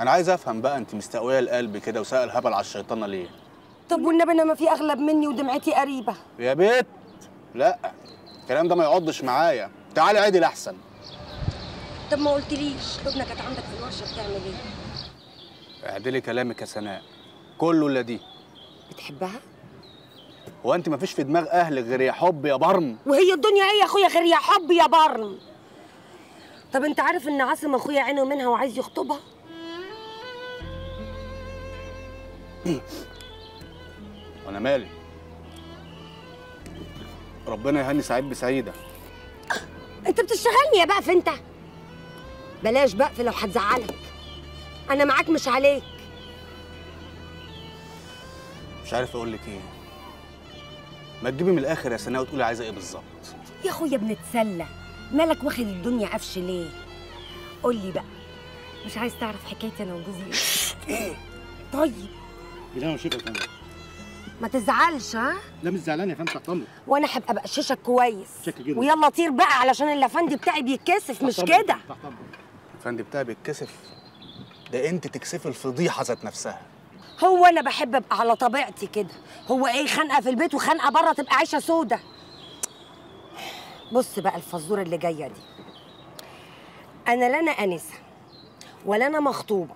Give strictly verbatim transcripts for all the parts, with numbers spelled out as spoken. انا عايز افهم بقى، انت مستقويه القلب كده وسائل هبل على الشيطانه ليه؟ طب والنبي انا ما في اغلب مني ودمعتي قريبه يا بت. لا الكلام ده ما يقعدش معايا، تعالي عادي الاحسن. طب ما قلتليش لبنى كانت عندك في الورشه بتعمل ايه؟ اعدلي كلامك يا سناء كله اللي دي. بتحبها؟ هو انت ما فيش في دماغ اهلك غير يا حب يا برم؟ وهي الدنيا ايه يا اخويا غير يا حب يا برم؟ طب انت عارف ان عاصم اخويا عينه منها وعايز يخطبها؟ وانا مالي، ربنا يهني سعيد بسعيده. انت بتشتغلني يا بقف، انت بلاش بقف لو هتزعلك، انا معاك مش عليك. مش عارف اقول لك ايه، ما تجيبي من الاخر يا سناء وتقولي عايزه ايه بالظبط. يا اخويا بنتسلى، مالك واخد الدنيا قفش ليه؟ قول لي بقى، مش عايز تعرف حكايتي انا وجوزي ايه؟ طيب بالله ما شايفك يا فندم، ما تزعلش. ها لا مش زعلان يا فندم، تحت امرك. وانا هبقى بقششك كويس كده، ويلا طير بقى علشان اللافندي بتاعي بيتكسف. مش كده اللافندي بتاعي بيتكسف؟ ده انت تكسفي الفضيحه ذات نفسها. هو انا بحب ابقى على طبيعتي كده، هو ايه خنقه في البيت وخنقه بره تبقى عيشه سودا. بص بقى الفزوره اللي جايه دي، انا لا انا انسه ولا انا مخطوبه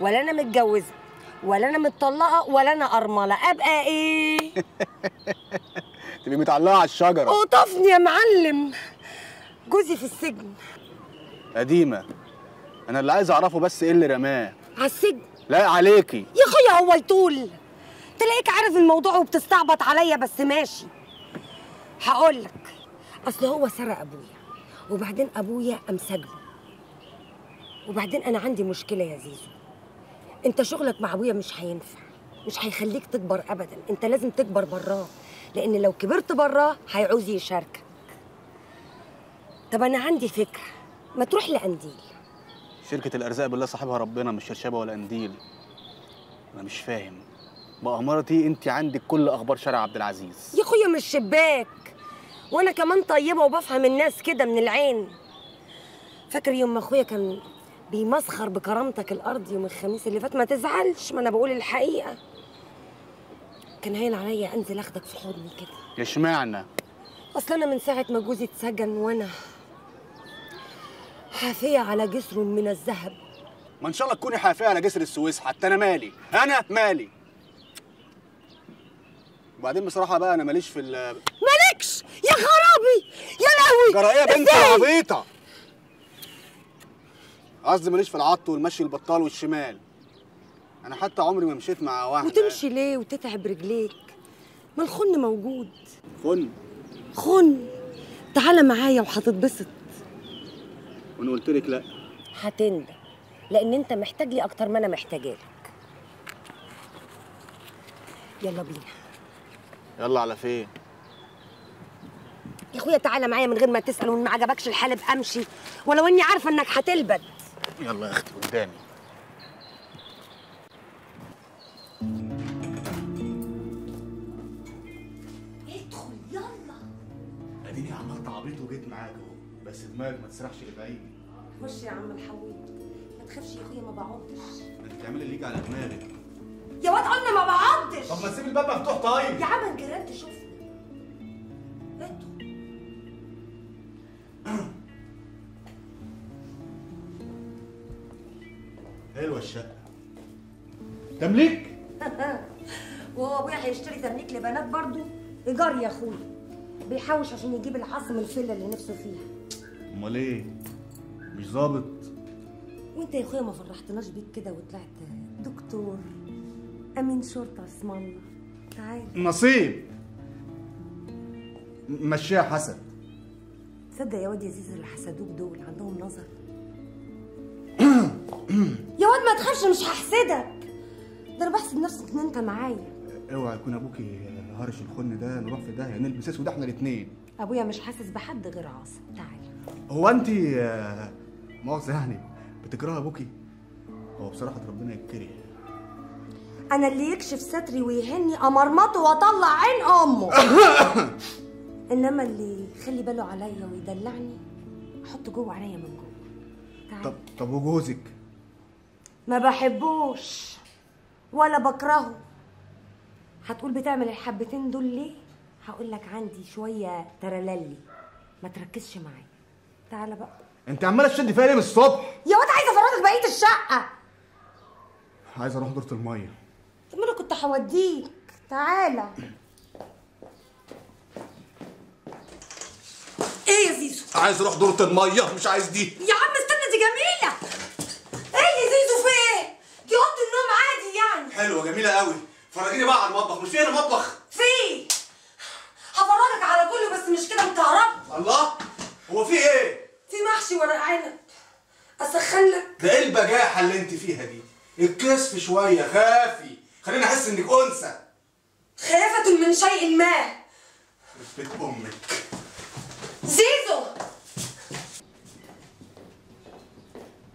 ولا انا متجوزه ولا انا متطلقه ولا انا ارمله، ابقى ايه؟ تبقي متعلقه على الشجره. قطفني يا معلم، جوزي في السجن قديمه، انا اللي عايز اعرفه بس ايه اللي رماه على السجن؟ لا عليكي يا اخويا، هو يطول تلاقيك عارف الموضوع وبتستعبط عليا، بس ماشي هقول لك. اصل هو سرق ابويا وبعدين ابويا قام سجنه، وبعدين انا عندي مشكله يا زيزو، انت شغلك مع ابويا مش هينفع، مش هيخليك تكبر ابدا، انت لازم تكبر براه، لان لو كبرت براه هيعوز يشاركك. طب انا عندي فكره، ما تروح لانديل شركه الارزاق، بالله صاحبها ربنا، مش شرشبه ولا انديل. انا مش فاهم بأمارتي، انت عندك كل اخبار شارع عبد العزيز يا اخويا، مش شباك، وانا كمان طيبه وبفهم الناس كده من العين. فاكر يوم ما اخويا كان بيمسخر بكرامتك الارض يوم الخميس اللي فات؟ ما تزعلش، ما انا بقول الحقيقه. كان هين عليا انزل اخدك في حضني كده. اشمعنى؟ اصل انا من ساعه ما جوزي اتسجن وانا حافيه على جسر من الذهب. ما ان شاء الله تكوني حافيه على جسر السويس، حتى انا مالي، انا مالي. وبعدين بصراحه بقى انا ماليش في ال مالكش يا خرابي يا لهوي جرايه بنت عبيطه، قصدي ماليش في العط والمشي البطال والشمال. انا حتى عمري ما مشيت مع واحده. وتمشي ليه وتتعب رجليك؟ ما الخن موجود. خن خن تعالى معايا وهتتبسط. وانا قلت لك لا. هتندم، لان انت محتاج لي اكتر ما انا محتاجه لك. يلا بينا. يلا على فين يا اخويا؟ تعالى معايا من غير ما تسال، وان ما عجبكش الحال ابقى امشي، ولو اني عارفه انك هتلبد. يلا يا اختي قدامي. ادخل يلا. اديني عملت عبيط وجيت معاك اهو، بس دماغك ما تسرحش لبعيد. خش يا عم الحويط، ما تخافش يا اخويا ما بعضش. انت بتعملي اللي يجي على دماغك يا واد. قلنا ما بعضش. طب ما تسيب الباب مفتوح. طيب يا عم الجيران تشوفني. ادخل. حلوه الشقه. تمليك؟ وهو ابويا هيشتري تمليك لبنات برضو؟ ايجار يا اخويا، بيحوش عشان يجيب العاصم الفيلا اللي نفسه فيها. امال ايه؟ مش ظابط؟ وانت يا اخويا ما فرحتناش بيك كده وطلعت دكتور امين شرطه، اسم الله. تعالى نصيب مشيها حسد. تصدق يا واد يا زيزو اللي حسدوك دول عندهم نظر. يا واد ما تخافش مش هحسدك، ده انا بحسد نفسك ان انت معايا. اوعى يكون ابوكي هرش الخن ده نروح في ده نلبس اسود احنا الاثنين. ابويا مش حاسس بحد غير عاصم. تعالى. هو انت مؤاخذه يعني بتكرهي ابوكي؟ هو بصراحه ربنا يكره. انا اللي يكشف ستري ويهني امرمطه واطلع عين امه. انما اللي يخلي باله عليا ويدلعني احطه جوه عينيا من جوه. تعالى. طب طب وجوزك؟ ما بحبوش ولا بكرهه. هتقول بتعمل الحبتين دول ليه؟ هقول لك عندي شويه ترللي، ما تركزش معايا. تعالى بقى. انت عماله تشد فيا ليه من الصبح؟ يا واد عايزه افرغك بقيه الشقه. عايزه اروح دورة الميه. طب ما انا كنت هوديك. تعالى. ايه يا زيزو؟ عايز اروح دورة الميه، مش عايز دي. يا عم استنى، دي جميله. ايه يا زيزو في ايه؟ دي اوضه النوم عادي يعني. حلوه جميله قوي. فرجيني بقى على المطبخ، مش في هنا مطبخ؟ في. هفرجك على كله بس مش كده مكهربه. الله، هو في ايه؟ في محشي ورق عنب. اسخن لك؟ ده ايه البجاحه اللي انت فيها دي؟ الكسف شويه، خافي، خليني احس انك انثى. خافة من شيء ما. بيت امك. زيزو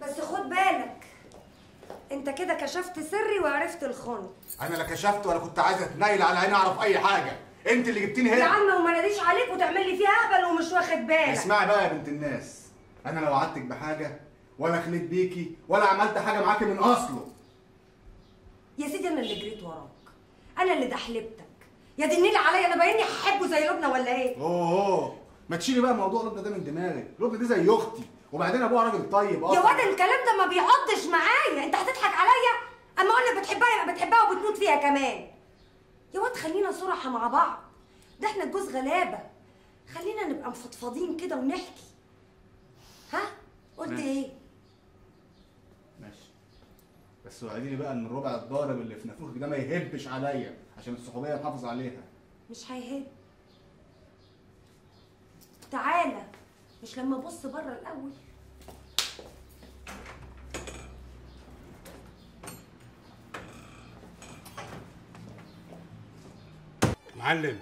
بس خد بالك، انت كده كشفت سري وعرفت الخنق. انا لا كشفت ولا كنت عايزه اتنيل على عيني اعرف اي حاجه، انت اللي جبتيني هنا يا عم. وما ناديش عليك وتعمل لي فيها اهبل ومش واخد بالك. اسمعي بقى يا بنت الناس، انا لو وعدتك بحاجه ولا خليت بيكي ولا عملت حاجه معاكي من اصله. يا سيدي انا اللي جريت وراك، انا اللي دحلبتك. يا دي النيل عليا، انا باينني هحبه زي لبنى ولا ايه؟ اوه ما تشيلي بقى موضوع لبنى ده من دماغك، لبنى دي زي اختي، وبعدين ابوها راجل طيب اصلا. يا واد الكلام ده ما بيقضش معايا، انت هتضحك عليا؟ اما اقول لك بتحبها يبقى بتحبها وبتموت فيها كمان. يا واد خلينا صراحه مع بعض، ده احنا الجوز غلابه، خلينا نبقى مفضفضين كده ونحكي. ها؟ قلت ماشي. ايه؟ ماشي، بس وعديني بقى ان الربع الضارب اللي في نافوخك ده ما يهبش عليا، عشان الصحوبيه نحافظ عليها. مش هيهب. تعالى، مش لما ابص بره الاول. معلم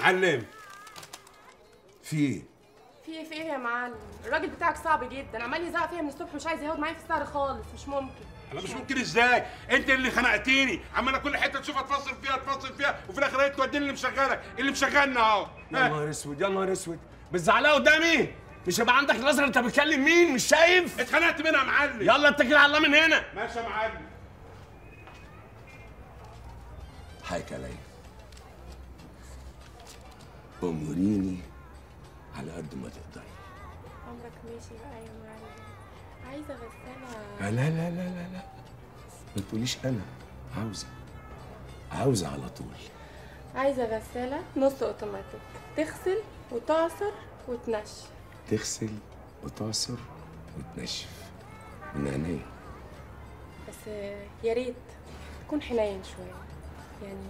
معلم، في ايه؟ في ايه في ايه يا معلم؟ الراجل بتاعك صعب جدا، عمال يزعق فيها من الصبح ومش عايز يهود معايا في السعر خالص. مش ممكن. انا مش ممكن ازاي؟ انت اللي خنقتيني، عمال كل حته تشوفها تفصل فيها تفصل فيها، وفي الاخر انت توديني اللي مشغلك، اللي مشغلنا اهو. يا نهار اسود يا نهار اسود، بتزعلها قدامي؟ مش هيبقى عندك نظره انت بتكلم مين؟ مش شايف؟ اتخنقت منها يا معلم. يلا اتكل على الله من هنا. ماشي يا معلم. حيك عليا. امريني على قد ما تقدري. عمرك ماشي بقى يا معلم. عايزه غساله. لا لا لا لا لا، ما تقوليش انا عاوزه عاوزه على طول. عايزه غساله نص اوتوماتيك، تغسل وتعصر وتنشف. تغسل وتعصر وتنشف من عينيا. بس يا ريت تكون حنين شويه، يعني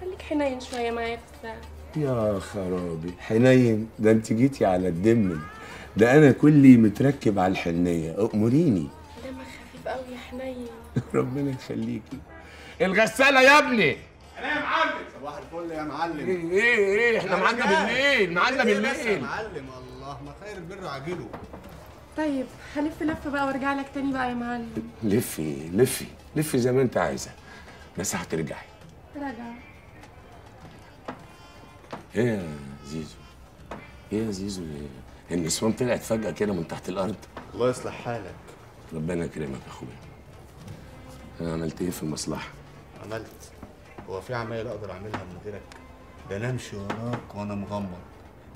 خليك حنين شويه معايا في الساعه. يا خرابي حنين، ده انت جيتي على الدم، ده انا كلي متركب على الحنيه. امريني. دمك خفيف قوي يا حنين. ربنا يخليكي. الغساله يا ابني. انا يا معلم. صباح الفل يا معلم. ايه ايه ايه احنا معانا بالليل، معانا بالليل. يا معلم الله، ما خير البر عاجله. طيب هلف لفه بقى وارجع لك تاني بقى يا معلم. لفي لفي لفي زي ما انت عايزه، بس هترجعي. راجعه. ايه يا زيزو؟ ايه يا زيزو؟ النسوان طلعت فجأة كده من تحت الأرض. الله يصلح حالك. ربنا يكرمك يا أخويا. أنا عملت إيه في المصلحة؟ عملت، هو في عمايل أقدر أعملها من غيرك؟ ده أنا أمشي وراك وأنا مغمض،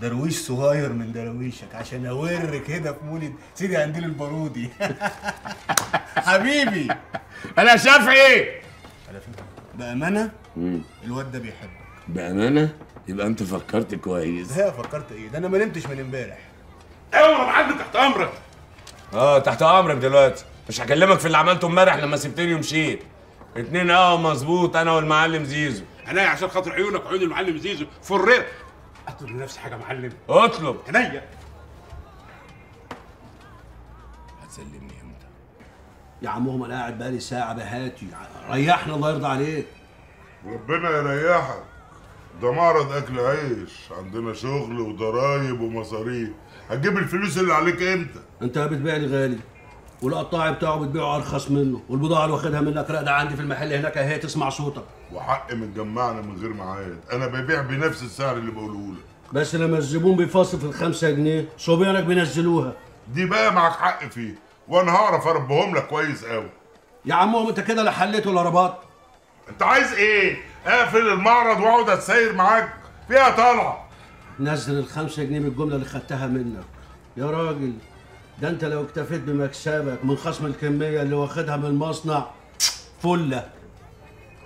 درويش صغير من درويشك عشان أور كده في مولد سيدي قنديل البارودي. حبيبي. أنا شافعي. على فكرة بأمانة الواد ده بيحبك. بأمانة؟ يبقى أنت فكرت كويس. لا فكرت إيه؟ ده أنا ما نمتش من إمبارح. ايوه يا معلم، تحت امرك. اه تحت امرك دلوقتي، مش هكلمك في اللي عملته امبارح لما سبتني ومشيت. اتنين اه مظبوط، انا والمعلم زيزو. عينيا عشان خاطر عيونك وعيون المعلم زيزو. فررت اطلب لنفسي حاجه يا معلم. اطلب. عينيا. هتسلمني امتى؟ يا عمهم انا قاعد بقالي ساعه بهاتي. ريحنا الله يرضى عليك. ربنا يريحك، ده معرض اكل عيش، عندنا شغل وضرايب ومصاريف. هتجيب الفلوس اللي عليك امتى؟ انت بتبيع لي غالي، والقطاعي بتاعه بتبيعه ارخص منه، والبضاعه اللي واخدها منك راقده عندي في المحل هناك اهي تسمع صوتك. وحق متجمعنا من غير معاد، انا ببيع بنفس السعر اللي بقوله لك. بس لما الزبون بيفاصل في الخمسه جنيه صبيانك بينزلوها. دي بقى معاك حق فيه، وانا هعرف اربهم لك كويس قوي. يا عمو انت كده لا حليت ولا رباط. انت عايز ايه؟ اقفل المعرض واقعد اتساير معاك فيها طالعه. نزل الخمسة جنيه بالجمله اللي خدتها منك يا راجل. ده انت لو اكتفيت بمكسبك من خصم الكميه اللي واخدها من المصنع فله.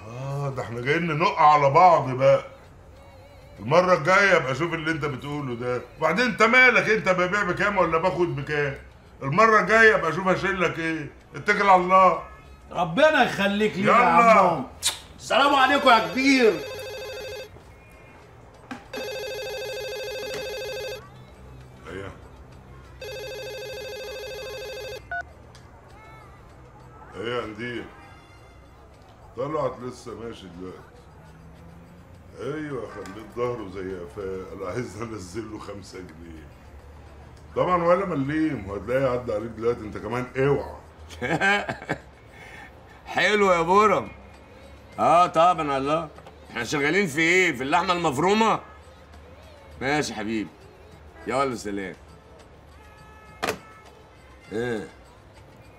اه ده احنا جايين ننق على بعض بقى. المره الجايه ابقى اشوف اللي انت بتقوله ده. وبعدين انت مالك، انت ببيع بكام ولا باخد بكام؟ المره الجايه ابقى اشوف هشيلك ايه. اتكل على الله، ربنا يخليك لينا يا عمو. السلام عليكم يا كبير. ايه ايه يا نديل؟ طلعت لسه ماشي دلوقتي. ايوه خليت ظهره زي قفاه. عايز انزل له خمسة جنيه طبعا ولا مليم، وهتلاقيه عدى عليك دلوقتي. انت كمان اوعى. حلو يا بورم. اه طبعا. الله احنا شغالين في ايه؟ في اللحمه المفرومه. ماشي حبيبي، يلا سلام. ايه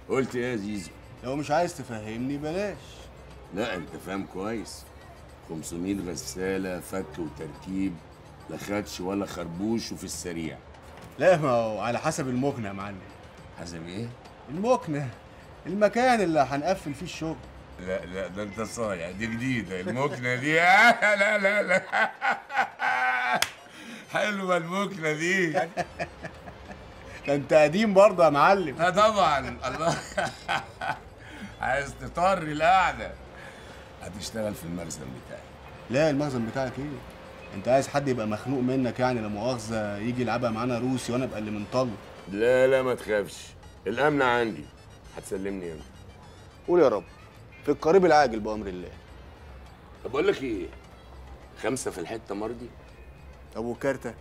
قلت ايه يا زيزو؟ لو مش عايز تفهمني بلاش. لا انت فاهم كويس. خمسمية غساله فك وتركيب، لا خدش ولا خربوش وفي السريع. لا ما هو على حسب المكنه يا معلم. حسب ايه؟ المكنه، المكان اللي هنقفل فيه الشغل. لا لا ده انت صايع، دي جديده المكنه دي. لا لا لا حلوه المكنه دي. ده انت قديم برضه يا معلم. اه طبعا. الله عايز تطري القعده. هتشتغل في المخزن بتاعي. لا المخزن بتاعك ايه؟ انت عايز حد يبقى مخنوق منك يعني لا مؤاخذه يجي يلعبها معانا روسي وانا ابقى اللي منطلق. لا لا ما تخافش، الامن عندي. هتسلمني امتى؟ قول يا رب في القريب العاجل بامر الله. طب بقول لك ايه؟ خمسه في الحته مرضي؟ طب وكارته؟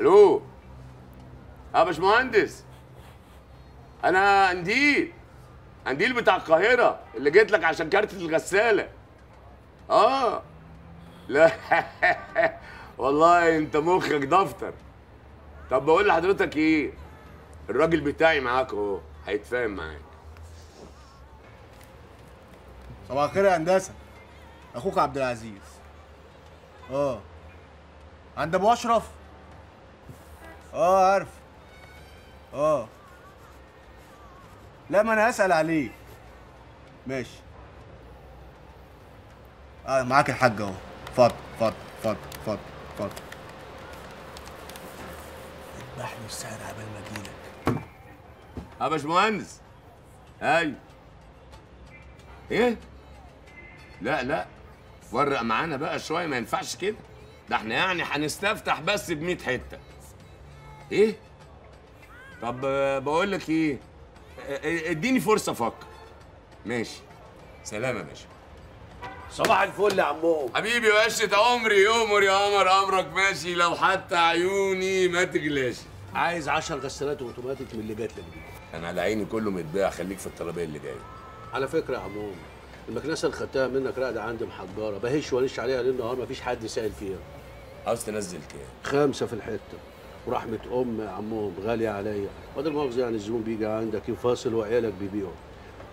الو اه يا باشمهندس، انا قنديل، قنديل بتاع القاهره اللي جيت لك عشان كارت الغساله. اه لا والله انت مخك دفتر. طب بقول لحضرتك ايه، الراجل بتاعي معاك اهو هيتفاهم معاك. صباح الخير يا هندسه، اخوك عبد العزيز. اه عند ابو اشرف. اه عارف. اه لا ما انا هسال عليه. ماشي. اه معاك الحاج اهو. اتفضل اتفضل اتفضل اتفضل اتفضل. اذبح لي السعر عبال ما اجيلك. اه باشمهندس. ايوه. ايه؟ لا لا فرق معانا بقى شويه، ما ينفعش كده. ده احنا يعني هنستفتح بس ب مية حته. ايه؟ طب بقول لك ايه؟ اديني فرصه افكر. ماشي سلام يا باشا. صباح الفل يا عمو. حبيبي وعشت عمري. يؤمر يا قمر امرك. ماشي لو حتى عيوني ما تجلاش. عايز عشر غسالات اوتوماتيك من اللي جات لك دي. انا على عيني كله متباع. خليك في الطلبيه اللي جايه. على فكره يا عمو المكنسه اللي خدتها منك راقده عندي محجره، بهش وانش عليها ليل نهار، مفيش حد سائل فيها. عاوز تنزل كام؟ خمسه في الحته. ورحمه ام يا عمو غاليه عليا، بدل مؤاخذه يعني الزبون بيجي عندك يفاصل وعيالك بيبيعوا.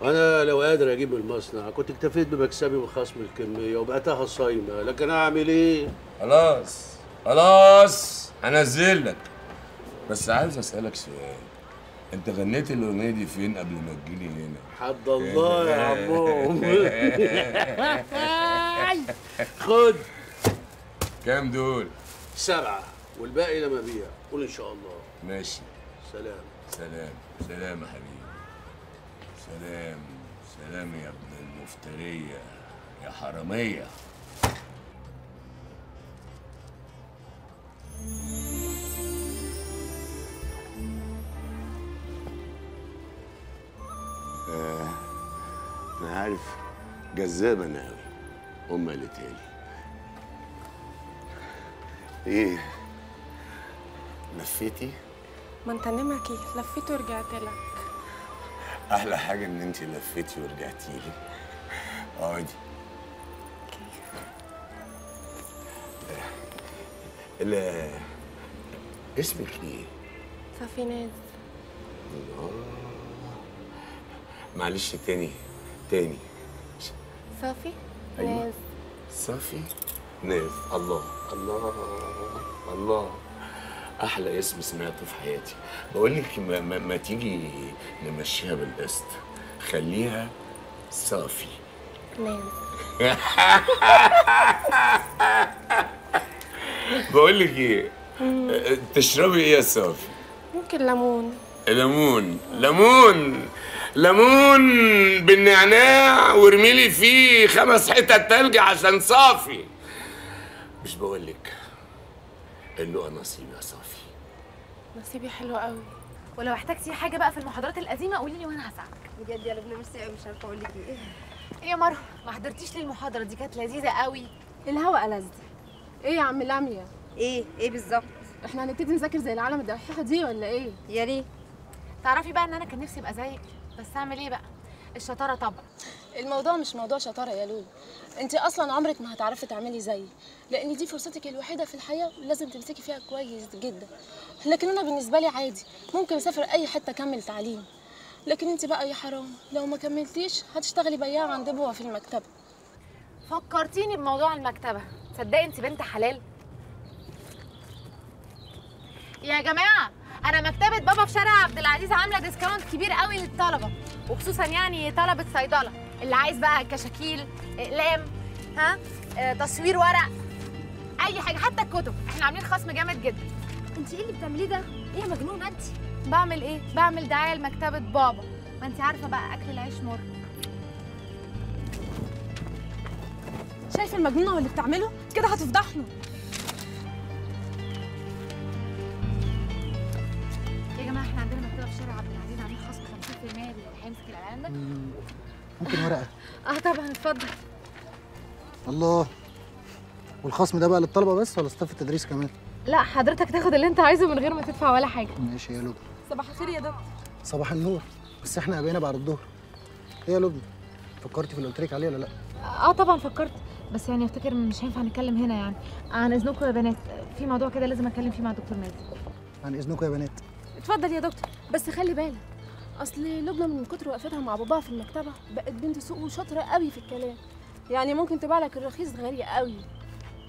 انا لو قادر اجيب المصنع كنت اكتفيت بمكسبي وخصم الكميه وبقتها صايمه، لكن اعمل ايه؟ خلاص خلاص هنزل لك. بس عايز اسالك سؤال، انت غنيت الاغنيه دي فين قبل ما تجيلي هنا؟ حد الله يا عمو. خد كام دول؟ سبعه والباقي لما بيع. قول ان شاء الله. ماشي سلام سلام سلام يا حبيبي. سلام سلام يا ابن المفترية يا حرامية. آه أنا عارف جذابة أنا أوي. هما اللي تالي إيه لفيتي؟ ما أنت نمك إيه؟ لفيت ورجعت لك. أحلى حاجة إن أنتي لفيتي ورجعتي لي. اقعدي. ال اسمك ايه؟ صافي ناز. الله. معلش تاني تاني. صافي ناز. صافي ناز. الله الله الله. احلى اسم سمعته في حياتي. بقول لك ما, ما, ما تيجي نمشيها بالقسط. خليها صافي ناز. بقول لك ايه؟ تشربي ايه يا صافي؟ ممكن ليمون. ليمون ليمون ليمون بالنعناع وارميلي فيه خمس حتت تلج عشان صافي. مش بقول لك اللقى نصيبي يا صافي. نصيبي حلو قوي. ولو احتجتي حاجه بقى في المحاضرات القديمه قولي لي وانا هساعدك. بجد يا لبنى ميرسي قوي، مش عارفه اقول لك ايه. ايه يا مروه؟ ما حضرتيش ليه المحاضره دي؟ كانت لذيذه قوي. الهوا ألذ. ايه يا عم لميا؟ ايه ايه بالظبط؟ احنا هنبتدي نذاكر زي العالم الدحيحه دي ولا ايه؟ يا ريت. تعرفي بقى ان انا كان نفسي ابقى زيك، بس اعمل ايه بقى؟ الشطاره طبعا. الموضوع مش موضوع شطاره يا لولو، انت اصلا عمرك ما هتعرفي تعملي زيي، لان دي فرصتك الوحيده في الحياه ولازم تمسكي فيها كويس جدا. لكن انا بالنسبه لي عادي، ممكن اسافر اي حته اكمل تعليم. لكن انت بقى يا حرام لو ما كملتيش هتشتغلي بياعه عند بوه في المكتبه. فكرتيني بموضوع المكتبه، تصدقي انت بنت حلال؟ يا جماعه انا مكتبه بابا في شارع عبد العزيز عامله ديسكاونت كبير قوي للطلبه، وخصوصا يعني طلبه صيدله. اللي عايز بقى كشاكيل، اقلام، ها آه، تصوير ورق، اي حاجه، حتى الكتب احنا عاملين خصم جامد جدا. انت ايه اللي بتعمليه ده؟ ايه يا مجنونه انت؟ بعمل ايه؟ بعمل دعايه لمكتبه بابا. ما انت عارفه بقى اكل العيش مر. شايفه المجنونه واللي بتعمله كده؟ هتفضحنا ممكن ورقه؟ اه طبعا اتفضل. الله، والخصم ده بقى للطلبه بس ولا ستاف التدريس كمان؟ لا حضرتك تاخد اللي انت عايزه من غير ما تدفع ولا حاجه. ماشي يا لبنى. صباح الخير يا دكتور. صباح النور، بس احنا قابلنا بعد الظهر. ايه يا لبنى، فكرتي في اللي قلت لك عليه ولا لا؟ اه طبعا فكرت، بس يعني افتكر مش هينفع نتكلم هنا يعني. عن اذنكم يا بنات، في موضوع كده لازم اتكلم فيه مع دكتور مازن. عن اذنكم يا بنات. اتفضل يا دكتور، بس خلي بالك اصل لبنى من كتر وقفتها مع باباها في المكتبه بقت بنت سوق وشاطره قوي في الكلام، يعني ممكن تبيع لك الرخيص غالي قوي.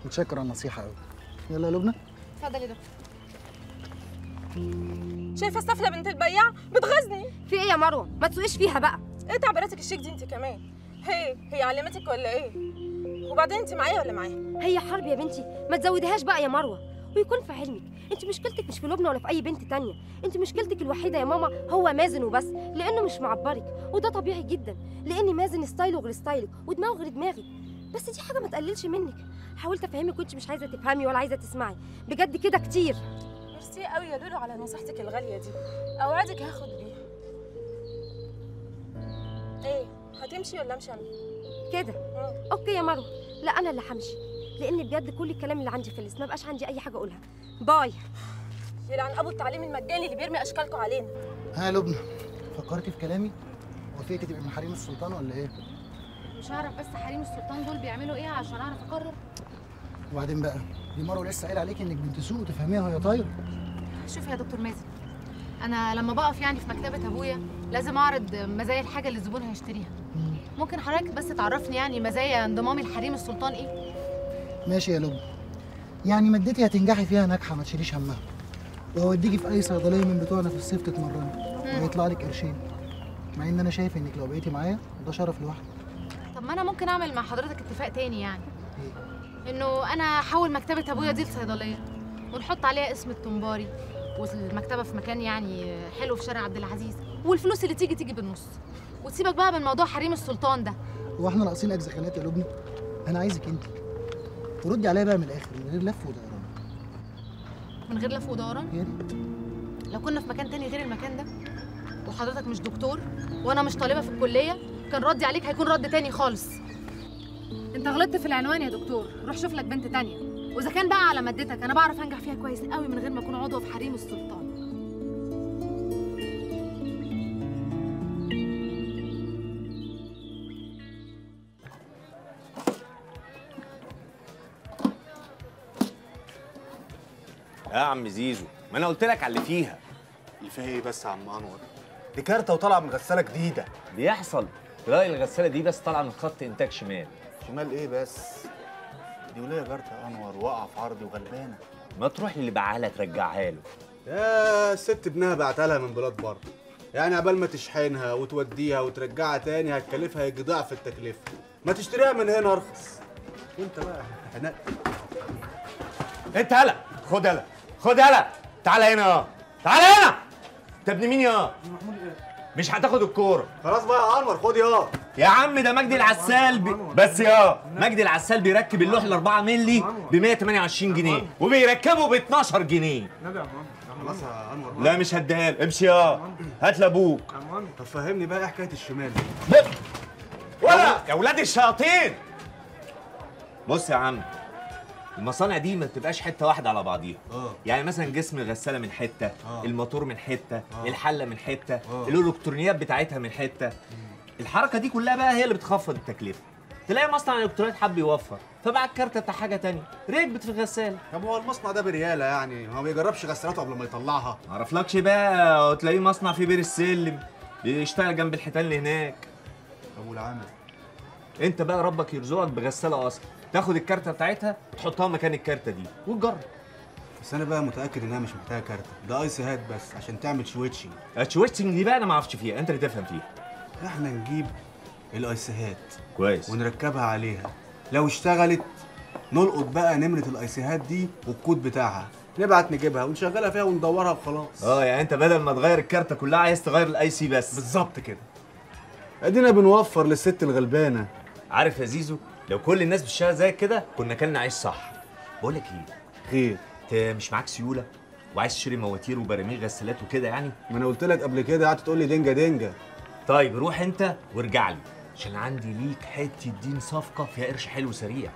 متشكر على النصيحه قوي. يلا يا لبنى. اتفضل يا دكتور. شايفه السفله بنت البياع بتغزني؟ في ايه يا مروه؟ ما تسوقيش فيها بقى. ايه تعبيراتك الشيك دي انت كمان؟ هي هي علمتك ولا ايه؟ وبعدين انت معايا ولا معاها؟ هي حرب يا بنتي، ما تزوديهاش بقى يا مروه. ويكون في علمك، انت مشكلتك مش في لبنى ولا في اي بنت تانية، انت مشكلتك الوحيده يا ماما هو مازن وبس، لانه مش معبرك، وده طبيعي جدا، لان مازن ستايله غير ستايلك، ودماغه غير دماغك، بس دي حاجه ما تقللش منك، حاولت افهمك وانت مش عايزه تفهمي ولا عايزه تسمعي، بجد كده كتير. ميرسي قوي يا لولو على نصيحتك الغاليه دي، اوعدك هاخد بيها. ايه، هتمشي ولا امشي انا؟ كده. اوكي يا مروه، لا انا اللي همشي. لان بجد كل الكلام اللي عندي خلص، ما بقاش عندي اي حاجه اقولها. باي. يلعن ابو التعليم المجاني اللي بيرمي اشكالكم علينا. ها يا لبنى، فكرتي في كلامي؟ وافقتي تبقي من حريم السلطان ولا ايه؟ مش هعرف بس حريم السلطان دول بيعملوا ايه عشان اعرف اقرر. وبعدين بقى دي مره لسه قايل عليك انك بنت سوق وتفهميها وهي طايره. شوفي يا دكتور مازن، انا لما بقف يعني في مكتبه ابويا لازم اعرض مزايا الحاجه اللي الزبون هيشتريها. ممكن حضرتك بس تعرفني يعني مزايا انضمامي لحريم السلطان ايه؟ ماشي يا لبنى، يعني مادتي هتنجحي فيها ناجحه ما تشيليش همها، وهوديكي في اي صيدليه من بتوعنا في الصيف تتمرني وهيطلع لك قرشين، مع ان انا شايف انك لو بقيتي معايا ده شرف لوحدك. طب ما انا ممكن اعمل مع حضرتك اتفاق تاني يعني. ايه؟ انه انا احول مكتبه ابويا دي لصيدليه، ونحط عليها اسم الطنباري، والمكتبه في مكان يعني حلو في شارع عبد العزيز، والفلوس اللي تيجي تيجي بالنص، وتسيبك بقى من موضوع حريم السلطان ده. هو احنا ناقصين اجزخانات يا لبنى؟ انا عايزك انت. وردي عليا بقى من الاخر من غير لف ودوران. من غير لف ودوران؟ يا ريت. لو كنا في مكان تاني غير المكان ده، وحضرتك مش دكتور وانا مش طالبه في الكليه، كان ردي عليك هيكون رد تاني خالص. انت غلطت في العنوان يا دكتور، روح شوف لك بنت تانيه، واذا كان بقى على مادتك انا بعرف انجح فيها كويس قوي من غير ما اكون عضو في حريم السلطان. يا عم زيزو ما انا قلت لك على اللي فيها. اللي فيها ايه بس يا عم انور؟ دي كارته وطالعه من غساله جديده. بيحصل تلاقي الغساله دي بس طالعه من خط انتاج شمال. شمال ايه بس؟ دي ولايه كارته انور واقعه في عرضي وغلبانه. ما تروح اللي باعها لها ترجعها له. يا الست ابنها بعتها لها من بلاد بره. يعني قبل ما تشحنها وتوديها وترجعها تاني هتكلفها يجي ضعف التكلفه. ما تشتريها من هنا ارخص. وانت بقى هنقل. انت هلا خد هلا خد هلا تعال هنا يا تعال هنا. انت ابن مين يا؟ مش هتاخد الكوره. خلاص بقى يا انور خد يا يا عم. ده مجدي العسال بي... بس يا مجدي العسال بيركب اللوح ال أربعة مللي ب مية وتمنية وعشرين جنيه وبيركبه ب اتناشر جنيه. خلاص يا انور لا مش هديها له. امشي يا هات لابوك. طب فهمني بقى ايه حكايه الشمال دي؟ ولا يا ولاد الشياطين. بص يا عم المصانع دي ما بتبقاش حته واحده على بعضيها. أوه. يعني مثلا جسم الغساله من حته، أوه. الموتور من حته، أوه. الحله من حته، أوه. الالكترونيات بتاعتها من حته. مم. الحركه دي كلها بقى هي اللي بتخفض التكلفه. تلاقي مصنع الالكترونيات حب يوفر فبعت كارته بتاع حاجه ثانيه ركبت في الغساله. طب هو المصنع ده برياله يعني ما بيجربش غسالاته قبل ما يطلعها؟ ما اعرفلكش بقى. وتلاقيه مصنع في بير السلم بيشتغل جنب الحيتان اللي هناك. طب والعمل؟ انت بقى ربك يرزقك بغساله اصلا تاخد الكارتة بتاعتها تحطها مكان الكارتة دي وتجرب. بس أنا بقى متأكد إنها مش محتاجة كارتة، ده أيس هات بس عشان تعمل شويتشنج. الشويتشنج دي بقى أنا ما أعرفش فيها، أنت اللي تفهم فيها. إحنا نجيب الأيس هات كويس ونركبها عليها، لو اشتغلت نلقط بقى نمرة الأيس هات دي والكود بتاعها، نبعت نجيبها ونشغلها فيها وندورها وخلاص. أه يعني أنت بدل ما تغير الكارتة كلها عايز تغير الأي سي بس. بالظبط كده. أدينا بنوفر للست الغلبانة. عارف يا زيزو؟ لو كل الناس بتشتغل زيك كده كنا اكلنا عيش صح. بقول لك ايه؟ خير. انت مش معاك سيوله وعايز تشتري مواتير وبراميل غسالات وكده يعني؟ ما انا قلت لك قبل كده قعدت تقول لي دنجه دنجه. طيب روح انت وارجع لي عشان عندي ليك حته دين صفقه فيها قرش حلو سريع.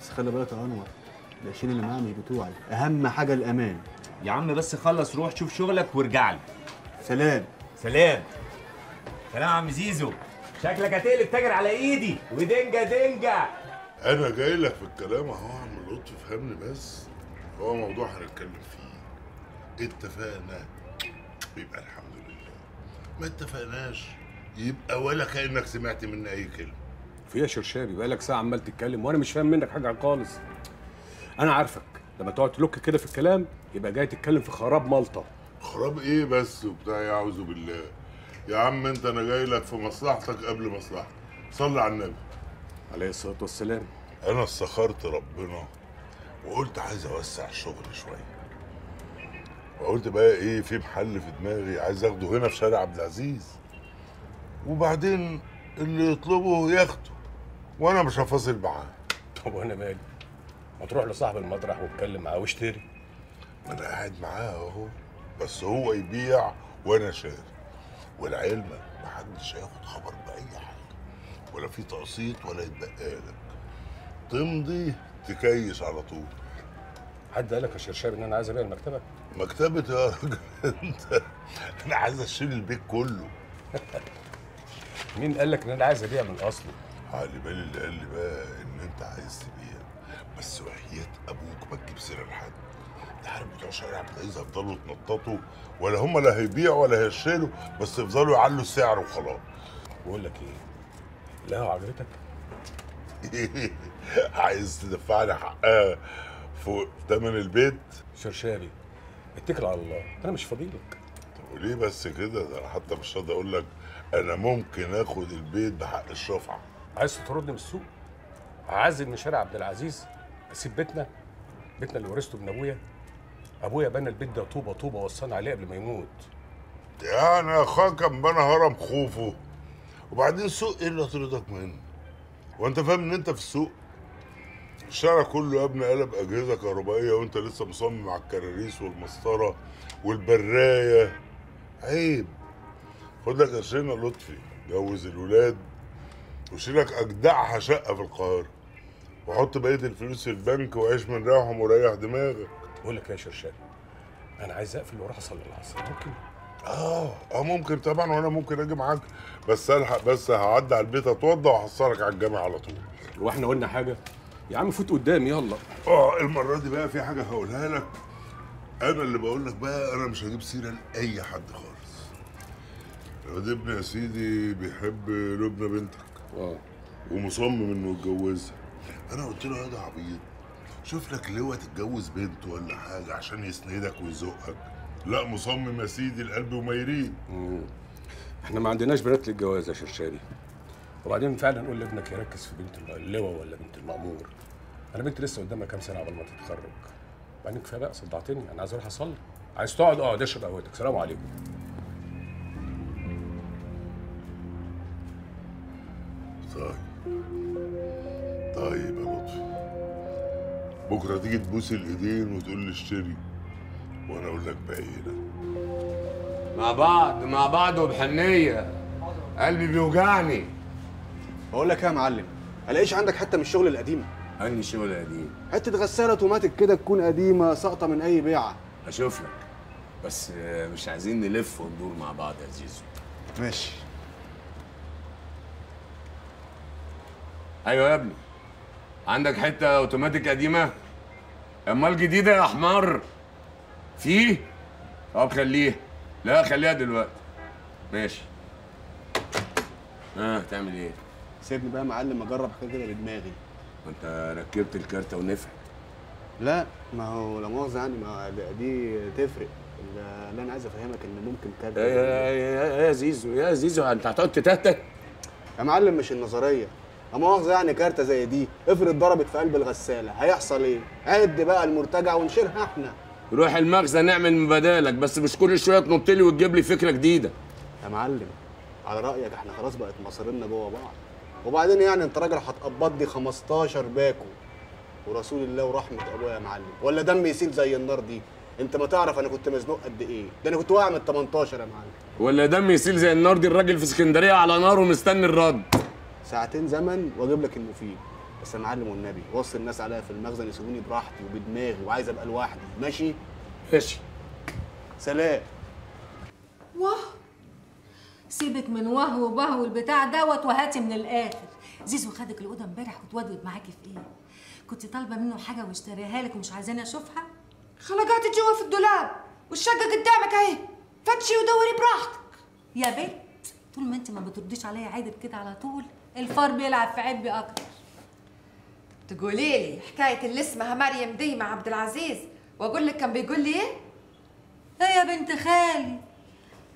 بس خلي بالك يا انور القرشين اللي معايا مش بتوعي، اهم حاجه الامان. يا عم بس خلص روح شوف شغلك وارجع لي. سلام. سلام. سلام يا عم زيزو. شكلك هتقلب تاجر على ايدي ودنجه دنجه. انا جاي لك في الكلام اهو يا عم لطفي فهمني بس. هو موضوع هنتكلم فيه اتفقنا يبقى الحمد لله، ما اتفقناش يبقى ولا كانك سمعت مني اي كلمه. في يا شرشابي بقالك ساعه عمال تتكلم وانا مش فاهم منك حاجه خالص. انا عارفك لما تقعد تلوك كده في الكلام يبقى جاي تتكلم في خراب مالطا. خراب ايه بس وبتاع يا اعوذ بالله يا عم انت. انا جاي لك في مصلحتك قبل مصلحتك. صلي على النبي عليه الصلاه والسلام. انا استخرت ربنا وقلت عايز اوسع الشغل شويه، وقلت بقى ايه في محل في دماغي عايز اخده هنا في شارع عبد العزيز، وبعدين اللي يطلبه ياخده وانا مش هفاصل معاه. طب وانا مالي؟ ما تروح لصاحب المطرح واتكلم معاه واشتري. ما انا قاعد معاه اهو بس هو يبيع وانا شاري. والعلم محدش هياخد خبر باي حاجه ولا في تقسيط ولا يتبقالك، تمضي تكيس على طول. حد قالك يا شرشاب ان انا عايز ابيع المكتبه؟ مكتبه يا راجل انت، انا عايز اشيل البيت كله. مين قالك ان انا عايز ابيع من اصله؟ على بالي اللي قال لي بقى ان انت عايز تبيع، بس وحياه ابوك ما تجيب سيره لحد. الحرب بتوع شارع عبد العزيز هيفضلوا يتنططوا ولا هم لا هيبيعوا ولا هيشيلوا، بس يفضلوا يعلوا السعر وخلاص. بقول لك ايه؟ لا عجبتك؟ عايز تدفعني حقها فوق ثمن البيت؟ شرشابي اتكل على الله، انا مش فاضي لك. طب وليه بس كده؟ ده انا حتى مش راضي اقول لك انا ممكن اخد البيت بحق الشفعه. عايز تطردني من السوق؟ اعزل من شارع عبد العزيز؟ اسيب بيتنا؟ بيتنا اللي ورثته من ابويا؟ ابويا بنى البيت ده طوبه طوبه وصانا عليه قبل ما يموت. يعني اخويا كان بنى هرم خوفه. وبعدين سوق ايه اللي هترضاك منه؟ وانت فاهم ان انت في السوق؟ الشارع كله يا ابني قلب اجهزه كهربائيه وانت لسه مصمم على الكراريس والمسطره والبرايه. عيب. خد لك قرشين يا لطفي جوز الولاد وشيلك اجدعها شقه في القاهره وحط بقيه الفلوس في البنك وعيش من ريحهم وريح دماغك. بقول لك يا شرشاب انا عايز اقفل واروح اصلي العصر ممكن؟ اه اه ممكن طبعا، وانا ممكن اجي معاك بس الحق بس هعدي على البيت اتوضى وهحصلك على الجامع على طول. هو احنا قلنا حاجه؟ يا عم فوت قدامي يلا. اه المره دي بقى في حاجه هقولها لك انا اللي بقول لك بقى انا مش هجيب سيره لاي حد خالص. الواد ابني يا سيدي بيحب لبنى بنتك اه ومصمم انه يتجوزها. انا قلت له يا عبيط شوف لك لواء تتجوز بنته ولا حاجه عشان يسندك ويزقك. لا مصمم يا سيدي القلب وما يريد. احنا ما عندناش بنات للجواز يا شرشاري. وبعدين فعلا قول لابنك يركز في بنت اللواء ولا بنت المأمور. انا بنت لسه قدامها كام سنه قبل ما تتخرج. بعدين كفايه بقى صدعتني، انا عايز اروح اصلي. عايز تقعد اقعد اشرب قهوتك، سلام عليكم. طيب طيب يا لطفي بكره تيجي تبوس الايدين وتقول لي اشتري وانا اقول لك باقي هنا. مع بعض مع بعض وبحنيه. قلبي بيوجعني. بقول لك ايه يا معلم؟ الاقيش عندك حتى من الشغل القديم؟ انهي شغل قديم؟ حته غساله اوتوماتيك كده تكون قديمه ساقطه من اي بيعه. اشوف لك بس مش عايزين نلف وندور مع بعض يا زيزو. ماشي. ايوه يا ابني عندك حته اوتوماتيك قديمه؟ امال جديده يا حمار؟ فيه؟ طب خليها. لا خليها دلوقتي. ماشي. اه تعمل ايه؟ سيبني بقى يا معلم اجرب حاجه كده بدماغي. وانت ركبت الكارتة ونفع؟ لا ما هو لا مؤاخذة يعني ما دي تفرق. اللي انا عايز افهمك ان ممكن تهتك. يا, يا, يا زيزو يا زيزو انت هتقعد تتهتك؟ يا معلم مش النظرية، لا مؤاخذة يعني كارتة زي دي افرض ضربت في قلب الغسالة هيحصل ايه؟ عد بقى المرتجع ونشيرها احنا. روح المخزن نعمل مبادلك بس مش كل شوية تنط لي وتجيب لي فكرة جديدة. يا معلم على رأيك احنا خلاص بقت مصارينا جوه بعض. وبعدين يعني انت راجل هتقبض لي خمستاشر باكو ورسول الله ورحمه ابويا يا معلم، ولا دم يسيل زي النار دي؟ انت ما تعرف انا كنت مزنوق قد ايه، ده انا كنت واقع من تمنتاشر يا معلم. ولا دم يسيل زي النار دي الراجل في اسكندريه على نار ومستني الرد. ساعتين زمن واجيب لك المفيد، بس يا معلم والنبي وصي الناس عليا في المخزن يسيبوني براحتي وبدماغي وعايز ابقى لوحدي، ماشي؟ ماشي. سلام. واه سيبك من وه وبه والبتاع دوت وهاتي من الاخر. زيزو خدك الاوضه امبارح وتودود معاكي في ايه؟ كنت طالبه منه حاجه واشتريها لك ومش عايزاني اشوفها؟ خلجات جوه في الدولاب والشقه قدامك اهي، فتشي ودوري براحتك يا بنت. طول ما انت ما بترديش عليا عادل كده على طول الفار بيلعب في عبي اكتر. تقولي لي حكايه اللي اسمها مريم دي مع عبد العزيز واقول لك كان بيقول لي ايه؟ ايه يا بنت خالي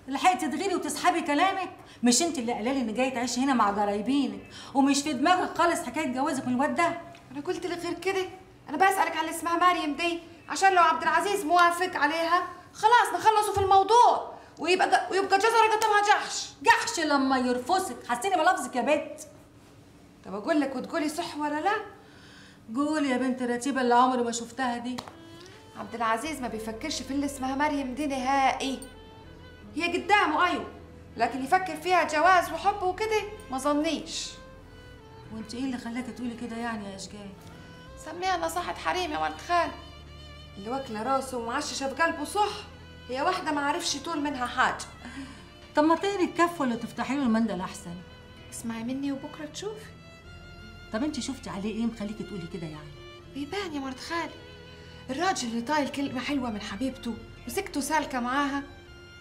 لحقتي تغيبي وتسحبي كلامك؟ مش انت اللي قالالي ان جاي تعيشي هنا مع جرايبينك ومش في دماغك خالص حكايه جوازك من الواد ده. انا قلت لك غير كده، انا بسالك على اللي اسمها مريم دي عشان لو عبد العزيز موافق عليها خلاص نخلصوا في الموضوع ويبقى ويبقى جزرة قدامها جحش. جحش لما يرفسك، حسيني بلفظك يا بنت. طب اقول لك وتقولي صح ولا لا؟ قولي يا بنت الرتيبه اللي عمري ما شفتها دي. عبد العزيز ما بيفكرش في اللي اسمها مريم دي نهائي. هي قدامه ايوه لكن يفكر فيها جواز وحب وكده ما ظنيش. وانت ايه اللي خلاكي تقولي كده يعني يا اشجاي؟ سميها نصحة حريم يا ولد خال. اللي واكله راسه ومعششه في قلبه صح، هي واحده ما عرفش طول منها حاجه. طب ما تقري الكف ولا تفتحي له المندل احسن. اسمعي مني وبكره تشوفي. طب انت شفتي عليه ايه مخليكي تقولي كده يعني؟ بيبان يا ولد خال الراجل اللي طايل كلمه حلوه من حبيبته وسكته سالكه معاها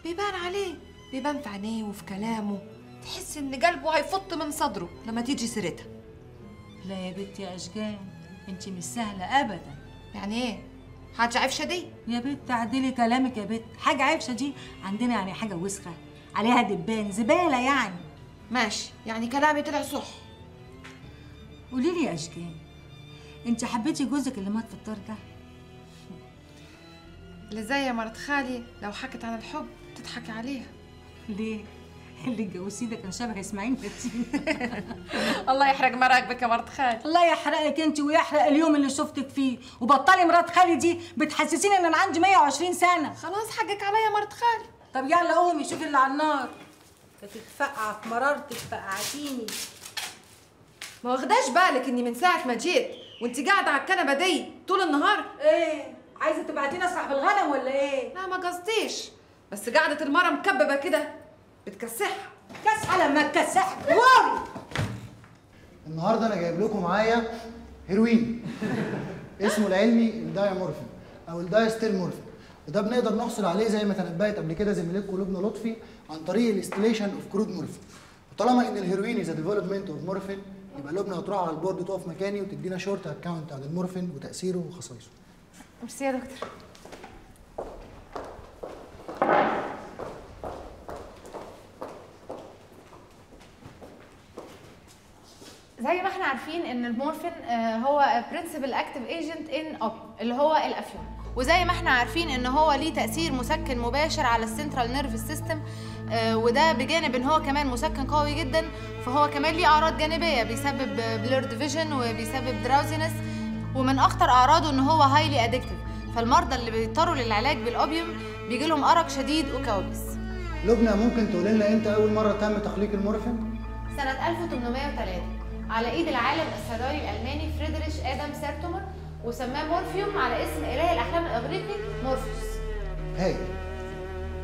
بيبان عليه، بيبان في عينيه وفي كلامه، تحس ان قلبه هيفط من صدره لما تيجي سيرتها. لا يا بنتي يا اشجان انت مش سهله ابدا. يعني ايه؟ حاجه عفشه دي؟ يا بنت عدلي كلامك يا بنت، حاجه عفشه دي عندنا يعني حاجه وسخه عليها دبان زباله يعني. ماشي يعني كلامي طلع صح. قولي لي يا اشجان انت حبيتي جوزك اللي مات في الطار ده؟ اللي زي مرات خالي لو حكت عن الحب تضحكي عليها. ليه؟ اللي اتجوزتيه ده كان شبه اسماعيل باتين. الله يحرق مراقبك يا مرات خالي. الله يحرقك انت ويحرق اليوم اللي شفتك فيه، وبطلي مرات خالي دي بتحسسيني ان انا عندي مية وعشرين سنه. خلاص حقك عليا يا مرات خالي. طب يلا قومي شوفي اللي على النار. بتتفقع في مرارتك فقعتيني. ما واخداش بالك اني من ساعه ما جيت وانت قاعده على الكنبه دي طول النهار؟ ايه؟ عايزه تبعتيني اسرح بالغنم ولا ايه؟ لا ما قصديش بس قعدة المرة مكببة كده بتكسحها. كسحة لما تكسحها. ووري النهارده انا جايب لكم معايا هيروين اسمه العلمي الدايمورفين او الدايستيل مورفين وده بنقدر نحصل عليه زي ما تنبهت قبل كده زميلتكم لبنى لطفي عن طريق الاستيليشن اوف كرود مورفين. وطالما ان الهيروين از ديفلوبمنت اوف مورفين يبقى لبنى هتروح على البورد تقف مكاني وتدينا شورت اكونت عن المورفين وتاثيره وخصائصه. ميرسي يا دكتور. زي ما احنا عارفين ان المورفين هو برنسبل اكتيف ايجنت ان اوب اللي هو الافيون، وزي ما احنا عارفين ان هو ليه تاثير مسكن مباشر على السنترال نيرفس سيستم، وده بجانب ان هو كمان مسكن قوي جدا، فهو كمان ليه اعراض جانبيه بيسبب بلورد فيجن وبيسبب دراوزينس، ومن اخطر اعراضه ان هو هايلي ادكتيف، فالمرضى اللي بيضطروا للعلاج بالاوبيوم بيجي لهم ارق شديد وكوابيس. لبنى ممكن تقول لنا امتى اول مره تم تخليق المورفين؟ سنه ألف وثمانمائة وثلاثة على ايد العالم الصيدلي الالماني فريدريش ادم سيرتومر، وسماه مورفيوم على اسم اله الاحلام الاغريقي مورفيوس. هايل.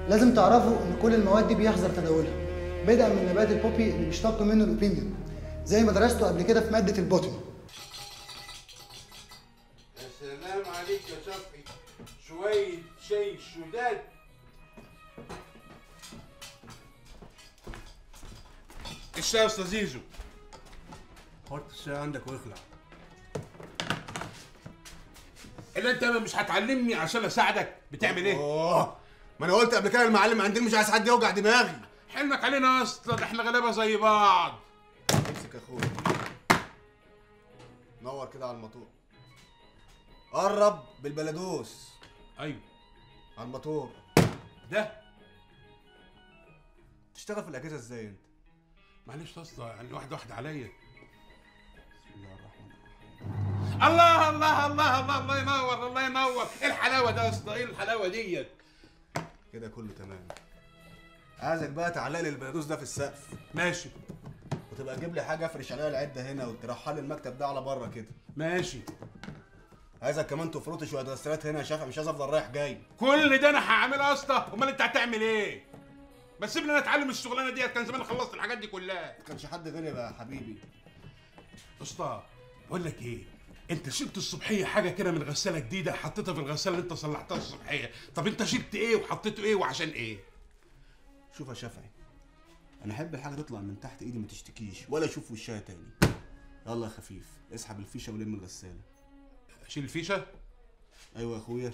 لازم تعرفوا ان كل المواد دي بيحظر تداولها بدءا من نبات البوبي اللي بيشتق منه الاوبينيون زي ما درسته قبل كده في ماده البوتني. يا سلام عليك يا صفي، شويه شاي شداد. الشاي يا استاذ زيزو، حط الشاي عندك واخلع. إلا أنت مش هتعلمني عشان أساعدك؟ بتعمل إيه؟ أوه، ما أنا قلت قبل كده المعلم عندنا مش عايز حد يوجع دماغي. حلمك علينا يا أسطى، ده إحنا غلابة زي بعض. امسك يا أخويا. نور كده على الموتور. قرب بالبلدوس. أيوه. على الموتور. ده. تشتغل في الأجهزة إزاي أنت؟ معلش يا أسطى يعني واحدة واحدة عليا. الله الله الله الله الله ينور الله ينور. ايه الحلاوه ده يا اسطى؟ ايه الحلاوه ديت كده؟ كله تمام. عايزك بقى تعلق لي البلدوس ده في السقف. ماشي. وتبقى تجيب لي حاجه افرش عليها العده هنا وترحل المكتب ده على بره كده. ماشي. عايزك كمان تفرطي شويه تغسلات هنا يا شيخ، مش عايز افضل رايح جاي. كل ده انا هعمله يا اسطى، امال انت هتعمل ايه؟ ما تسيبني انا اتعلم الشغلانه ديت، كان زمان خلصت الحاجات دي كلها. ما كانش حد غيري بقى يا حبيبي. اسطى بقول لك ايه، انت شلت الصبحيه حاجه كده من غساله جديده حطيتها في الغساله اللي انت صلحتها الصبحيه، طب انت شلت ايه وحطيته ايه وعشان ايه؟ شوف يا شافعي، انا احب الحاجه تطلع من تحت ايدي ما تشتكيش ولا اشوف وشها تاني. يلا يا خفيف اسحب الفيشه ولم الغساله. اشيل الفيشه؟ ايوه يا اخويا.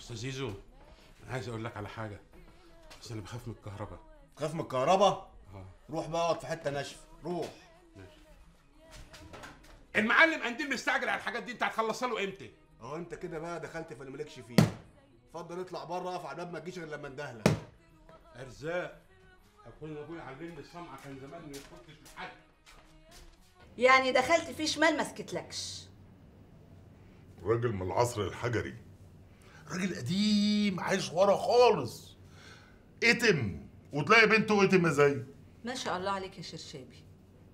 استاذ زيزو انا عايز اقول لك على حاجه، بس انا بخاف من الكهرباء. بخاف من الكهرباء؟ اه. روح بقى اقعد في حته ناشفه، روح. المعلم قنديل مستعجل على الحاجات دي، انت هتخلصها له امتى؟ اهو انت كده بقى دخلت في اللي مالكش فيه. اتفضل اطلع بره، اقف على الباب ما تجيش غير لما اندهلك. ارزاق اكون ابويا علمني السمعه كان زماني ما كنتش لحد. يعني دخلت فيه شمال ما سكتلكش. راجل من العصر الحجري، راجل قديم عايش ورا خالص، اتم وتلاقي بنته اتم زي. ما شاء الله عليك يا شرشابي.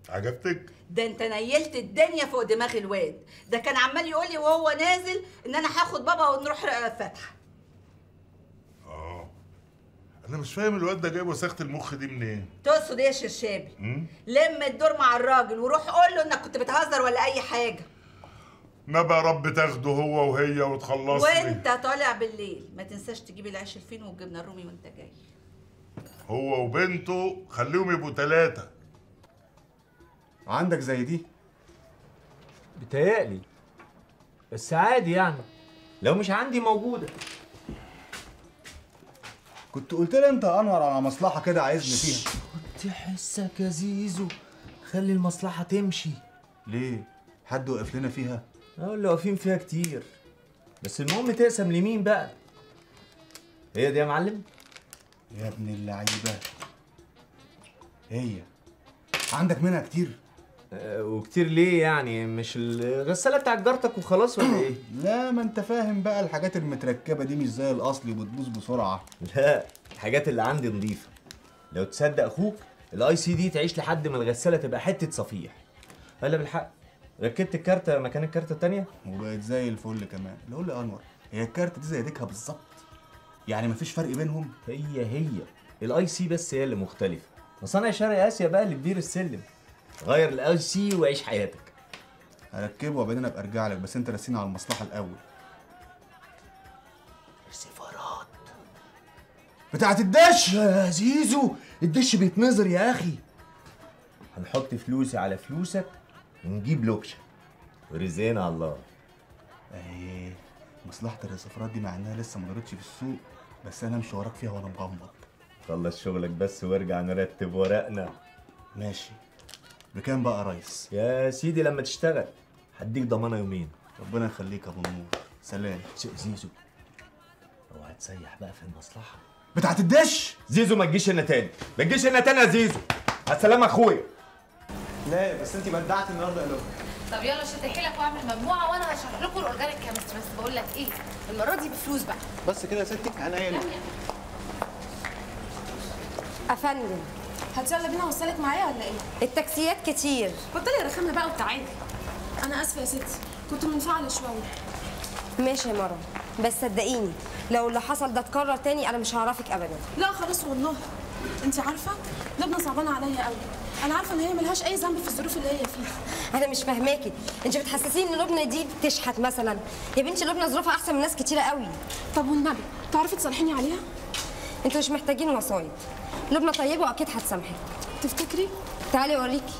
عجبتك؟ ده انت نيلت الدنيا فوق دماغ الواد ده، كان عمال يقول لي وهو نازل ان انا هاخد بابا ونروح فتحه. اه انا مش فاهم الواد ده جايب وساخه المخ دي منين؟ إيه؟ تقصد ايه يا شرشابي؟ لم الدور مع الراجل وروح قول له انك كنت بتهزر ولا اي حاجه. نبى يا رب تاخده هو وهي وتخلصني. وانت طالع بالليل ما تنساش تجيب العيش الفين والجبنه الرومي وانت جاي. هو وبنته خليهم يبقوا ثلاثه. عندك زي دي؟ بتهيألي بس عادي يعني، لو مش عندي موجودة. كنت قلت لي انت يا انور على مصلحة كده عايزني فيها. كنت حسك يا زيزو خلي المصلحة تمشي. ليه؟ حد وقف لنا فيها؟ اه اللي واقفين فيها كتير، بس المهم تقسم لمين بقى؟ هي دي يا معلم؟ يا ابن اللعيبة هي عندك منها كتير؟ وكتير ليه يعني؟ مش الغساله بتاعت جارتك وخلاص ولا ايه؟ لا ما انت فاهم بقى، الحاجات المتركبه دي مش زي الاصلي وبتبوظ بسرعه. لا الحاجات اللي عندي نظيفه، لو تصدق اخوك الاي سي دي تعيش لحد ما الغساله تبقى حته صفيح. هلا بالحق ركبت الكارته مكان الكارته الثانيه وبقت زي الفل كمان. اللي اقول يا انور هي الكارته دي زي ديكها بالظبط، يعني مفيش فرق بينهم. هي هي الاي سي بس هي اللي مختلفه. مصانع شرق اسيا بقى اللي بتدير السلم. غير الاي سي وعيش حياتك. هركبه وبعدين ابقى ارجع لك، بس انت رسينا على المصلحه الاول. السفارات بتاعت الدش يا زيزو. الدش بيتنظر يا اخي. هنحط فلوسي على فلوسك ونجيب لوكشه ورزقنا على الله. ايه مصلحه السفارات دي مع انها لسه ما نورتش في السوق، بس انا مش وراك فيها وانا مغمض. خلص شغلك بس وارجع نرتب ورقنا. ماشي. بكام بقى يا ريس؟ يا سيدي لما تشتغل هديك ضمانه يومين. ربنا يخليك يا ابو النور. سلام. زيزو اوعى تسيح بقى في المصلحه بتاعت الدش. زيزو ما تجيش هنا تاني، ما تجيش هنا تاني يا زيزو. على السلامه يا اخويا. لا بس انت بدعت النهارده يا لؤلؤ. طب يلا شد حيلك واعمل مجموعه وانا هشرح لكم الاورجانيك كيمستري. بس بقول لك ايه، المره دي بفلوس بقى. بس كده يا ستي عينيا ليك. افندم هتسلى بينا وصلك معايا ولا ايه؟ التاكسيات كتير. بطلي رخامه بقى وتعالي. انا اسفه يا ستي كنت منفعله شويه. ماشي يا مرام، بس صدقيني لو اللي حصل ده اتكرر تاني انا مش هعرفك ابدا. لا خلاص والله. انت عارفه لبنى صعبانه عليا قوي. انا عارفه ان هي ملهاش اي ذنب في الظروف اللي هي فيها. انا مش فاهماكي، انت بتحسسيني ان لبنى دي بتشحت مثلا؟ يا بنتي لبنى ظروفها احسن من ناس كتيره قوي. طب والنبي تعرفي تصالحيني عليها؟ انتوا مش محتاجين وصايد، لبنى طيبه واكيد هتسامحك. تفتكري؟ تعالي اوريكي.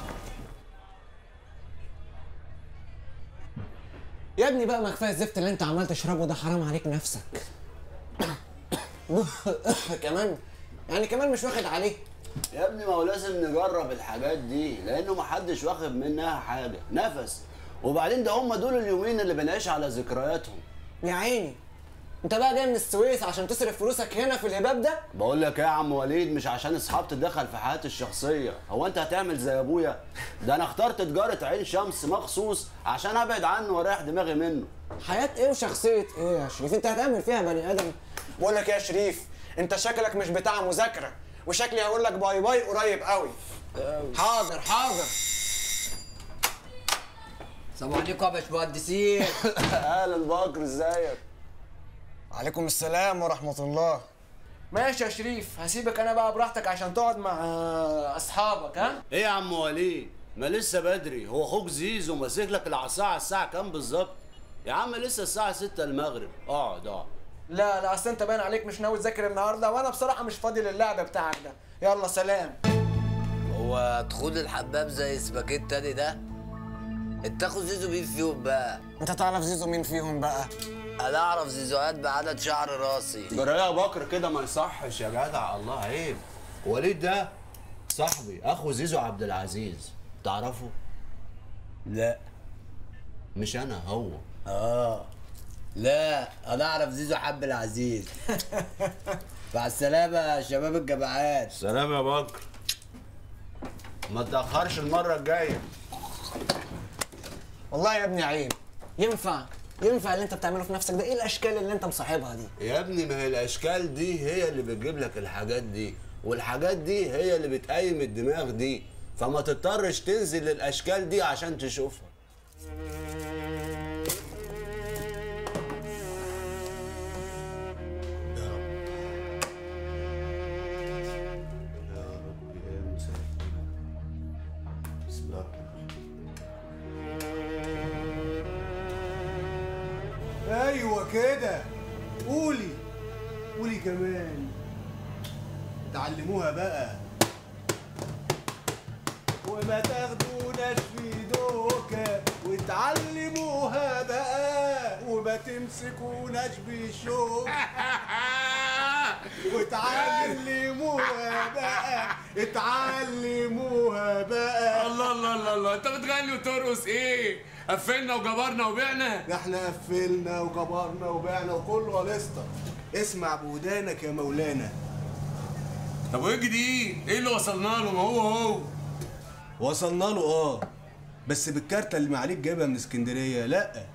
يا ابني بقى مخفاية الزفت اللي انت عمال تشربه ده، حرام عليك نفسك. كمان يعني كمان مش واخد عليه يا ابني. ما هو لازم نجرب الحاجات دي لانه محدش واخد منها حاجه نفس. وبعدين ده هم دول اليومين اللي بنعيش على ذكرياتهم. يا عيني انت بقى جاي من السويس عشان تصرف فلوسك هنا في الهباب ده؟ بقول لك ايه يا عم وليد، مش عشان اصحاب تتدخل في حياتي الشخصيه. هو انت هتعمل زي ابويا؟ ده انا اخترت تجاره عين شمس مخصوص عشان ابعد عنه واريح دماغي منه. حياه ايه وشخصيه ايه يا شريف؟ انت هتعمل فيها بني ادم. بقول لك ايه يا شريف، انت شكلك مش بتاع مذاكره، وشكلي هقول لك باي باي قريب قوي. حاضر حاضر. السلام عليكم يا باشمهندسين. اهلا بكر، ازيك؟ عليكم السلام ورحمه الله. ماشي يا شريف، هسيبك انا بقى براحتك عشان تقعد مع اصحابك. ها ايه يا عم وليد، ما لسه بدري. هو اخوك زيزو ماسك لك العصا على الساعه كام بالظبط يا عم؟ لسه الساعه ستة المغرب. اقعد اقعد. لا لا اصل انت باين عليك مش ناوي تذاكر النهارده، وانا بصراحه مش فاضي للعبه بتاعك ده. يلا سلام. هو دخول الحباب زي سباكيت تاني ده؟ انت اخو زيزو مين فيهم بقى؟ انت تعرف زيزو مين فيهم بقى؟ انا اعرف زيزوات بعدد شعر راسي. جرايه بكر كده ما يصحش يا جدع، الله عيب. وليد ده صاحبي اخو زيزو عبد العزيز، تعرفه؟ لا مش انا هو. اه لا انا اعرف زيزو حب العزيز. مع السلامه يا شباب الجماعات. سلام يا بكر، ما تاخرش المره الجايه. والله يا ابني عيب. ينفع ينفع اللي انت بتعمله في نفسك ده؟ ايه الاشكال اللي انت مصاحبها دي يا ابني؟ ما هي الاشكال دي هي اللي بتجيب لك الحاجات دي، والحاجات دي هي اللي بتقيم الدماغ دي، فما تضطرش تنزل للاشكال دي عشان تشوفها. ايوه كده، قولي قولي كمان. تعلموها بقى وما تاخدوناش في دوكه، وتعلموها بقى وما تمسكوناش بشوك. وتعلموها بقى، اتعلموها بقى. الله الله الله الله، انت بتغني وترقص ايه؟ قفلنا وجبرنا وبعنا؟ ده احنا قفلنا وجبرنا وبعنا وكله لسطة. اسمع بودانك يا مولانا. طب وايه الجديد؟ ايه اللي وصلنا له؟ ما هو هو وصلنا له. اه بس بالكارتة اللي معاليك جايبها من اسكندرية. لا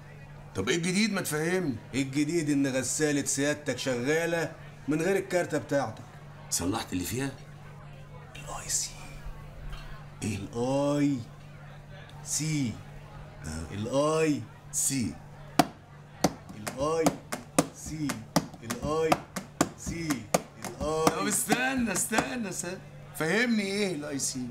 طب ايه الجديد؟ ما تفهمني. ايه الجديد؟ ان غسالة سيادتك شغالة من غير الكارتة بتاعتك. صلحت اللي فيها؟ الاي سي. ايه الاي سي؟ الاي سي، الاي سي، الاي سي، الاي. طب استنى استنى استنى، فهمني ايه الاي سي؟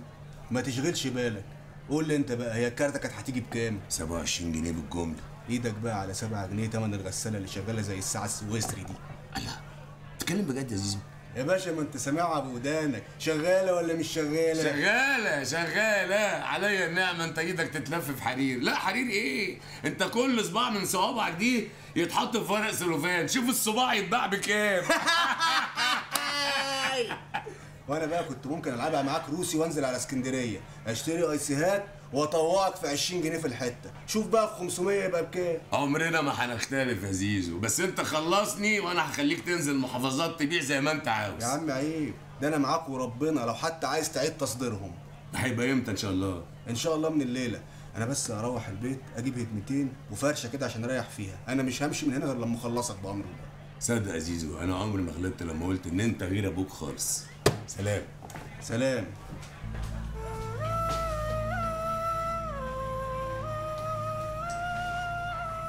ما تشغلش بالك، قول لي انت بقى، هي الكارتة كانت هتيجي بكام؟ سبعة وعشرين جنيه بالجملة. ايدك بقى على سبعة جنيه تمن الغسالة اللي شغالة زي الساعة السويسري دي. الله، تتكلم بجد يا زيزو؟ يا باشا ما انت سامعها بودانك، شغاله ولا مش شغاله؟ شغاله شغاله، عليا النعمه انت ايدك تتلف في حرير، لا حرير ايه؟ انت كل صباع من صوابعك دي يتحط في ورق سلوفان، شوف الصباع يتباع بكام. وانا بقى كنت ممكن العبها معاك روسي وانزل على اسكندريه، اشتري ايسيهات واطوعك في عشرين جنيه في الحته، شوف بقى في خمسمية يبقى بكام؟ عمرنا ما هنختلف يا زيزو، بس انت خلصني وانا هخليك تنزل محافظات تبيع زي ما انت عاوز. يا عم عيب، ده انا معاك وربنا لو حتى عايز تعيد تصديرهم. هيبقى امتى ان شاء الله؟ ان شاء الله من الليله، انا بس اروح البيت اجيب هدمتين وفرشه كده عشان اريح فيها، انا مش همشي من هنا غير لما اخلصك بامر الله. صدق يا زيزو انا عمري ما غلطت لما قلت ان انت غير ابوك خالص. سلام سلام.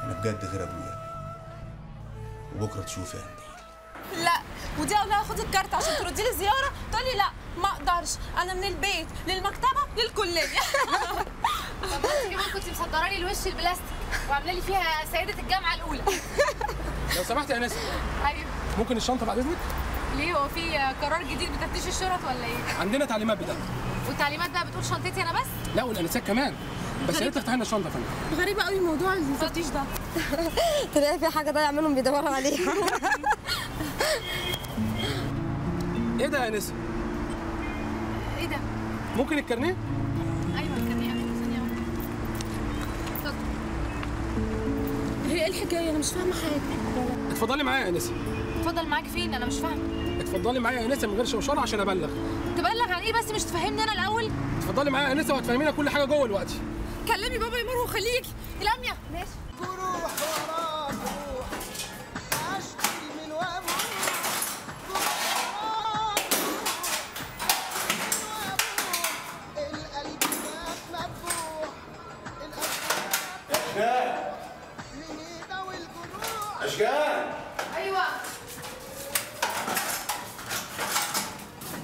أنا بجد غير أبويا، وبكرة تشوف يا هنديل. لا، ودي أقول لها خدي الكارت عشان تردي لي زيارة، تقول لي لا ما أقدرش، أنا من البيت للمكتبة للكلية. طب أنت كمان كنت مصدرة لي الوش البلاستيك وعاملة لي فيها سيدة الجامعة الأولى. لو سمحت يا نسمة. أيوه. ممكن الشنطة بعد إذنك؟ ليه هو في قرار جديد بتفتيش الشرط ولا ايه؟ عندنا تعليمات بتاعتك. والتعليمات بقى بتقول شنطتي انا بس؟ لا والانسات كمان، بس يا ريت تفتح لنا الشنطه يا فندم. غريبه قوي موضوع التفتيش ده. تلاقي في حاجه ضايعه منهم بيدوروا عليها. ايه ده يا نسا؟ ايه ده؟ ممكن الكارنيه؟ ايوه الكارنيه، ثانيه واحده. اتفضل. هي ايه الحكايه؟ انا مش فاهمه حاجه. اتفضلي معايا يا نسا. اتفضل معاك فين؟ انا مش فاهمه. اتفضلي معايا يا انسه من غير شوشره عشان ابلغ. تبلغ عن ايه بس؟ مش تفهمني انا الاول؟ اتفضلي معايا يا انسه وهتفهمينا كل حاجه جوه دلوقتي. كلمي بابا يمر وخليكي. الاميه ماشي. بروح وراك بروح اشتري من وراك القلب مفتوح القلب مفتوح الهيبه والجروح اشجان.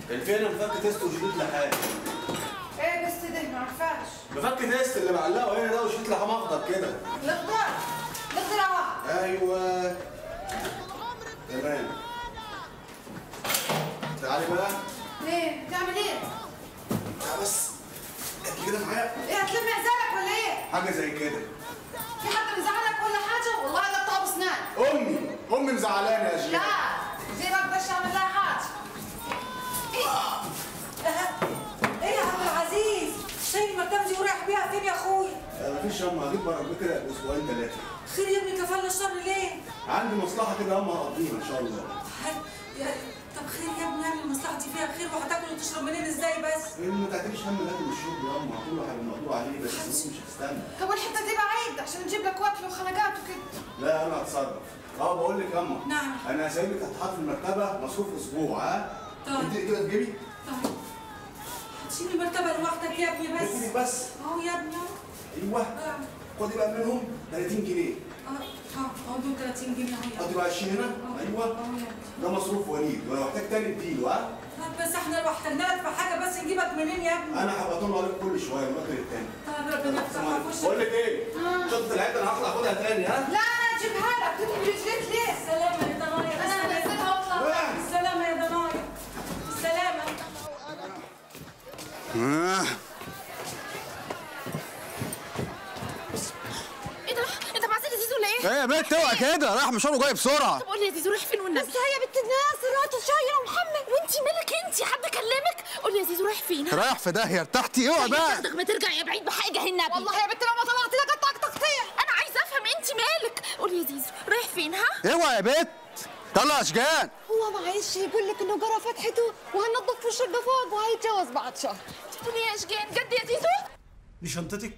الفيلم مفك تيست وشريط لحاجة. ايه بس ده؟ ما عرفهاش. مفك تيست اللي معلقه هنا ده وشريط لحام اخضر كده. نقدر نقدر اهو. ايوه تمام. تعالي بقى. ليه؟ بتعمل ايه؟ لا بس انت كده معايا. ايه هتلم عزالك ولا ايه؟ حاجة زي كده. في حد مزعلك ولا حاجة؟ والله انا بتاع بسنان. امي امي مزعلانة يا شيخ. لا جيبك باش اعمل لها حاجة. ايه يا عم العزيز؟ شايل المرتبه دي ورايح بيها فين يا اخويا؟ مفيش يا اما هجيب بربيه كده باسبوعين ثلاثه. خير يا ابني كفانا الشر ليه؟ عندي مصلحه كده يا اما هقضيها ان شاء الله. طب خير يا ابني، اعمل المصلحه دي فيها خير. وهتاكل وتشرب منين ازاي بس؟ ما تعتبريش هم الاكل والشرب يا اما، كله هنقضوه عليه بس مش هستنى. طب الحته دي بعيد عشان نجيب لك وقت وخناجات وكده. لا انا هتصرف. اه بقول لك يا اما. نعم. انا سايبك هتتحط في المرتبه مصروف اسبوع. ها؟ طيب انت كده تجيبي؟ طيب هتشيلي المرتبة لوحدك يا ابني بس؟ اديني بس اهو يا ابني. ايوه خدي بقى منهم تلاتين جنيه. اه اه خدهم تلاتين جنيه اهو. خدي بقى عشرين هنا. ايوه ده مصروف وليد ولو احتاج تاني اديله. ها طب بس احنا لو احتجنا لك في حاجة بس نجيبك منين يا ابني؟ انا هبقى اطلع عليك كل شوية من وقت للتاني. طب ربنا يفتحك وشك. بقول لك ايه؟ شنطة العيادة انا هطلع اخدها تاني. ها؟ لا انا هجيبها لك. تجيب رجليك ليه؟ السلامة يا ضنايا. انا هنزلها واطلع. السلامة يا ضنايا. سلامة. ايه ده؟ انت بعزل زيزو ولا ايه؟ ايه يا بنت اوعى كده، رايح مشوار وجاي بسرعه. طب قول لي يا زيزو رايح فين والنبي؟ بس هي بنت الناس الراجل شايله ومحمد وانت مالك انت؟ حد كلمك؟ قول لي يا زيزو رايح فين؟ رايح في داهيه ارتحتي. اوعى بقى تاخدك ما ترجع يا بعيد بحاجه النبي. والله يا بنت لو ما طلعتي لك قطعك تقطيع. انا عايزه افهم انت مالك؟ قول لي يا زيزو رايح فين؟ ها؟ اوعى يا بنت طلع اشجان. هو معلش يقول لك انه جرى فتحته وهننضف فرشه الجفاف وهيتجوز بعد شهر. بتقول ايه يا اشجان؟ جد يا زيزو؟ دي شنطتك؟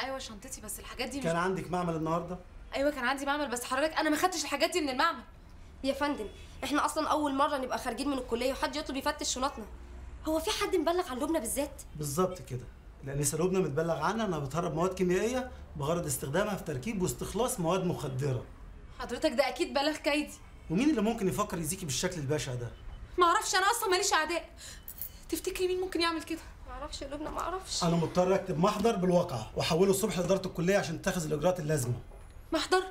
ايوه شنطتي بس الحاجات دي مش كان عندك معمل النهارده؟ ايوه كان عندي معمل بس حضرتك انا ما خدتش الحاجات دي من المعمل. يا فندم احنا اصلا اول مره نبقى خارجين من الكليه وحد يطلب يفتش شنطنا. هو في حد مبلغ عن لبنى بالذات؟ بالظبط كده، لأنسة لبنى متبلغ عنها انها بتهرب مواد كيميائيه بغرض استخدامها في تركيب واستخلاص مواد مخدره. حضرتك ده اكيد بلغ كيدي. ومين اللي ممكن يفكر يزيكي بالشكل البشع ده؟ معرفش انا اصلا ماليش اعداء. تفتكري مين ممكن يعمل كده؟ معرفش يا لبنى معرفش. انا مضطر اكتب محضر بالواقعه واحوله الصبح لاداره الكليه عشان تتخذ الاجراءات اللازمه. محضر؟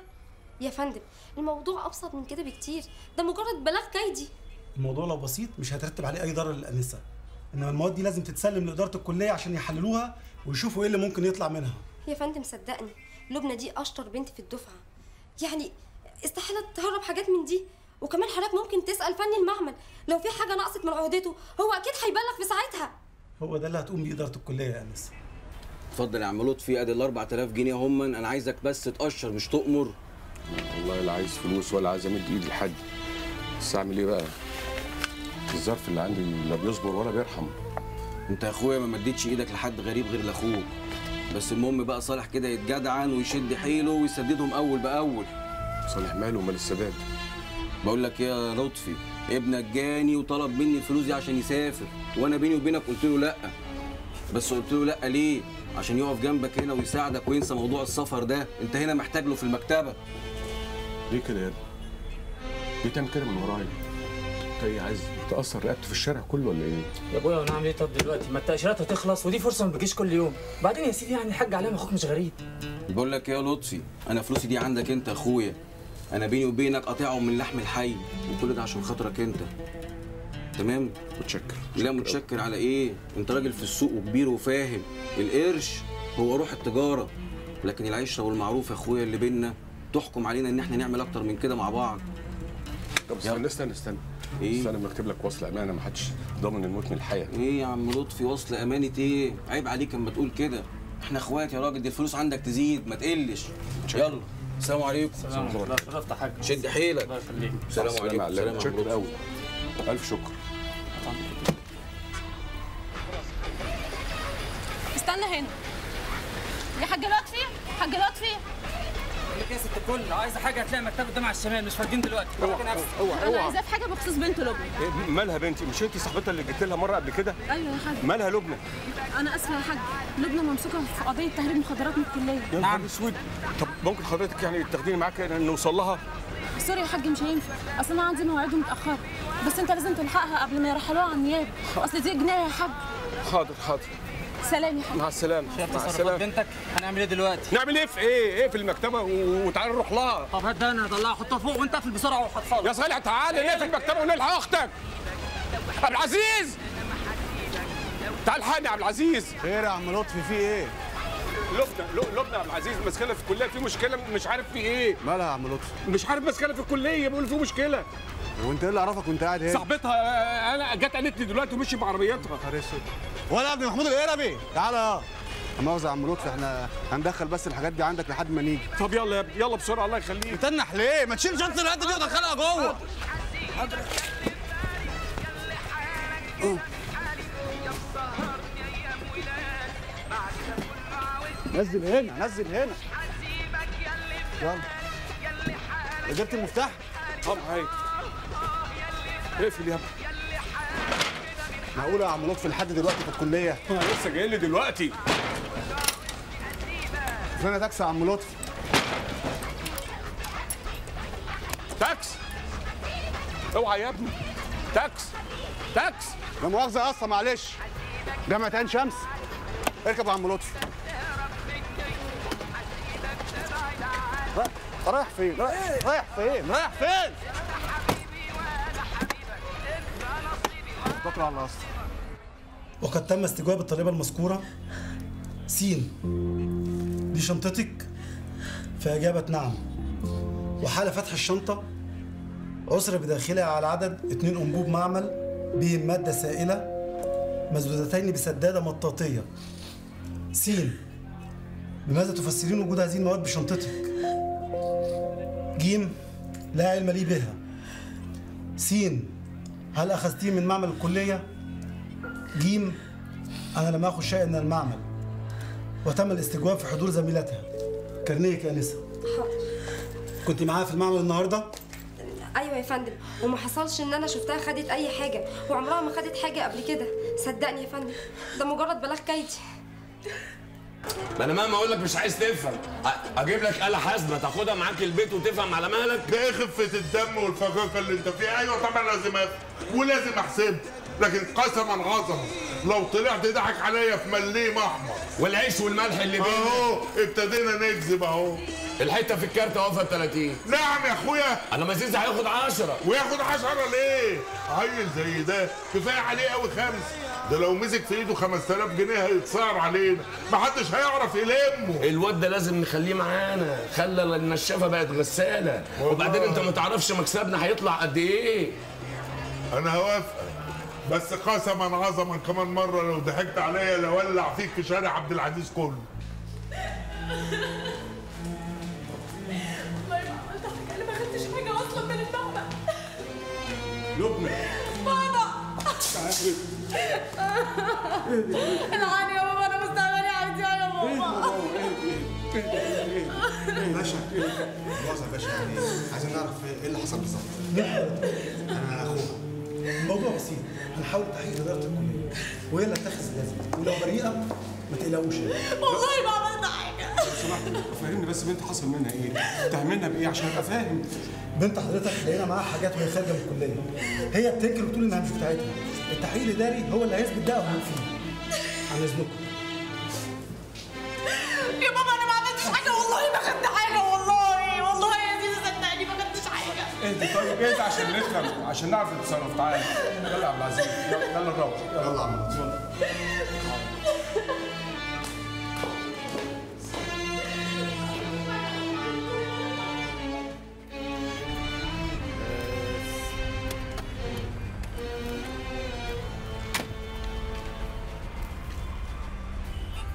يا فندم الموضوع ابسط من كده بكتير، ده مجرد بلاغ كيدي. الموضوع لو بسيط مش هترتب عليه اي ضرر للانسه، انما المواد دي لازم تتسلم لاداره الكليه عشان يحللوها ويشوفوا ايه اللي ممكن يطلع منها. يا فندم صدقني لبنى دي اشطر بنت في الدفعه، يعني استحاله تهرب حاجات من دي. وكمان حضرتك ممكن تسال فني المعمل لو في حاجه نقصت من عهدته، هو اكيد هيبلغ في ساعتها. هو ده اللي هتقوم بيه اداره الكليه يا انسه. اتفضل يا عم لطفي، ادي ال أربعة آلاف جنيه اهم. انا عايزك بس تقشر مش تؤمر. والله لا عايز فلوس ولا عايز امد ايدي لحد، بس اعمل ايه بقى؟ الظرف اللي عندي لا بيصبر ولا بيرحم. انت يا اخويا ما مديتش ايدك لحد غريب غير لاخوك، بس المهم بقى صالح كده يتجدعن ويشد حيله ويسددهم اول باول. صالح ماله ومال السداد؟ بقول لك يا لطفي ابنك جاني وطلب مني الفلوس دي عشان يسافر، وانا بيني وبينك قلت له لا. بس قلت له لا ليه؟ عشان يقف جنبك هنا ويساعدك وينسى موضوع السفر ده، انت هنا محتاج له في المكتبه. ليه كده يا ابني؟ ليه تعمل كده من ورايا؟ انت ايه عايز تاثر رقبته في الشارع كله ولا ايه؟ يا ابويا وانا هعمل ايه طب دلوقتي؟ ما التاشيرات هتخلص ودي فرصه ما بتجيش كل يوم، بعدين يا سيدي يعني الحاج علام اخوك مش غريب. بقول لك يا لطفي انا فلوسي دي عندك انت يا اخويا، انا بيني وبينك قاطعهم من لحم الحي، وكل ده عشان خاطرك انت. تمام؟ متشكر. لا متشكر على ايه؟ انت راجل في السوق وكبير وفاهم، القرش هو روح التجاره، لكن العشره والمعروف يا اخويا اللي بينا تحكم علينا ان احنا نعمل اكتر من كده مع بعض. طب استنى استنى استنى ايه؟ استنى لما اكتب لك وصل امانه، ما حدش ضامن الموت من الحياه. ايه يا عم لطفي وصل امانه ايه؟ عيب عليك اما تقول كده، احنا اخوات يا راجل، دي الفلوس عندك تزيد ما تقلش. يلا السلام عليكم. السلام عليكم. لا شرفت يا حاج، شد حيلك. الله يخليك. السلام عليكم. السلام عليكم. ألف شكر. استنى هنا يا حاج لطفي، حاج لطفي. بقول لك يا ست الكل، لو عايزه حاجه هتلاقي مكتبه قدام على الشمال، مش فاضيين دلوقتي. اوعى اوعى انا عايزاه في حاجه بخصوص بنت لبنى. مالها بنتي؟ مش انت صاحبتها اللي جبت لها مره قبل كده؟ ايوه يا حاج. مالها لبنى؟ انا اسفه يا حاج، لبنى ممسوكه في قضيه تهريب مخدرات من الكليه. نعم اسود. طب ممكن حضرتك يعني تاخديني معاك نوصل لها؟ سوري يا حاج مش هينفع، اصل انا عندي مواعيد متاخره، بس انت لازم تلحقها قبل ما يرحلوها على النيابه، اصل دي جنايه يا حاج. حاضر حاضر. سلام يا حاج. مع السلامه. شايف تصرفات بنتك؟ هنعمل ايه دلوقتي؟ نعمل ايه في ايه؟ ايه في المكتبه وتعالى نروح لها. طب هات ده انا هطلعها احطها فوق وانت اقفل بسرعه وحطها لك. يا صالح تعالى نقفل إيه المكتبه ونلحق اختك. عبد العزيز تعال الحقني يا عبد العزيز. خير يا عم لطفي في ايه؟ لبنى لبنى عبد العزيز ماسكانا في الكليه، في مشكله مش عارف في ايه. مالها يا عم لطفي؟ مش عارف ماسكانا في الكليه، بيقول في مشكله. وانت ايه اللي عرفك وانت قاعد هنا؟ صاحبتها انا جت قالت لي دلوقتي ومشي بعربيتها. ولا عبد المحمود القربي تعالى. اه مؤاخذه يا عم لطفي، احنا هندخل بس الحاجات دي عندك لحد ما نيجي. طب يلا يا ابني يلا بسرعه الله يخليك. بتنح ليه؟ ما تشيل شنطه القد دي ودخلها جوه. حاضر. نزل هنا نزل هنا. يلا. جبت المفتاح؟ طب هاي. اقفل يا ابني. معقولة يا عم لطفي لحد دلوقتي في الكلية؟ أنا لسه جاي لي دلوقتي. فين تاكسي يا عم لطفي؟ تاكسي؟ أوعى يا ابني. تاكسي تاكسي. لا مؤاخذة يا اسطى معلش. جامعة عين شمس. اركب يا عم لطفي. رايح فين؟ رايح فين؟ رايح فين؟ بكره على العصر. وقد تم استجواب الطالبه المذكوره س. دي شنطتك؟ فاجابت نعم. وحال فتح الشنطه عثر بداخلها على عدد اثنين انبوب معمل بهم ماده سائله مسدودتين بسداده مطاطيه. س. بماذا تفسرين وجود هذه المواد بشنطتك؟ ج. لا علم لي بها. س. هل أخذتيه من معمل الكلية؟ ج. أنا لم آخذ شيئا من المعمل. وتم الاستجواب في حضور زميلتها. كارنيك يا أنسة. حاضر. كنت معاها في المعمل النهارده؟ أيوه يا فندم، وما حصلش إن أنا شفتها خدت أي حاجة، وعمرها ما خدت حاجة قبل كده، صدقني يا فندم، ده مجرد بلاغ كيدي. ما انا مهما اقول لك مش عايز تفهم، اجيب لك آلة حاسبة تاخدها معاك البيت وتفهم على مهلك. ده ايه خفة الدم والفجاكة اللي انت فيها؟ ايوه طبعا لازم افهم ولازم احسب، لكن قسما عظما لو طلعت ضحك عليا في مليم احمر والعيش والملح اللي بينا. اهو ابتدينا نكذب اهو. الحته في الكارت واقفه ثلاثين. نعم يا اخويا. انا مزيزي هياخد عشرة. وياخد عشرة ليه؟ عيل زي ده كفايه عليه قوي خمسه. ده لو مسك في ايده خمسة آلاف جنيه هيتصعب علينا، محدش هيعرف يلمه. الواد ده لازم نخليه معانا، خلى النشافه بقت غساله. وبعدين انت ما تعرفش مكسبنا هيطلع قد ايه. انا هوافقك بس قسما عظما كمان مره لو ضحكت عليا لولع فيك في شارع عبد العزيز كله. والله ما عملت حاجه، انا ما خدتش حاجه اصلا من التهمه. لبنى بابا العاني يا بابا، انا مستقبلي عايزاه يا بابا. باشا خلاص يا باشا، يعني عايزين نعرف ايه اللي حصل بالظبط. انا اخوها، الموضوع بسيط، هنحاول تحقيق اداره الكليه وهي اللي هتاخذ اللازم، ولو بريئه ما تقلقوش. والله ما عملنا حاجه. لو سمحت فهمني بس، بنت حصل منها ايه؟ تهملنا بايه عشان ابقى فاهم؟ بنت حضرتك لقينا معاها حاجات وهي خارجه من الكليه، هي بتنكر وتقول انها مش بتاعتها. التحقيق الاداري هو اللي هيثبت ده او هنفيه. على اذنكم. يا بابا انا ما عملتش حاجه، والله ما خدت حاجه، والله والله يا زيزو صدقني ما خدتش حاجه. انت طيب انت عشان نفهم، عشان نعرف نتصرف. تعالى يلا يا عم العزيز، يلا نروح. يلا يا عم العزيز.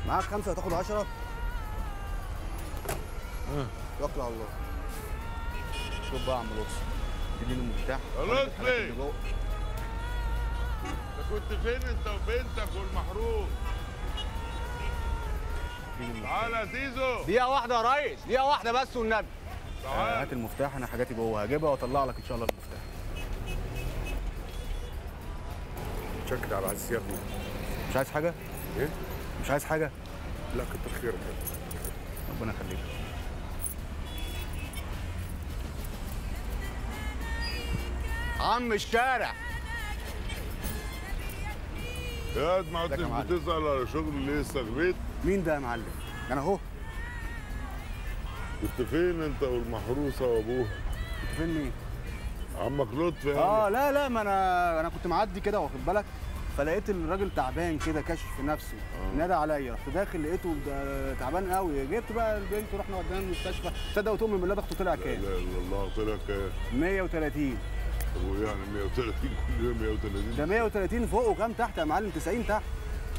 معاك خمسة هتاخد عشرة. امم توكل على الله. شوف بقى يا عم لطفي، اديني المفتاح. خلاص ليه؟ انت كنت فين انت وبنتك والمحروم؟ تعالى يا زيزو. دقيقة واحدة يا ريس، دقيقة واحدة بس والنبي. تعالى هات المفتاح، أنا حاجاتي جوه هجيبها وأطلع لك إن شاء الله المفتاح. شكل على العزيز يا ابني. مش عايز حاجة؟ إيه؟ مش عايز حاجة؟ لا كتر خيرك. ربنا يخليك. عم الشارع. يا ما عدتش بتسأل على شغل ليه استغبيت؟ مين ده يا معلم؟ أنا أهو. كنت فين أنت والمحروسة وأبوها؟ كنت فين مين؟ عمك لطفي. آه لا لا، ما أنا أنا كنت معدي كده واخد بالك؟ فلقيت الراجل تعبان كده كاشف في نفسه، نادى عليا، رحت داخل لقيته تعبان قوي، جبت بقى البنت ورحنا وديناها المستشفى. تصدق وتؤمن بالله ضغطه طلع كام؟ لا اله الا الله. طلع كام؟ مية وتلاتين. طب هو يعني مية وتلاتين كل يوم؟ مية وتلاتين ده مية وتلاتين فوق وكام تحت يا معلم؟ تسعين تحت.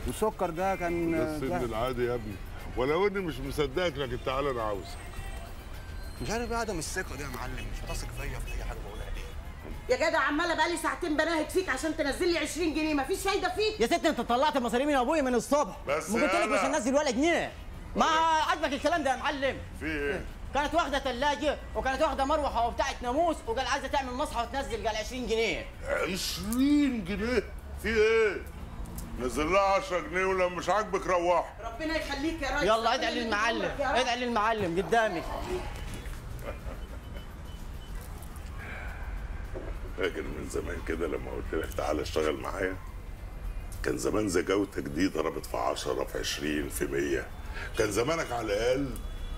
والسكر ده كان ده السن العادي يا ابني، ولو اني مش مصدقك لكن تعالى انا عاوزك. مش عارف ايه عدم الثقه دي يا معلم، مش هتثق فيا في اي حاجه بقولها. يا جدع عماله بقالي ساعتين بناهد فيك عشان تنزل لي عشرين جنيه، مفيش فايده فيك. يا ست انت طلعت مصاري من ابويا من الصبح، بس قلت لك مش هنزل ولا جنيه. ما عجبك الكلام ده يا معلم؟ في ايه؟ كانت واخده ثلاجه وكانت واخده مروحه وبتاعه ناموس، وقال عايزه تعمل مصحه وتنزل قال عشرين جنيه. عشرين جنيه؟ في ايه؟ نزل لها عشرة جنيه ولو مش عاجبك روحها. ربنا يخليك يا راجل. يلا ادعي للمعلم، ادعي للمعلم قدامي. فاكر من زمان كده لما قلت لك تعالى اشتغل معايا؟ كان زمان زجاوتك دي ضربت في عشرة في عشرين في مية، كان زمانك على الاقل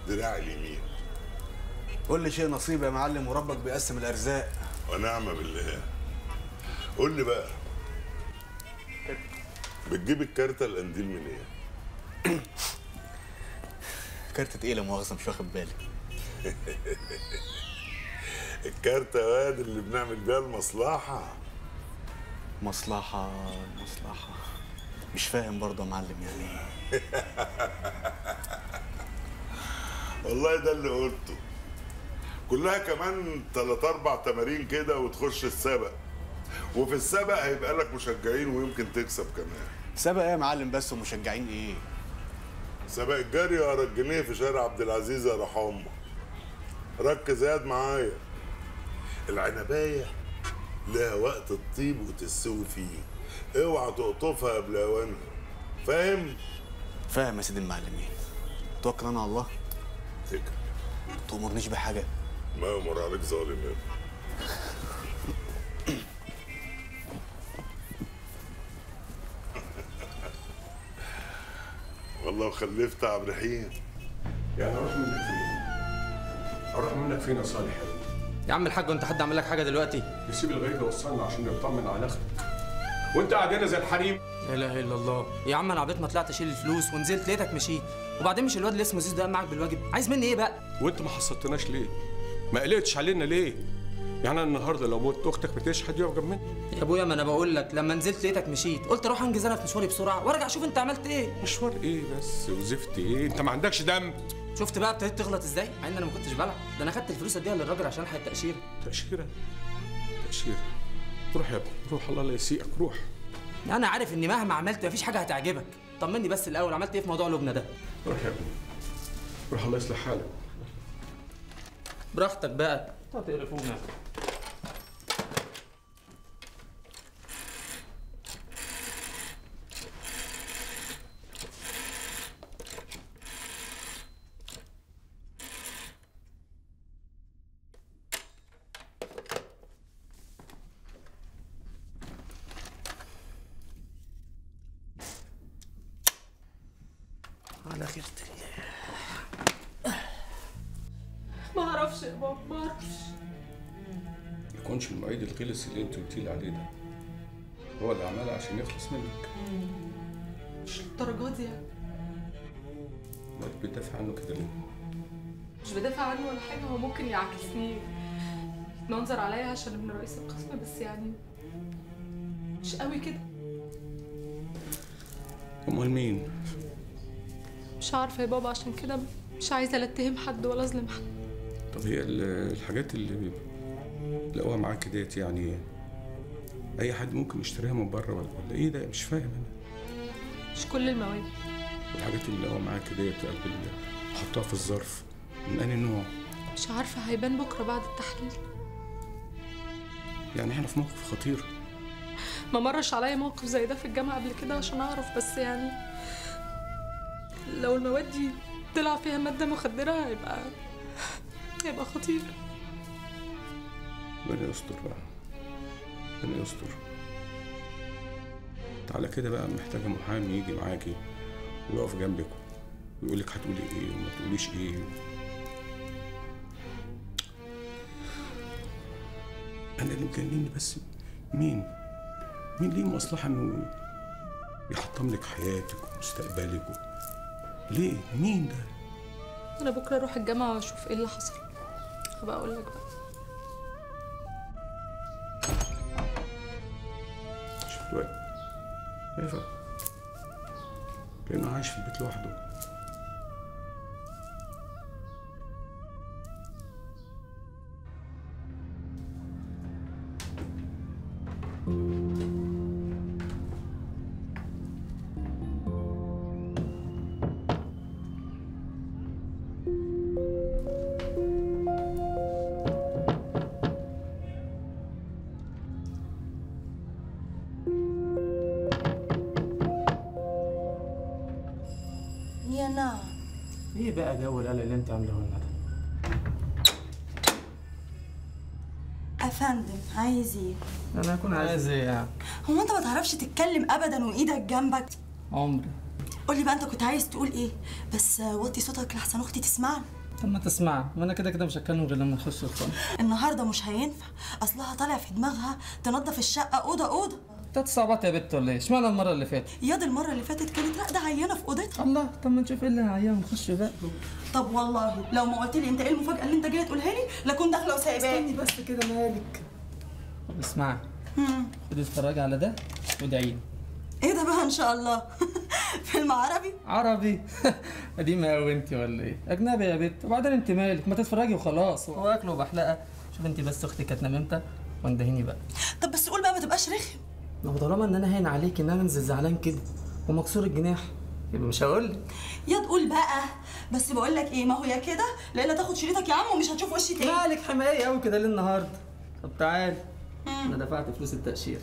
دراع اليمين. كل شيء نصيب يا معلم، وربك بيقسم الارزاق. ونعم بالله. قول لي بقى، بتجيب الكارتة القنديل من ايه؟ كارتة ايه لا مؤاخذة مش واخد بالي؟ الكارتة واد اللي بنعمل بيها المصلحة. مصلحة مصلحة مش فاهم برضه يا معلم يعني. والله ده اللي قلته. كلها كمان تلات أربع تمارين كده وتخش السبق، وفي السبق هيبقى لك مشجعين ويمكن تكسب كمان. سبق إيه يا معلم بس ومشجعين إيه؟ سبق الجري ورا الجنيه في شارع عبد العزيز يا راح أمك. ركز يا واد معايا. العنبايه لها وقت تطيب وتستوي فيه، اوعى تقطفها قبل اوانها. فاهم؟ فاهم يا سيدي المعلمين. توكل انا على الله. تكل. تؤمرنيش بحاجه؟ ما يؤمر عليك ظالم يا ابني. وخلفت عبد الرحيم. يعني اروح منك فين؟ اروح منك فين يا صالح؟ يا عم الحاج انت حد عمل لك حاجه دلوقتي؟ نسيب الغريب ده وصلنا عشان نطمن على اخرك. وانت قاعد هنا زي الحريم. لا اله الا الله. يا عم انا عبيط ما طلعت اشيل الفلوس ونزلت لقيتك مشيت، وبعدين مش الواد اللي اسمه زيزو ده معاك بالواجب؟ عايز مني ايه بقى؟ وانت ما حصلتناش ليه؟ ما قلقتش علينا ليه؟ يعني انا النهارده لو موت اختك بتشحد يقف جنب مني؟ يا ابويا ما انا بقول لك لما نزلت لقيتك مشيت، قلت اروح انجز انا في مشواري بسرعه وارجع اشوف انت عملت ايه. مشوار ايه بس وزفت ايه؟ انت ما عندكش دم. شفت بقى ابتديت تغلط ازاي؟ مع ان انا ما كنتش بلعب، ده انا خدت الفلوس اديها للراجل عشان حق التاشيره. تاشيره؟ تاشيره؟ روح يا ابني روح، الله لا يسيئك روح. انا عارف اني مهما عملت مفيش حاجه هتعجبك، طمني بس الاول عملت ايه في موضوع لبنى ده؟ روح يا ابني روح، الله يصلح حالك. براحتك بقى. طب تقرفونا. على خيرة الله. ما اعرفش يا بابا ما اعرفش. ما يكونش المعيد الغلس اللي انت قلتي لي عليه ده هو اللي عملها عشان يخلص منك. مش للدرجه دي يعني. امال بتدافع عنه كده ليه؟ مش بدافع عنه ولا حاجه، هو ممكن يعاكسني منظر عليا عشان ابن رئيس القسم، بس يعني مش قوي كده. امال مين؟ مش عارفه يا بابا، عشان كده مش عايزه لا اتهم حد ولا اظلم حد. طب هي الحاجات اللي لقوها معاك ديت يعني اي حد ممكن يشتريها من بره ولا ايه؟ ده مش فاهم انا. مش كل المواد. الحاجات اللي لقوها معاك ديت قبل حطها في الظرف من انهي نوع؟ مش عارفه، هيبان بكره بعد التحليل. يعني احنا في موقف خطير. ما مرش عليا موقف زي ده في الجامعه قبل كده عشان اعرف، بس يعني لو المواد دي طلع فيها مادة مخدرة هيبقى هيبقى خطير. ربنا يستر بقى، ربنا يستر. على كده بقى محتاجة محامي يجي معاكي ويقف جنبك ويقول لك هتقولي ايه وما تقوليش ايه. أنا اللي مجنني بس مين؟ مين ليه مصلحة إنه يحطم لك حياتك ومستقبلك؟ ليه؟ مين ده؟ أنا بكرة أروح الجامعة وأشوف إيه اللي حصل، هبقى أقول لك بقى. شوف الواد إيه فرق؟ كأنه عايش في البيت لوحده. ايه بقى جو القلق اللي انت عامله لنا ده؟ افندم عايز ايه؟ انا هكون عايز ايه يعني؟ هو انت ما تعرفش تتكلم ابدا وايدك جنبك؟ عمري. قول لي بقى انت كنت عايز تقول ايه؟ بس وطي صوتك لحسن اختي تسمعني. طب ما تسمع، ما انا كده كده مش هتكلم غير لما نخش الفن. النهارده مش هينفع، اصلها طالع في دماغها تنظف الشقه اوضه اوضه. انت صعبات يا بت ولا ايه؟ اشمعنى المره اللي فاتت؟ ياض المره اللي فاتت كانت راقده عيانه في اوضتها. الله، طب ما نشوف ايه اللي عيانه ونخش بقى. طب والله لو ما قلت لي انت ايه المفاجاه اللي انت جاي تقولها لي لا كنت داخله وسايباك. استني بس كده مالك. طب اسمعي، خدي اتفرجي على ده وادعي لي. ايه ده بقى ان شاء الله؟ فيلم عربي؟ عربي قديمه قوي انت ولا ايه؟ اجنبي يا بت، وبعدين انت مالك؟ ما تتفرجي وخلاص، هو اكل وبحلقه. شوف انت بس اختك هتنام امتى واندهيني بقى. طب بس قول بقى ما تبقاش رخم. ما هو طالما ان انا هين عليك ان انا انزل زعلان كده ومكسور الجناح يبقى مش هقول لك. يا تقول بقى، بس بقول لك ايه، ما هو يا كده ليلى تاخد شريطك يا عم ومش هتشوف وشي تاني. مالك حمايه قوي كده ليه النهارده؟ طب تعالي. انا دفعت فلوس التاشيره.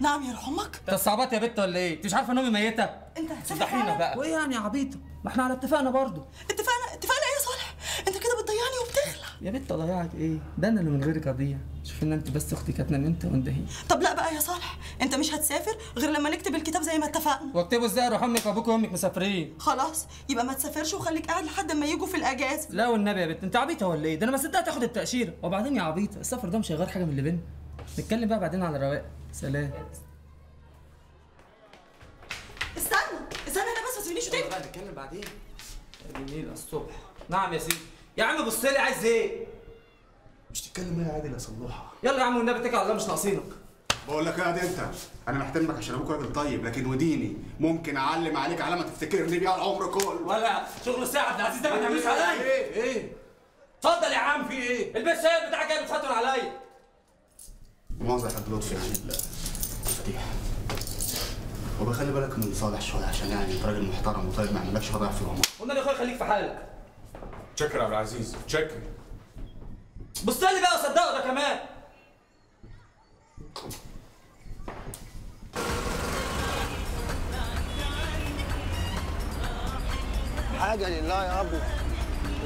نعم يرحم امك؟ انت صعبات يا بت ولا ايه؟ انت مش عارفه ان امي ميته؟ انت هتفتحينا بقى. وايه يعني يا عبيطه؟ ما احنا على اتفاقنا برضه. اتفقنا اتفقنا ايه يا صالح؟ انت كده بتضيعني وبتخلع. يا بنت اضيعك ايه؟ ده انا اللي من غيرك اضيع، شوفي ان انت بس اختي كاتنه ان انت وانت هي. طب لا بقى يا صالح، انت مش هتسافر غير لما نكتب الكتاب زي ما اتفقنا. واكتبوا ازاي؟ روح امك وابوك وامك مسافرين. خلاص يبقى ما تسافرش وخليك قاعد لحد ما يجوا في الاجازه. لا والنبي يا بنت انت عبيطه ولا ايه؟ ده انا ما صدقت اخد التاشيره، وبعدين يا عبيطه السفر ده مش هيغير حاجه من اللي بينا. نتكلم بقى بعدين على الرواق. سلام. استنى استنى انا بس ما تسيبنيش وتجري. بقى نتكلم بعدين. بالليل الصبح. نعم يا سيدي. يا عم بص لي عايز ايه؟ مش تتكلم يا عادل يا صلوحه؟ يلا يا عم والنبي اتكل على الله مش ناقصينك. بقول لك ايه يا عادل انت؟ انا محترمك عشان ابوك راجل طيب، لكن وديني ممكن اعلم عليك علامه تفتكرني بيها العمر كله. ولا شغل الساعه يا عبد العزيز ده ما تعملش عليا. ايه ايه؟ اتفضل يا عم في ايه؟ البيت الشهير بتاعك جاي بتخاطر عليا. بمؤاخذه يا حاج لطفي يعني الفضيحه. وبخلي بالك من صالح شويه عشان يعني انت راجل محترم وطيب ما يعملكش فضايح في العمر. قلنا يا اخويا خليك في حالك. شكرا يا عبد العزيز، شكرا. بص لي بقى وصدقه ده كمان. حاجه لله يا ابو،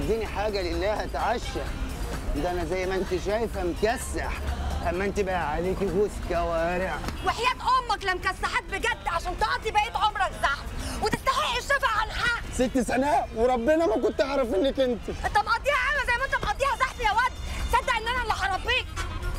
اديني حاجه لله اتعشى. ده انا زي ما انت شايفه مكسح، اما انت بقى عليكي جوز كوارع. وحياه امك لا مكسحات بجد عشان تقضي بقيه عمرك زحمه وتستحق الشفاعه على الحق. ست سنه وربنا ما كنت اعرف انك انت. انت مقضيها عامه زي ما انت مقضيها زحمه يا واد، صدق ان انا اللي حربيك.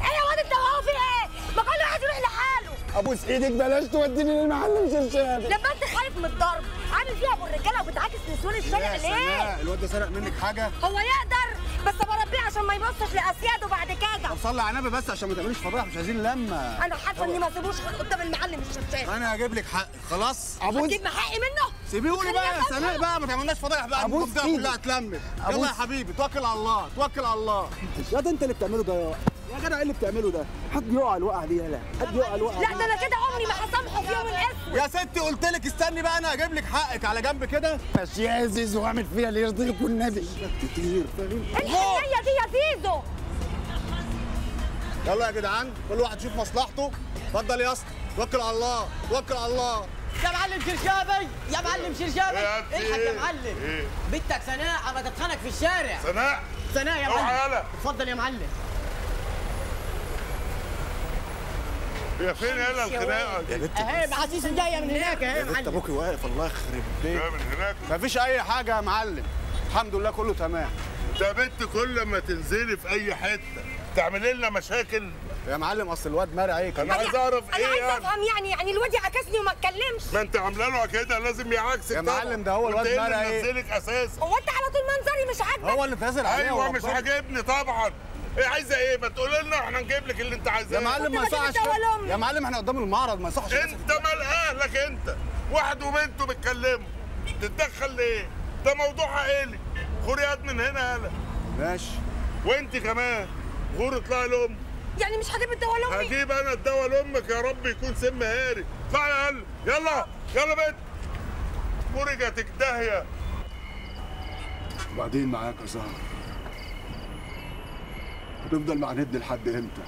ايه يا واد انت وهو في ايه؟ ما كل واحد يروح لحاله. ابوس ايدك بلاش توديني للمعلم شرشابي. لما انت خايف من الضرب عامل فيها ابو الرجاله وبتعاكس نسوان الشارع ليه؟ الواد ده سرق منك حاجه؟ هو يقدر بس بربيه عشان ما يبصش لاسياده بعد كده. طب صلي على النبي بس عشان ما تعمليش فضايح، مش عايزين لما. انا حاسه اني ما اسيبوش قدام المعلم الشبشاب. انا هجيب لك حق خلاص. هتجيب حقي منه؟ سيبيهولي بقى يا سناء بقى ما تعملناش فضايح بقى. ابوس ده كلها اتلمت. يلا يا حبيبي توكل على الله، توكل على الله. يا ده انت اللي بتعمله ده يا يا جدع، ايه اللي بتعمله ده؟ حد يقع الوقعه دي يالا، حد يقع الوقعه دي. لا ده انا كده عمري ما هسامحه في يوم الاسود. يا ستي قلت لك استني بقى انا هجيب لك حقك على جنب كده. ماشي يا زيزو، واعمل فيها اللي يرضيك والنبي. كتير فاهم؟ الحنيه دي يا زيزو. يلا يا جدعان كل واحد يشوف مصلحته. اتفضل يا اسطى، توكل على الله، توكل على الله. يا معلم شرشابي، يا معلم شرشابي، الحق يا معلم. إيه؟ بنتك سناء عم تتخانق في الشارع. سناء سناء يا معلم. اتفضل يا معلم. يا فين يلا الخناقه دي؟ اهي العزيز جايه من هناك اهي يا معلم. انت ابوكي واقف الله يخرب بيت. جايه من هناك؟ مفيش اي حاجه يا معلم، الحمد لله كله تمام. انت يا بنت كل ما تنزلي في اي حته تعملي لنا مشاكل يا معلم. اصل الواد ماري عليك. انا عايز اعرف ايه؟ انا عايز افهم يعني يعني الواد يعاكسني وما اتكلمش؟ ما انت عامله له كده لازم يعاكسك يا معلم. ده هو الواد ماري عليك. انت اللي اساسا هو انت على طول منظري مش عاجبك. هو اللي بتنزل عليا. ايوه مش عاجبني طبعا. ايه عايزه ايه؟ ما تقول لنا احنا نجيب لك اللي انت عايزاه. يا معلم ما يصحش يا معلم، احنا قدام المعرض ما يصحش. انت مال اهلك؟ انت واحد وبنته بيتكلموا تتدخل ليه؟ ده موضوع عائلي. خوريات من هنا يالا. ماشي. وانت كمان غور اطلعي لامك. يعني مش هجيب الدواء لامي؟ هجيب انا الدواء لامك يا رب يكون سم هاري. اطلعي يالا يلا يلا بنت. فرجتك داهيه. وبعدين معاك يا زهر هتفضل معاندني لحد امتى؟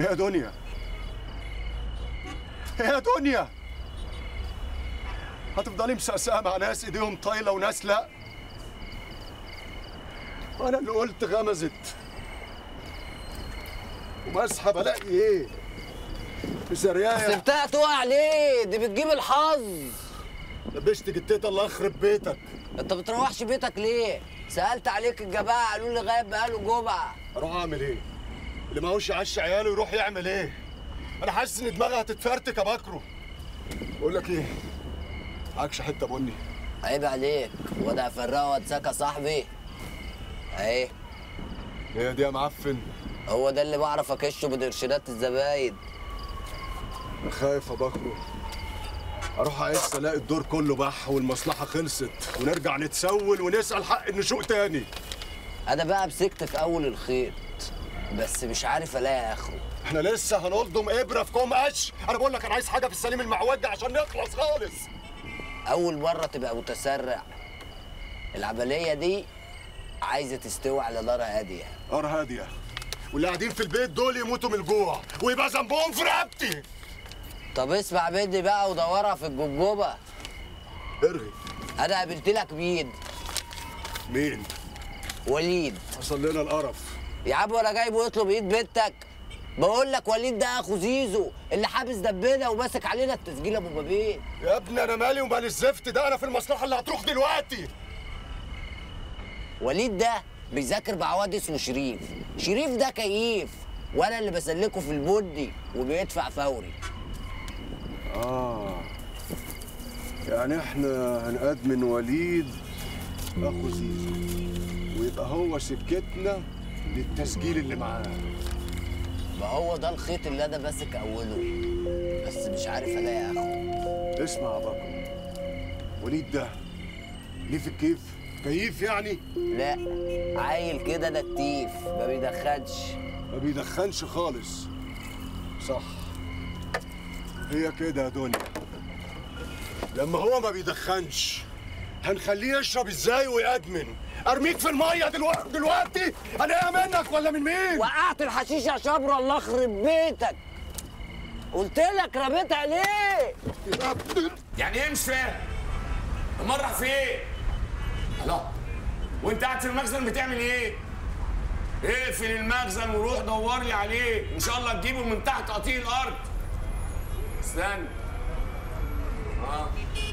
ايه يا دنيا؟ ايه يا دنيا؟ هتفضلي مسقسقه مع ناس ايديهم طايله وناس لا؟ أنا اللي قلت غمزت ومسحة بلاقي إيه؟ مسرياية سبتها تقع ليه؟ دي بتجيب الحظ. لبشت جتتها الله يخرب بيتك. أنت بتروحش بيتك ليه؟ سألت عليك الجماعة قالوا لي غايب بقاله جمعة. أروح أعمل إيه؟ اللي ماهوش يعشي عياله يروح يعمل إيه؟ أنا حاسس إن دماغي هتتفرتك يا بكره. بقول لك إيه؟ معكش حتة بني؟ عيب عليك، وأنا هفرقها وأتساكى صاحبي؟ اهي هي دي يا معفن. هو ده اللي بعرف اكشه بإرشادات الزباين. انا خايف يا بكرو اروح اعيش الاقي الدور كله بح والمصلحه خلصت ونرجع نتسول ونسال حق النشوء تاني. انا بقى مسكت في اول الخيط بس مش عارف الاقي اخره. احنا لسه هنلضم ابره في كوم قش. انا بقول لك انا عايز حاجه في السليم المعوج ده عشان نخلص خالص. اول مره تبقى متسرع. العمليه دي عايزه تستوي على نار هاديه. نار هاديه واللي قاعدين في البيت دول يموتوا من الجوع ويبقى ذنبهم في رقبتي. طب اسمع مني بقى ودورها في الجبجبه. ارغي. انا قابلت لك مين؟ مين؟ وليد. حصل لنا القرف يا عم، ولا جايبه يطلب ايد بنتك؟ بقول لك وليد ده اخو زيزو اللي حابس دبنا وماسك علينا التسجيل ابو بابين. يا ابني انا مالي ومال الزفت ده، انا في المصلحه اللي هتروح دلوقتي. وليد ده بيذاكر بعواد اسمه شريف، شريف ده كييف وانا اللي بسلكه في البني وبيدفع فوري. اه يعني احنا هنأدمن وليد اخو زيزو ويبقى هو سكتنا للتسجيل اللي معاه. ما هو ده الخيط اللي انا ماسك اوله، بس مش عارف الاقي اخو. اسمع يا باكو، وليد ده ليه في الكيف؟ كيف يعني؟ لا عيل كده لطيف، ما بيدخنش ما بيدخنش خالص. صح، هي كده يا دنيا، لما هو ما بيدخنش هنخليه يشرب ازاي ويأدمن؟ ارميك في الميه دلوقتي دلوقتي الاقيها منك ولا من مين؟ وقعت الحشيش يا شبر، الله يخرب بيتك، قلت لك رميتها ليه؟ يعني ايه مش فاهم؟ امرح في ايه؟ الله، وانت قاعد في المخزن بتعمل ايه؟ اقفل إيه المخزن وروح دور لي عليه، ان شاء الله تجيبه من تحت قطيع الارض. استنى اه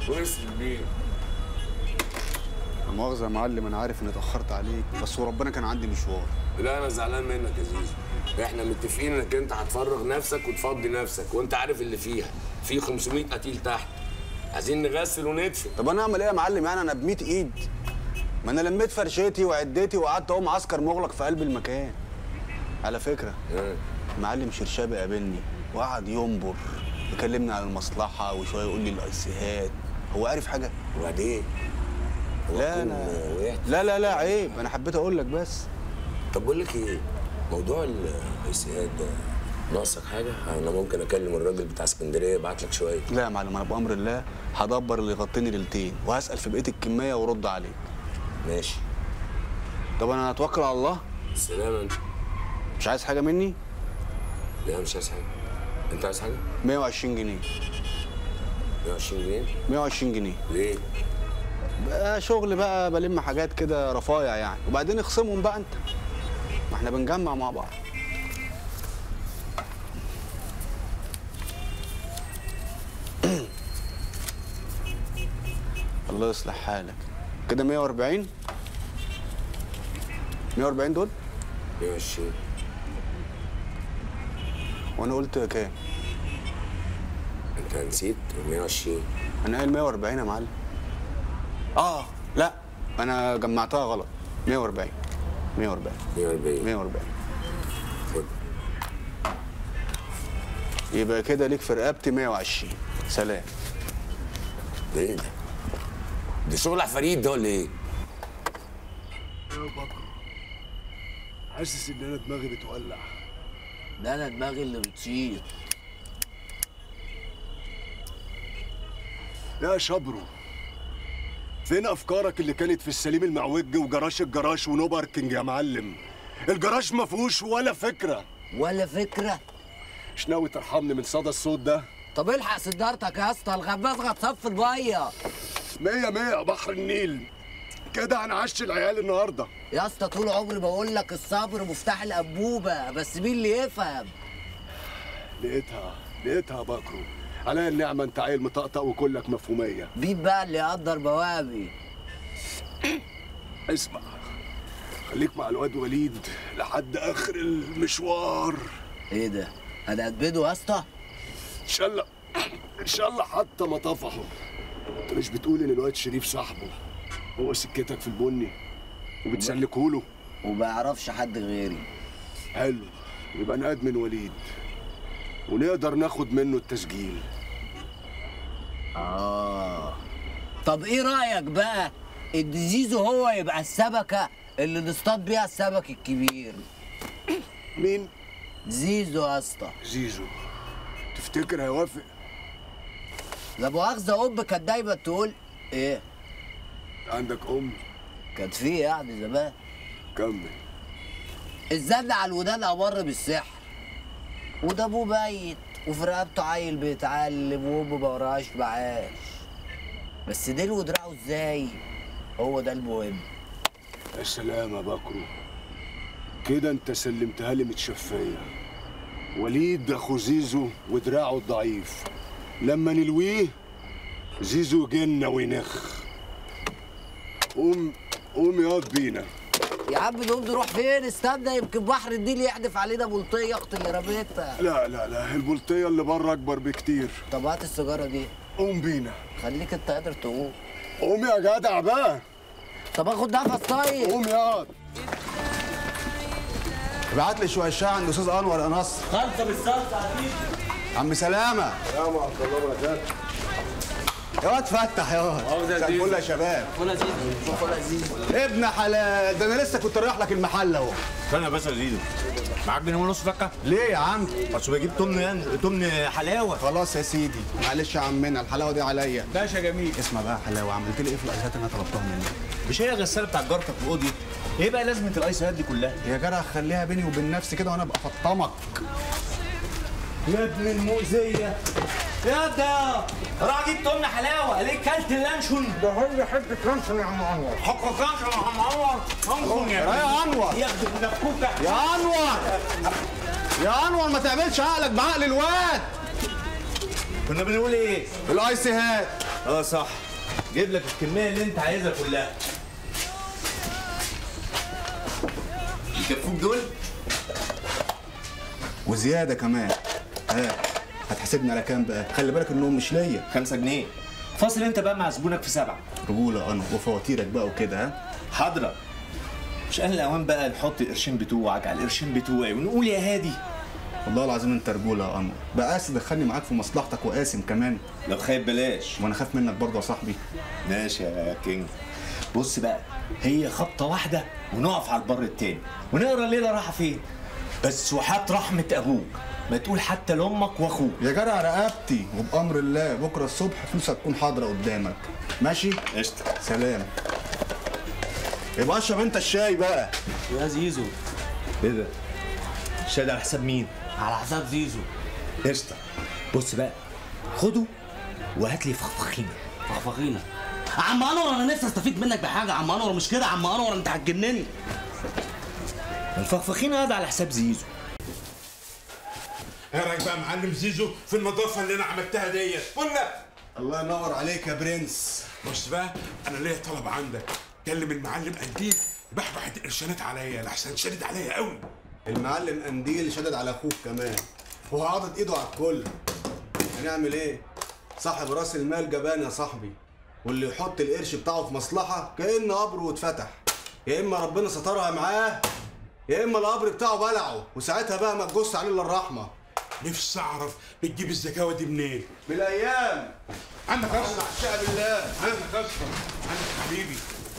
واسم البيت. مؤاخذة يا معلم، أنا عارف إني اتأخرت عليك، بس وربنا كان عندي مشوار. لا أنا زعلان منك يا زيزو، إحنا متفقين إنك أنت هتفرغ نفسك وتفضي نفسك، وأنت عارف اللي فيها، في خمسمية قتيل تحت، عايزين نغسل وندفن. طب أنا أعمل إيه يا معلم؟ يعني أنا بمية إيد؟ ما أنا لميت فرشتي وعدتي وقعدت أقوم معسكر مغلق في قلب المكان. على فكرة معلم شرشابي قابلني وقعد ينبر يكلمني عن المصلحة وشوية يقول لي الأيسيهات، هو عارف حاجة؟ وبعدين؟ لا أنا لا لا لا عيب، أنا حبيت أقول لك بس. طب بقول لك إيه؟ موضوع السياد ده ناقصك حاجة؟ أنا ممكن أكلم الراجل بتاع اسكندرية يبعت لك شوية. لا يا معلم، أنا بأمر الله هدبر اللي يغطيني ليلتين وهسأل في بقية الكمية وأرد عليك. ماشي. طب أنا هتوكل على الله. سلام. أنت مش عايز حاجة مني؟ لا مش عايز حاجة. أنت عايز حاجة؟ مية وعشرين جنيه. مية وعشرين جنيه؟ مية وعشرين جنيه. ليه؟ بقى شغل بقى، بلم حاجات كده رفايع يعني، وبعدين اخصمهم بقى انت، ما احنا بنجمع مع بعض. الله يصلح حالك. كده مية وأربعين مية وأربعين دول مية وعشرين. وانا قلت كام؟ انت نسيت مية وعشرين. انا قايل مية وأربعين يا معلم. اه لا انا جمعتها غلط. مية وأربعين مية وأربعين مية وأربعين مية وأربعين. يبقى كده ليك في رقبتي مية وعشرين. سلام. ده ايه ده؟ ده شغل عفاريت ده ولا ايه؟ يا بكر حاسس ان انا دماغي بتولع. ده انا دماغي اللي بتطير يا شبرو. فين افكارك اللي كانت في السليم المعوج وجراش الجراش ونو باركنج يا معلم؟ الجراش ما فيهوش ولا فكره ولا فكره. مش ناوي ترحمني من صدى الصوت ده؟ طب الحق سدارتك يا اسطى، الغماز غتصف الميه. مية مية بحر النيل. كده هنعشي العيال النهارده يا اسطى. طول عمري بقول لك الصبر مفتاح الانبوبه، بس مين اللي يفهم؟ لقيتها لقيتها يا بكرو، على النعمة انت عيل مطقطق وكلك مفهومية. مين بقى اللي يقدر بوابي؟ اسمع، خليك مع الواد وليد لحد آخر المشوار. إيه ده؟ أنا أدبده يا اسطى؟ إن شاء الله إن شاء الله حتى ما طفحه. أنت مش بتقول إن الواد شريف صاحبه هو سكتك في البني وبتسلكهوله وما يعرفش حد غيري؟ حلو، يبقى أنا أدمن وليد ونقدر ناخد منه التسجيل. آه طب إيه رأيك بقى إن زيزو هو يبقى السمكة اللي نصطاد بيها السمك الكبير؟ مين؟ زيزو يا اسطى. زيزو تفتكر هيوافق؟ لا مؤاخذة، أم كانت دايما تقول إيه؟ عندك أم؟ كانت فيه يعني زمان. كمل. الزن على الودان أمر بالسحر، وده ابوه بايت وفي رقبته عيل بيتعلم وامه ما وراهاش معاش، بس ديله ودراعه ازاي؟ هو ده المهم. يا سلام يا بكرو، كده انت سلمتها لي متشفيه. وليد ده اخو زيزو ودراعه الضعيف، لما نلويه زيزو جنة وينخ. قوم قوم ياض بينا يا عم. نقوم نروح فين؟ استنى يمكن بحر النيل يحدف علينا بلطيه يقتل رميتها. لا لا لا، البلطيه اللي بره اكبر بكتير. طب هات السيجاره دي. قوم بينا، خليك انت قادر تقوم. قوم يا جدع بقى. طب اخد نفس طيب. قوم ياض. ابعت لي شويه شاي عند الاستاذ انور يا نصر. خمسه بالظبط. عم سلامه. يا عم عبد الله وبركاته. يا واد فتح يا واد. مساء الفل يا شباب. فول زيزو. فول زيزو. ابن حلال، ده انا لسه كنت رايح لك المحل اهو. استنى يا باشا زيزو. معاك جنيه ونص فكه؟ ليه يا عم؟ بس بجيب تمن تمن حلاوه. خلاص يا سيدي، معلش يا عمنا الحلاوه دي عليا. ماشي يا جميل. اسمع بقى حلاوه، عملت لي ايه في الايسات اللي انا طلبتها منك؟ مش هي الغساله بتاع جارتك واودي؟ ايه بقى لازمه الايسات دي كلها؟ يا جدع خليها بيني وبين نفسي كده وانا ابقى فطمك. يا ابن المؤذيه. يا ده راح اجيب تمن حلاوه، ليه كلت اللانشون؟ ده هو حته لانشون يا عم انور. حق لانشون يا عم انور، لانشون يا انور. يا ابن النكوكه يا انور. يا انور ما تعملش عقلك بعقل الواد. كنا بنقول ايه؟ الايس هات. اه صح، جيب لك الكميه اللي انت عايزها كلها. يكفوك دول؟ وزياده كمان. هات. هتحاسبني على كام بقى؟ خلي بالك انهم مش ليا. خمسة جنيه. فاصل انت بقى مع زبونك في سبعة. رجولة انا وفواتيرك بقى وكده. ها؟ حاضرة. مش اهل الاوان بقى نحط القرشين بتوعك على القرشين بتوعي ونقول يا هادي. والله العظيم انت رجولة يا انور. بقى قاسي تدخلني معاك في مصلحتك وقاسم كمان. لو خايف بلاش. وانا خايف منك برضه يا صاحبي. ماشي يا كينج. بص بقى، هي خبطة واحدة ونقف على البر التاني ونقرا الليلة رايحة فين. بس وحات رحمة ابوك. ما تقول حتى لامك واخوك يا جدع. رقبتي وبامر الله بكره الصبح فلوس هتكون حاضره قدامك. ماشي قشطه. سلام. يبقى اشرب انت الشاي بقى يا زيزو. ايه ده الشاي ده؟ على حساب مين؟ على حساب زيزو. قشطه. بص بقى، خده وهات لي فخفخينه. فخفخينه عم انور؟ انا نفسي استفيد منك بحاجه عم انور. مش كده عم انور، انت هتجنني. الفخفخينه ده على حساب زيزو. ايه رايك بقى معلم زيزو في النظافه اللي انا عملتها ديت؟ قلنا الله ينور عليك يا برنس. بص بقى، انا ليا طلب عندك. كلم المعلم قنديل بحبح القرشانات عليا لحسن شدد عليا قوي. المعلم قنديل شدد على اخوك كمان وعضت ايده على الكل. هنعمل ايه؟ صاحب راس المال جبان يا صاحبي، واللي يحط القرش بتاعه في مصلحه كأن قبره اتفتح. يا اما ربنا سترها معاه يا اما القبر بتاعه بلعه، وساعتها بقى ما تجوزش عليه الا الرحمه. نفسي اعرف بتجيب الزكاوه دي منين؟ من الايام. عندك قصه عشاء بالله. عندك قصه. عندك حبيبي.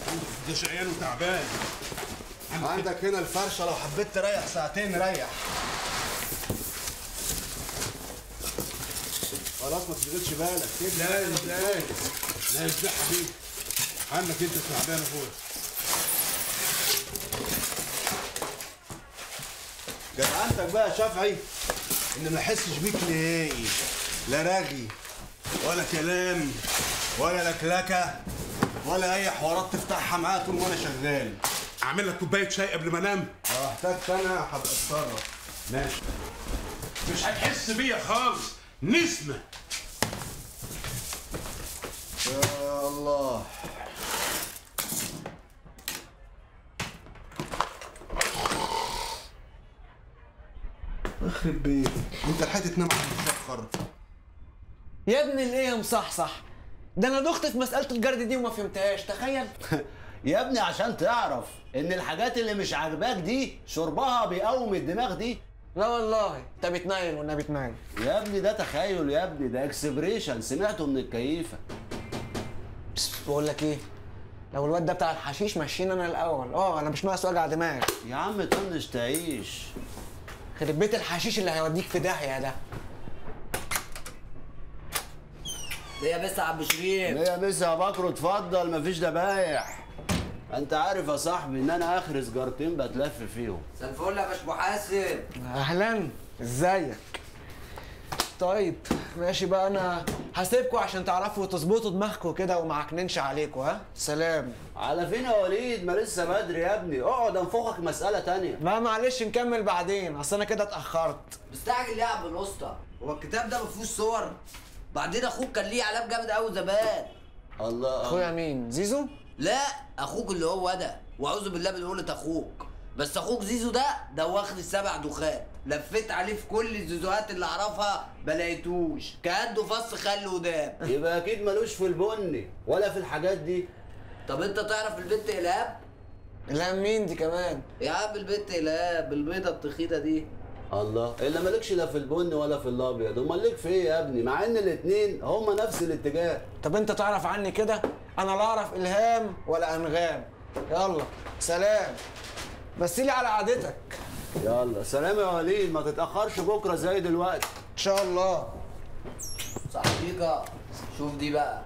عندك ده شقيان وتعبان. عندك, عندك هنا الفرشه، لو حبيت تريح ساعتين ريح. خلاص ما تشغلش بالك. لا ازاي؟ لا ازاي حبيبي؟ عندك انت تعبان اخويا. جدعنتك بقى يا شافعي إن ما أحسش بيك نهائي، لا رغي ولا كلام ولا لكلكة ولا أي حوارات تفتحها معايا طول ما أنا شغال. أعمل لك كوباية شاي قبل ما أنام؟ لو احتجت أنا هبقى أتصرف. ماشي. مش هتحس بيا خالص، نسمة. يا الله. يخرب بيتك، انت لحقت تنام عشان تتاخر يا ابن الايه يا مصحصح؟ ده انا دخت في مساله الجرد دي وما فهمتهاش، تخيل. يا ابني عشان تعرف ان الحاجات اللي مش عاجباك دي شربها بيقوم الدماغ دي. لا والله انت بتنايل والنبي بتنايل يا ابني. ده تخيل يا ابني، ده اكسبريشن سمعته من الكيفه. بس بقول لك ايه، لو الواد ده بتاع الحشيش ماشيين انا الاول. اه انا مش ناقص وجع دماغ يا عم. طنش تعيش. خرب بيت الحشيش اللي هيوديك في داهيه ده. ليه بس يا عم شريف؟ ليه بس يا بكرو؟ اتفضل. مفيش دبايح. انت عارف يا صاحبي ان انا اخر سجارتين بتلف فيهم. مساء الفل يا باشمهندس. اهلا. ازيك؟ طيب ماشي بقى، انا هسيبكوا عشان تعرفوا تظبطوا دماغكوا كده وما عكننش عليكوا. ها سلام. على فين يا وليد؟ ما لسه بدري يا ابني، اقعد انفخك مساله تانية. ما معلش نكمل بعدين، اصل انا كده اتاخرت. مستعجل ليه يا عم الاسطى؟ هو الكتاب ده ما فيهوش صور؟ بعدين اخوك كان ليه علام جامد قوي زمان. الله. اخويا مين؟ زيزو؟ لا اخوك اللي هو ده، واعوذ بالله من قولة اخوك، بس اخوك زيزو ده ده واخد السبع دخان، لفيت عليه في كل الزيزوهات اللي اعرفها ما لقيتوش، كأنه فص خل وداب. يبقى اكيد ملوش في البني ولا في الحاجات دي. طب انت تعرف البنت إلهاب؟ إلهاب مين دي كمان؟ يا عم البنت إلهاب البيضة التخينة دي. الله، اللي مالكش لا في البني ولا في الابيض، امال ليك في ايه يا ابني؟ مع ان الاثنين هما نفس الاتجاه. طب انت تعرف عني كده؟ انا لا اعرف الهام ولا انغام. يلا سلام، بس لي على عادتك. يلا سلام يا وليد، ما تتاخرش بكره زي دلوقتي ان شاء الله. صاحبيكا شوف دي بقى.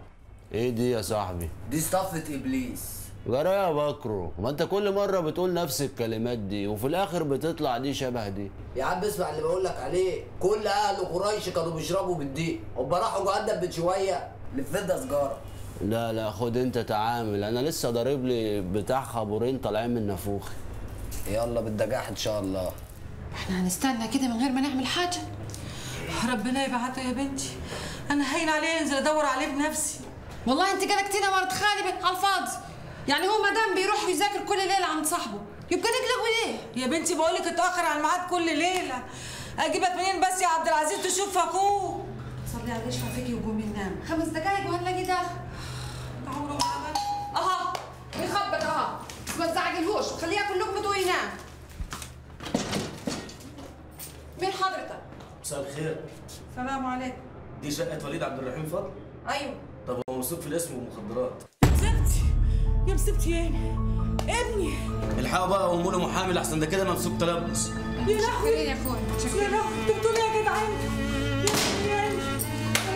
ايه دي يا صاحبي؟ دي صفة ابليس. جرى يا بكرو، ما انت كل مره بتقول نفس الكلمات دي وفي الاخر بتطلع دي شبه دي. يا عم اسمع اللي بقول لك عليه، كل اهل قريش كانوا بيشربوا من دي، هم راحوا جهنم من شويه للفضه سجاره. لا لا خد انت تعامل، انا لسه ضارب لي بتاع خابورين طالعين من نافوخي. يلا بالدجاح ان شاء الله. احنا هنستنى كده من غير ما نعمل حاجه. ربنا يبعته يا بنتي، انا هين عليه انزل ادور عليه بنفسي. والله انت جلكتينا مرة خالي على الفاضي، يعني هو مدام بيروح يذاكر كل ليله عند صاحبه يبقى تقلقوا ليه؟ يا بنتي بقول لك اتاخر على الميعاد كل ليله. اجيبك منين بس يا عبد العزيز تشوف اخوه؟ صلي على الاشفع فيكي وقومي نام، خمس دقايق وهنلاقي داخل. عمره ما عمل اها بيخبط اها، ما تزعجلهوش وخليه ياكل لقمته وينام. مين حضرتك؟ مساء الخير. السلام عليكم. دي شقه وليد عبد الرحيم فضل؟ ايوه. طب هو موصوف في الاسم والمخدرات. يا مسبتي يا ابني الحقوا بقى واموله محامي لحسن ده كده ممسوك تلبس. يا لهوي يا اخويا يا لهوي، انتوا بتقولوا يا جدعان يا جدعان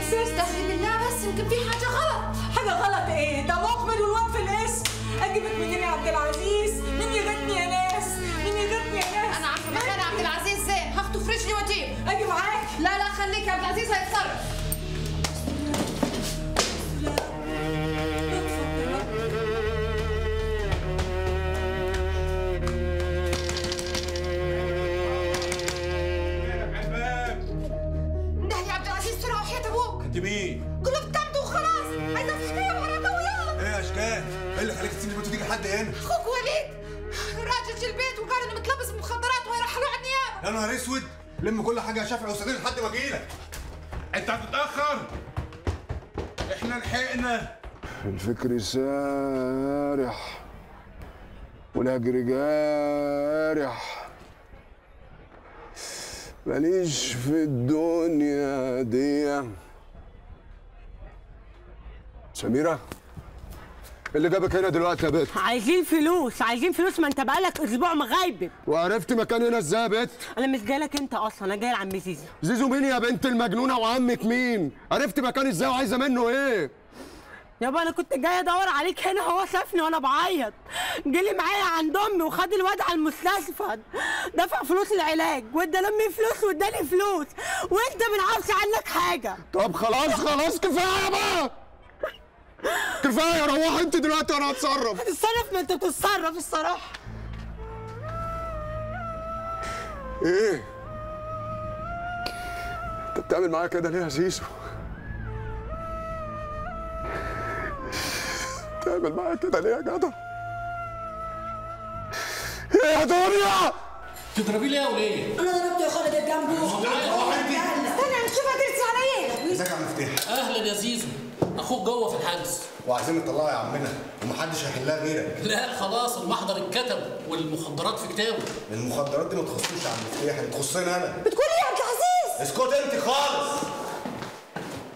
استهدي بالله، بس يمكن في حاجه غلط. حاجه غلط ايه؟ ده مخبر والواد في الاسم. اجيبك منين يا عبد العزيز؟ مين يغتني يا ناس؟ مين يغتني يا ناس؟ انا عارفه مكان عبد العزيز ازاي، هاخده في رجلي واجيب. اجي معاك؟ لا لا خليك يا عبد العزيز هيتصرف. اخوك وليد راجل البيت وقال انه متلبس بمخدرات وهيرحلوه على النيابه. يا نهار اسود، لم كل حاجه يا شافعي وصديق لحد ما اجيلك. انت هتتاخر، احنا لحقنا. الفكر سارح والهجر جارح، ماليش في الدنيا دي. سميره اللي جابك هنا دلوقتي يا بت؟ عايزين فلوس، عايزين فلوس، ما انت بقالك اسبوع مغايب. وعرفت مكان هنا ازاي يا بت؟ انا مش جاي لك انت اصلا، انا جاي لعم زيزو. زيزو مين يا بنت المجنونه وعمك مين؟ عرفت مكان ازاي وعايزه منه ايه؟ يابا انا كنت جاي ادور عليك هنا، هو شافني وانا بعيط جالي معايا عند امي وخد الواد على المستشفى، دفع فلوس العلاج وادى لمي فلوس واداني فلوس، وانت ما نعرفش عنك حاجه. طب خلاص خلاص كفايه بقى، كفايه. روح انت دلوقتي وانا هتصرف. هتتصرف؟ ما انت بتتصرف الصراحه. ايه؟ انت بتعمل معايا كده ليه يا زيزو؟ بتعمل معايا كده ليه يا جدع؟ ايه يا دنيا؟ تضربيه ليه يا وليه؟ انا ضربته يا خالد اللي جنبه. استنى نشوف هترسي على ايه؟ ازيك يا عم مفتاح؟ اهلا يا زيزو، اخوك جوه في الحجز وعايزين نطلعه يا عمنا ومحدش هيحلها غيرك. لا خلاص، المحضر اتكتب والمخدرات في كتابه. المخدرات دي ما تخصنيش يا عم مفتاح، دي تخصني انا. بتقول ايه يا عبد العزيز؟ اسكت انت خالص،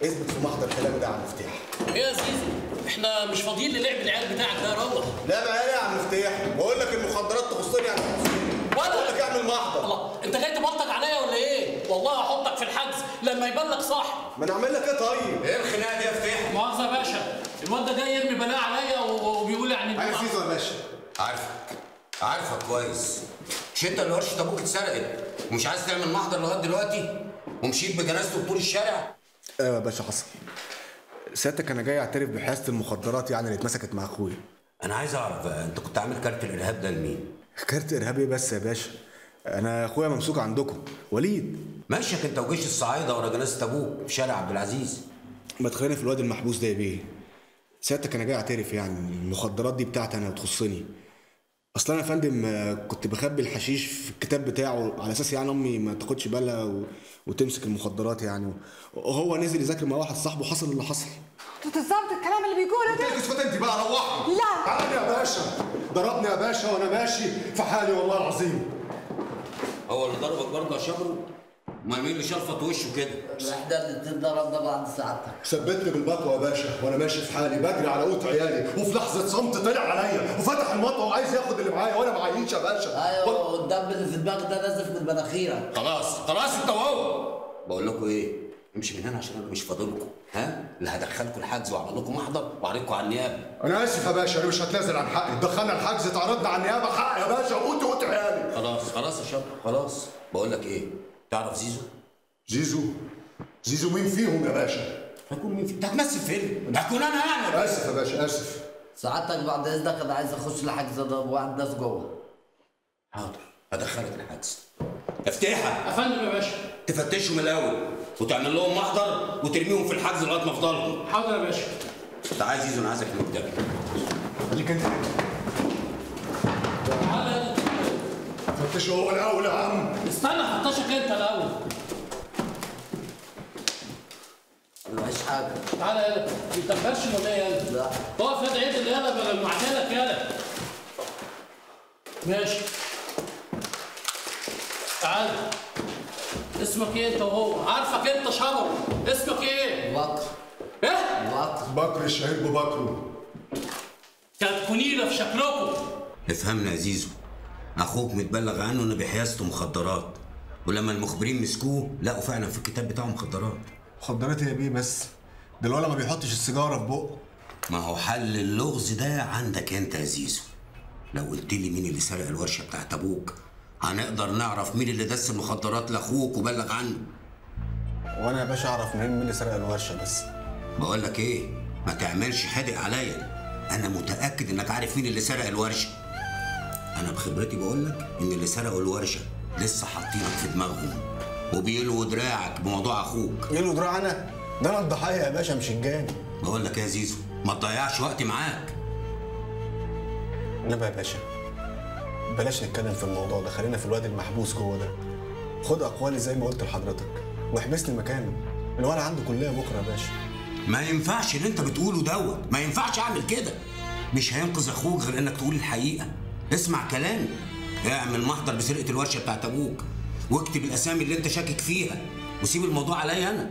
اثبت في محضر كلامي ده يا عم مفتاح. ايه يا زيزو؟ احنا مش فاضيين للعب العيال بتاعك ده. روح. لا بقى يا عم مفتاح، بقول لك المخدرات تخصني يعني تخصني. ولا بقول لك اعمل محضر. الله، انت جاي تبلطج عليا ولا ايه؟ والله هحطك في الحجز لما يبلغ صاحبي. ما نعمل لك ايه طيب؟ ايه الخناقه دي يا فتحي؟ مؤاخذه يا باشا، الواد ده جاي يرمي بلاء عليا وبيقول يعني. عارف زيزو يا باشا؟ عارفك عارفك كويس، مش انت اللي ورشه ابوك اتسرقت ومش عايز تعمل محضر لغايه دلوقتي؟ ومشيت بجنازته بطول الشارع؟ ايوه يا باشا حصل. سيادتك انا جاي اعترف بحيازه المخدرات يعني اللي اتمسكت مع اخويا. انا عايز اعرف انت كنت عامل كارت الارهاب ده لمين؟ كارت ارهاب ايه بس يا باشا؟ انا اخويا ممسوك عندكم وليد. ماشيك انت وجيش الصعايده ورا جنازه ابوك في شارع عبد العزيز. ما تخالف الواد المحبوس ده يا بيه. سيادتك انا جاي اعترف يعني المخدرات دي بتاعتي انا وتخصني. اصل انا يا فندم كنت بخبي الحشيش في الكتاب بتاعه على اساس يعني امي ما تاخدش بالها و... وتمسك المخدرات يعني، وهو نزل يذاكر مع واحد صاحبه حصل اللي حصل. انت الظابط الكلام اللي بيقوله ده؟ اسكت انت بقى روحني. لا تعالى يا باشا، ضربني يا باشا وانا ماشي في حالي والله العظيم. هو اللي ضربك برضه يا شبرو؟ امال مين اللي شرفط وشه كده؟ الوحده اللي بتضرب ده بعد سعادتك ثبتني بالبطوه يا باشا وانا ماشي في حالي بجري على قوت عيالي، وفي لحظه صمت طلع عليا وفتح المطوه وعايز ياخد اللي معايا وانا معيش يا باشا. ايوه والدم اللي في دماغك ده نازل من مناخيرك. خلاص خلاص انت وهو. بقول لكم ايه؟ امشي من هنا عشان انا مش فاضلكم، ها؟ اللي هدخلكم الحجز واعمل لكم محضر واعرضكم على النيابه. انا اسف يا باشا انا مش هتنازل عن حقي، دخلنا الحجز اتعرضنا على النيابه حقي يا باشا وقوت قوت عيالي. خلاص خلاص يا شباب خلاص. بقول لك ايه؟ تعرف زيزو؟ زيزو؟ زيزو مين فيهم يا باشا؟ هكون مين فيهم؟ أنت هتمثل فيلم؟ أنت هتكون أنا يعني؟ آسف يا باشا آسف. سعادتك بعد إذنك أنا عايز أخش الحجز أضرب واحد ناس جوه. حاضر هدخلك الحجز. افتحها. يا فندم يا باشا. تفتشهم الأول وتعمل لهم محضر وترميهم في الحجز لغاية ما أفضلهم. حاضر يا باشا. أنت عايز زيزو أنا عايزك من قدامي. خليك أنت. فتشه هو الاول يا عم. استنى فتشك انت الاول. انا معيش حاجه. تعالى يلا ما بتكبرش ولا ايه يلا؟ لا اقف يا دعيد اللي يلا معدلك يلا. ماشي. تعالى. اسمك ايه انت وهو؟ عارفك انت شرم. اسمك ايه؟ بكر. ايه؟ بكر. بكر الشهيد ببكر. كانت كنيله في شكلكم. افهمنا يا زيزو. اخوك متبلغ عنه انه بحيازته مخدرات، ولما المخبرين مسكوه لقوا فعلا في الكتاب بتاعه مخدرات. مخدرات يا بيه بس ده الولد ما بيحطش السيجاره في بقه. ما هو حل اللغز ده عندك انت يا زيزو. لو قلت لي مين اللي سرق الورشه بتاعت ابوك هنقدر نعرف مين اللي دس المخدرات لاخوك وبلغ عنه. وانا يا باشا اعرف منين مين اللي سرق الورشه بس. بقول لك ايه ما تعملش حدق عليا، انا متاكد انك عارف مين اللي سرق الورشه. أنا بخبرتي بقولك إن اللي سرقوا الورشة لسه حاطينك في دماغهم وبيلووا دراعك بموضوع أخوك. يلووا دراع أنا؟ ده أنا الضحية يا باشا مش الجاني. بقولك يا زيزو ما تضيعش وقتي معاك. نبقى يا باشا بلاش نتكلم في الموضوع ده، خلينا في الواد المحبوس جوه ده. خد أقوالي زي ما قلت لحضرتك واحبسني مكانه، الولد عنده كلية بكرة يا باشا. ما ينفعش اللي أنت بتقوله دوت، ما ينفعش أعمل كده. مش هينقذ أخوك غير إنك تقول الحقيقة. اسمع كلامي، اعمل محضر بسرقه الورشه بتاعت ابوك واكتب الاسامي اللي انت شاكك فيها وسيب الموضوع عليا انا.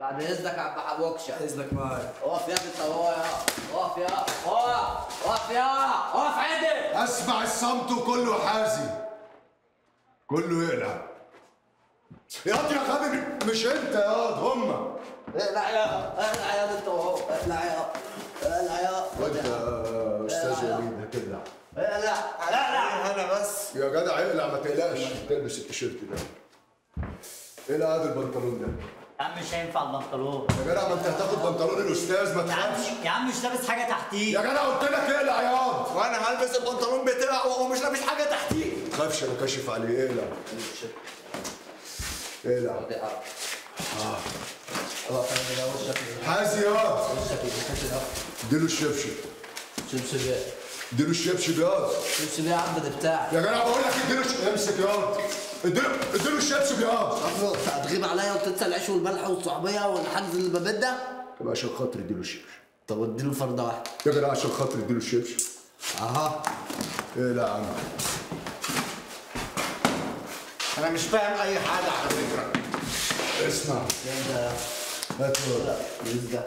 بعد اذنك يا عم حبوكشه. اذنك معايا. اقف يا ابني طوايا اقف يا اقف اقف يا اقف عدل. اسمع الصمت وكله حازي كله يقلع. ياض يا غبي مش انت ياض هما. اقلع ياض اقلع ياض انت وهو اقلع ياض اقلع ياض. استاذ وليد هتقلع. اقلع اقلع انا بس يا جدع. اقلع ما تقلقش تلبس التيشيرت ده. اقلع هذا البنطلون ده يا عم. مش هينفع البنطلون يا جدع. ما انت هتاخد بنطلون الاستاذ ما تخافش يا عم. مش لابس حاجه تحتيه يا جدع. قلت لك اقلع يا واد. وانا هلبس البنطلون بتاعه وهو مش لابس حاجه تحتيه. ما تخافش انا كاشف عليه. اقلع اقلع اه اه حازي يا واد. اديله الشبشب. شمس بيه اديله الشبشب ياض. شمس بيه يا عم ده بتاعك يا جدع. بقول لك اديله امسك ياض. اديله اديله الشبشب ياض. شكله انت هتغيب عليا وتنسى العيش والملح والصعبيه والحجز اللي ببات ده. طب عشان خاطر اديله الشبشب. طب اديله فرده واحده يا جدع عشان خاطر اديله الشبشب. اها ايه لا يا عم انا مش فاهم اي حاجه على فكره. اسمع هاتوا يزدح.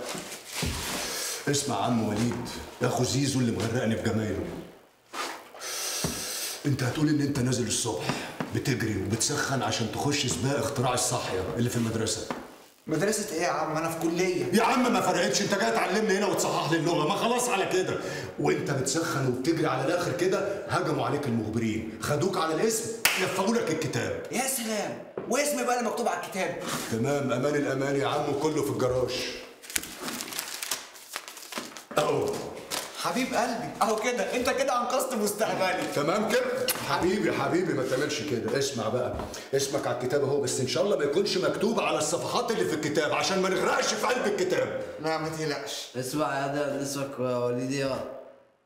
اسمع عم وليد، يا اخو زيزو اللي مغرقني بجمايله، انت هتقول ان انت نازل الصبح بتجري وبتسخن عشان تخش سباق اختراع الصحيه اللي في المدرسه. مدرسه ايه يا عم؟ انا في كليه يا عم. ما فرقتش، انت جاي تعلمني هنا وتصحح لي اللغه، ما خلاص على كده. وانت بتسخن وبتجري على الاخر كده هجموا عليك المخبرين، خدوك على الاسم، لفوا لك الكتاب. يا سلام، واسمي بقى اللي مكتوب على الكتاب. تمام، امان الامان يا عم، كله في الجراج اهو حبيب قلبي. اهو كده، انت كده انقذت مستقبلي. تمام كده حبيبي حبيبي، ما تعملش كده. اسمع بقى، اسمك على الكتاب اهو، بس ان شاء الله ما يكونش مكتوب على الصفحات اللي في الكتاب عشان ما نغرقش في قلب الكتاب. لا ما تقلقش. اسمع يا ده، اسمك يا وليدي،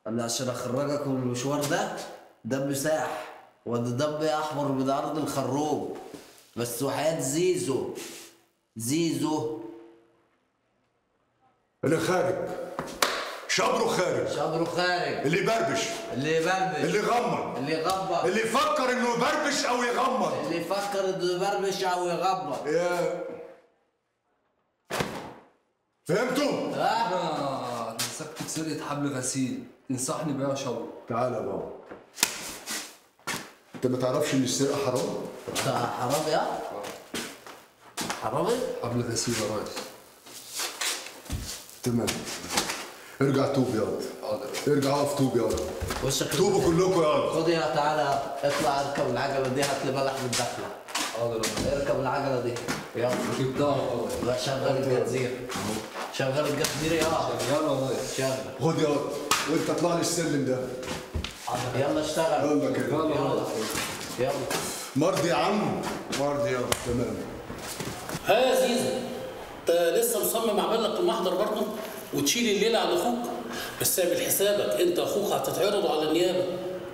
انا عشان اخرجك من المشوار ده دم ساح، وده دم احمر من عرض الخروب، بس وحياة زيزو زيزو انا خارج. شبره خارج، شبره خارج، اللي يبربش اللي يبربش اللي يغمض اللي يغمض اللي يفكر انه يبربش او يغمض اللي يفكر انه يبربش او يغمض. يا فهمتوا؟ اه مسكت سرقة حبل غسيل، تنصحني بيها يا شبر؟ تعالى يا بابا، انت ما تعرفش ان السرقة حرام؟ حرام يا حرامي؟ حبل غسيل يا ريس. تمام، ارجع توب ياض، ارجع اقف توب ياض، توبوا كلكم ياض. خد يا تعالى اطلع اركب العجله دي، هات لي بلح من الدخله. حاضر، اركب العجله دي ياض. جبتها والله. شغل الجزيره، شغل الجزيره ياض. يلا والله شغل. خد ياض وانت اطلع لي السلم ده. حاضر يلا اشتغل. يلا كده يلا يلا. مرضي يا عم؟ مرضي ياض. تمام. ها يا زيزو، انت لسه مصمم عمل لك المحضر برضه؟ وتشيل الليله على اخوك، بس اعمل حسابك انت اخوك هتتعرضوا على النيابه،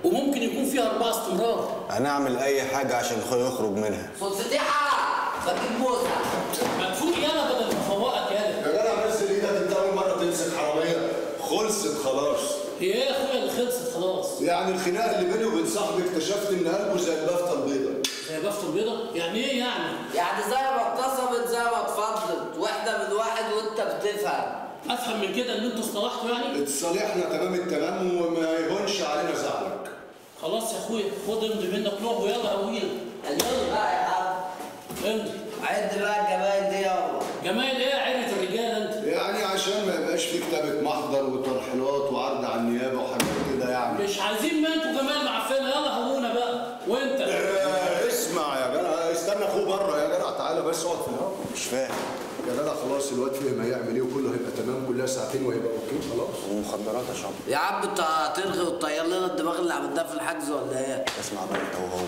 وممكن يكون فيها اربعه استمرار. هنعمل اي حاجه عشان اخويا يخرج منها. صديحه فاكيد بوسه مدفوق يالا بدل ما افوقك يالا. يا جدع بس ايدك، انت اول مره تمسك حراميه. خلصت خلاص. ايه يا اخويا اللي خلصت خلاص؟ يعني الخناقه اللي بيني وبين صاحبي اكتشفت ان قلبه زي البافته البيضاء. زي البافته البيضاء؟ يعني ايه يعني؟ يعني زي ما اتقسمت زي ما اتفضلت، واحده من واحد وانت بتفهم. افهم من كده ان انتوا اصطلحتوا يعني؟ اتصالحنا تمام التمام وما يهونش علينا زعلك. خلاص يا اخويا، خد امضي منك لوح ويلا قوينا. يلا بقى يا عم امضي. عد بقى الجمايل دي يابا. جمايل ايه؟ عيلة الرجاله انت. يعني عشان ما يبقاش في كتابة محضر وترحيلات وعرض على النيابه وحاجات كده يعني. مش عايزين ما انتوا جمايل معفنه، يلا هونا بقى. وانت؟ اه اسمع يا جدع، استنى اخوه بره يا جدع، تعالى بس اقعد في الهوا. مش فاهم يا جدع. خلاص الواد فهم هيعمل ايه وكله هيبقى تمام، كلها ساعتين وهيبقى اوكي خلاص. ومخدرات يا شباب. يا عم انت هتلغي وتطير لنا الدماغ اللي عملناها في الحجز ولا ايه؟ اسمع بقى انت وهو،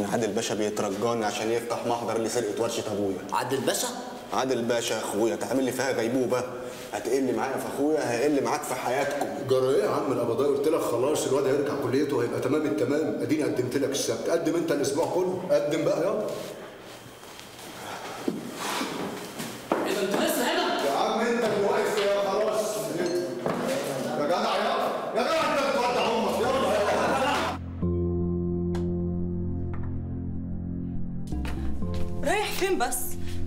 انا عادل باشا بيترجاني عشان يفتح محضر لسرقه ورشه ابويا. عادل باشا؟ عادل باشا اخويا، تعمل لي فيها غيبوبه، هتقل معايا في اخويا هيقل معاك في حياتكم. جرى ايه يا عم القبضايه؟ قلت لك خلاص الواد هيرجع كليته وهيبقى تمام التمام. اديني قدمت لك السبت، قدم انت الاسبوع كله، قدم بقى يلا. انت لسه هنا؟ يا عم انت اللي واقف يا خلاص. يا جدع يلا، يا جدع انت بتودع امك، يلا يلا. رايح فين بس؟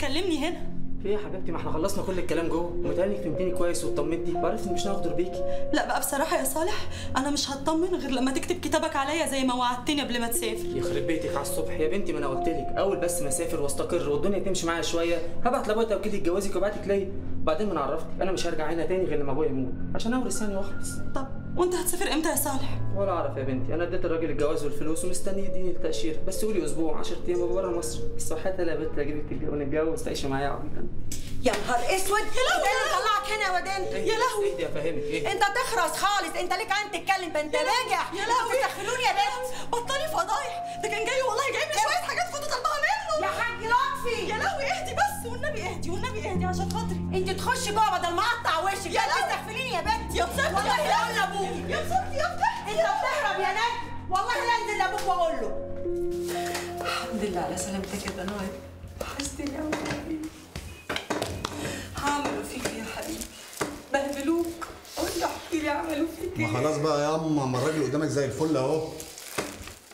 كلمني هنا. في ايه يا حبيبتي؟ ما احنا خلصنا كل الكلام جوه، ومتهيألي فهمتني كويس واطمنتي، وعرفت ان مش هغدر بيكي. لا بقى بصراحه يا صالح، انا مش هطمن غير لما تكتب كتابك عليا زي ما وعدتني قبل ما تسافر. يخرب بيتك على الصبح يا بنتي، ما انا قلت لك اول بس ما اسافر واستقر والدنيا تمشي معايا شويه هبعت لابويا توكيل جوازك وابعتك ليا، وبعدين ما انا عرفتك انا مش هرجع هنا تاني غير لما ابويا يموت عشان اورث يعني واخلص. طب وانت هتسافر امتى يا صالح؟ ولا اعرف يا بنتي، انا اديت الراجل الجواز والفلوس ومستني يديني التاشيره، بس قولي اسبوع عشرة ايام ابقى بره مصر. الصحات انا بنت اجيب لك ونتجوز تعيشي معايا عبيطه. يا نهار اسود، ايه اللي طلعك هنا يا ودان؟ يا لهوي اهدي افهمك. ايه انت تخرس خالص، انت ليك عين تتكلم، ده انت راجع. يا لهوي تدخلوني يا بنت، بطلي فضايح، ده كان جاي والله جايب لي شويه حاجات كنت طالباها منه. يا حاج لطفي يا لهوي اهدي بس، والنبي اهدي والنبي اهدي عشان خاطري. انت تخشي جوه بدل ما اقطع وشك. يا لهوي تدخليني يا بنت، يا بنت والله لا يا ابوك، يا بنت يا بنت انت بتهرب يا نجم، والله لا انزل لابوك واقول له. الحمد لله على سلامتك يا نوال، وحشتني قوي يا حبيبي. عملوا فيك يا حبيبي، بهدلوك، قول لي احكي لي عملوا فيك ايه؟ ما خلاص بقى يا اما، ما الراجل قدامك زي الفل اهو.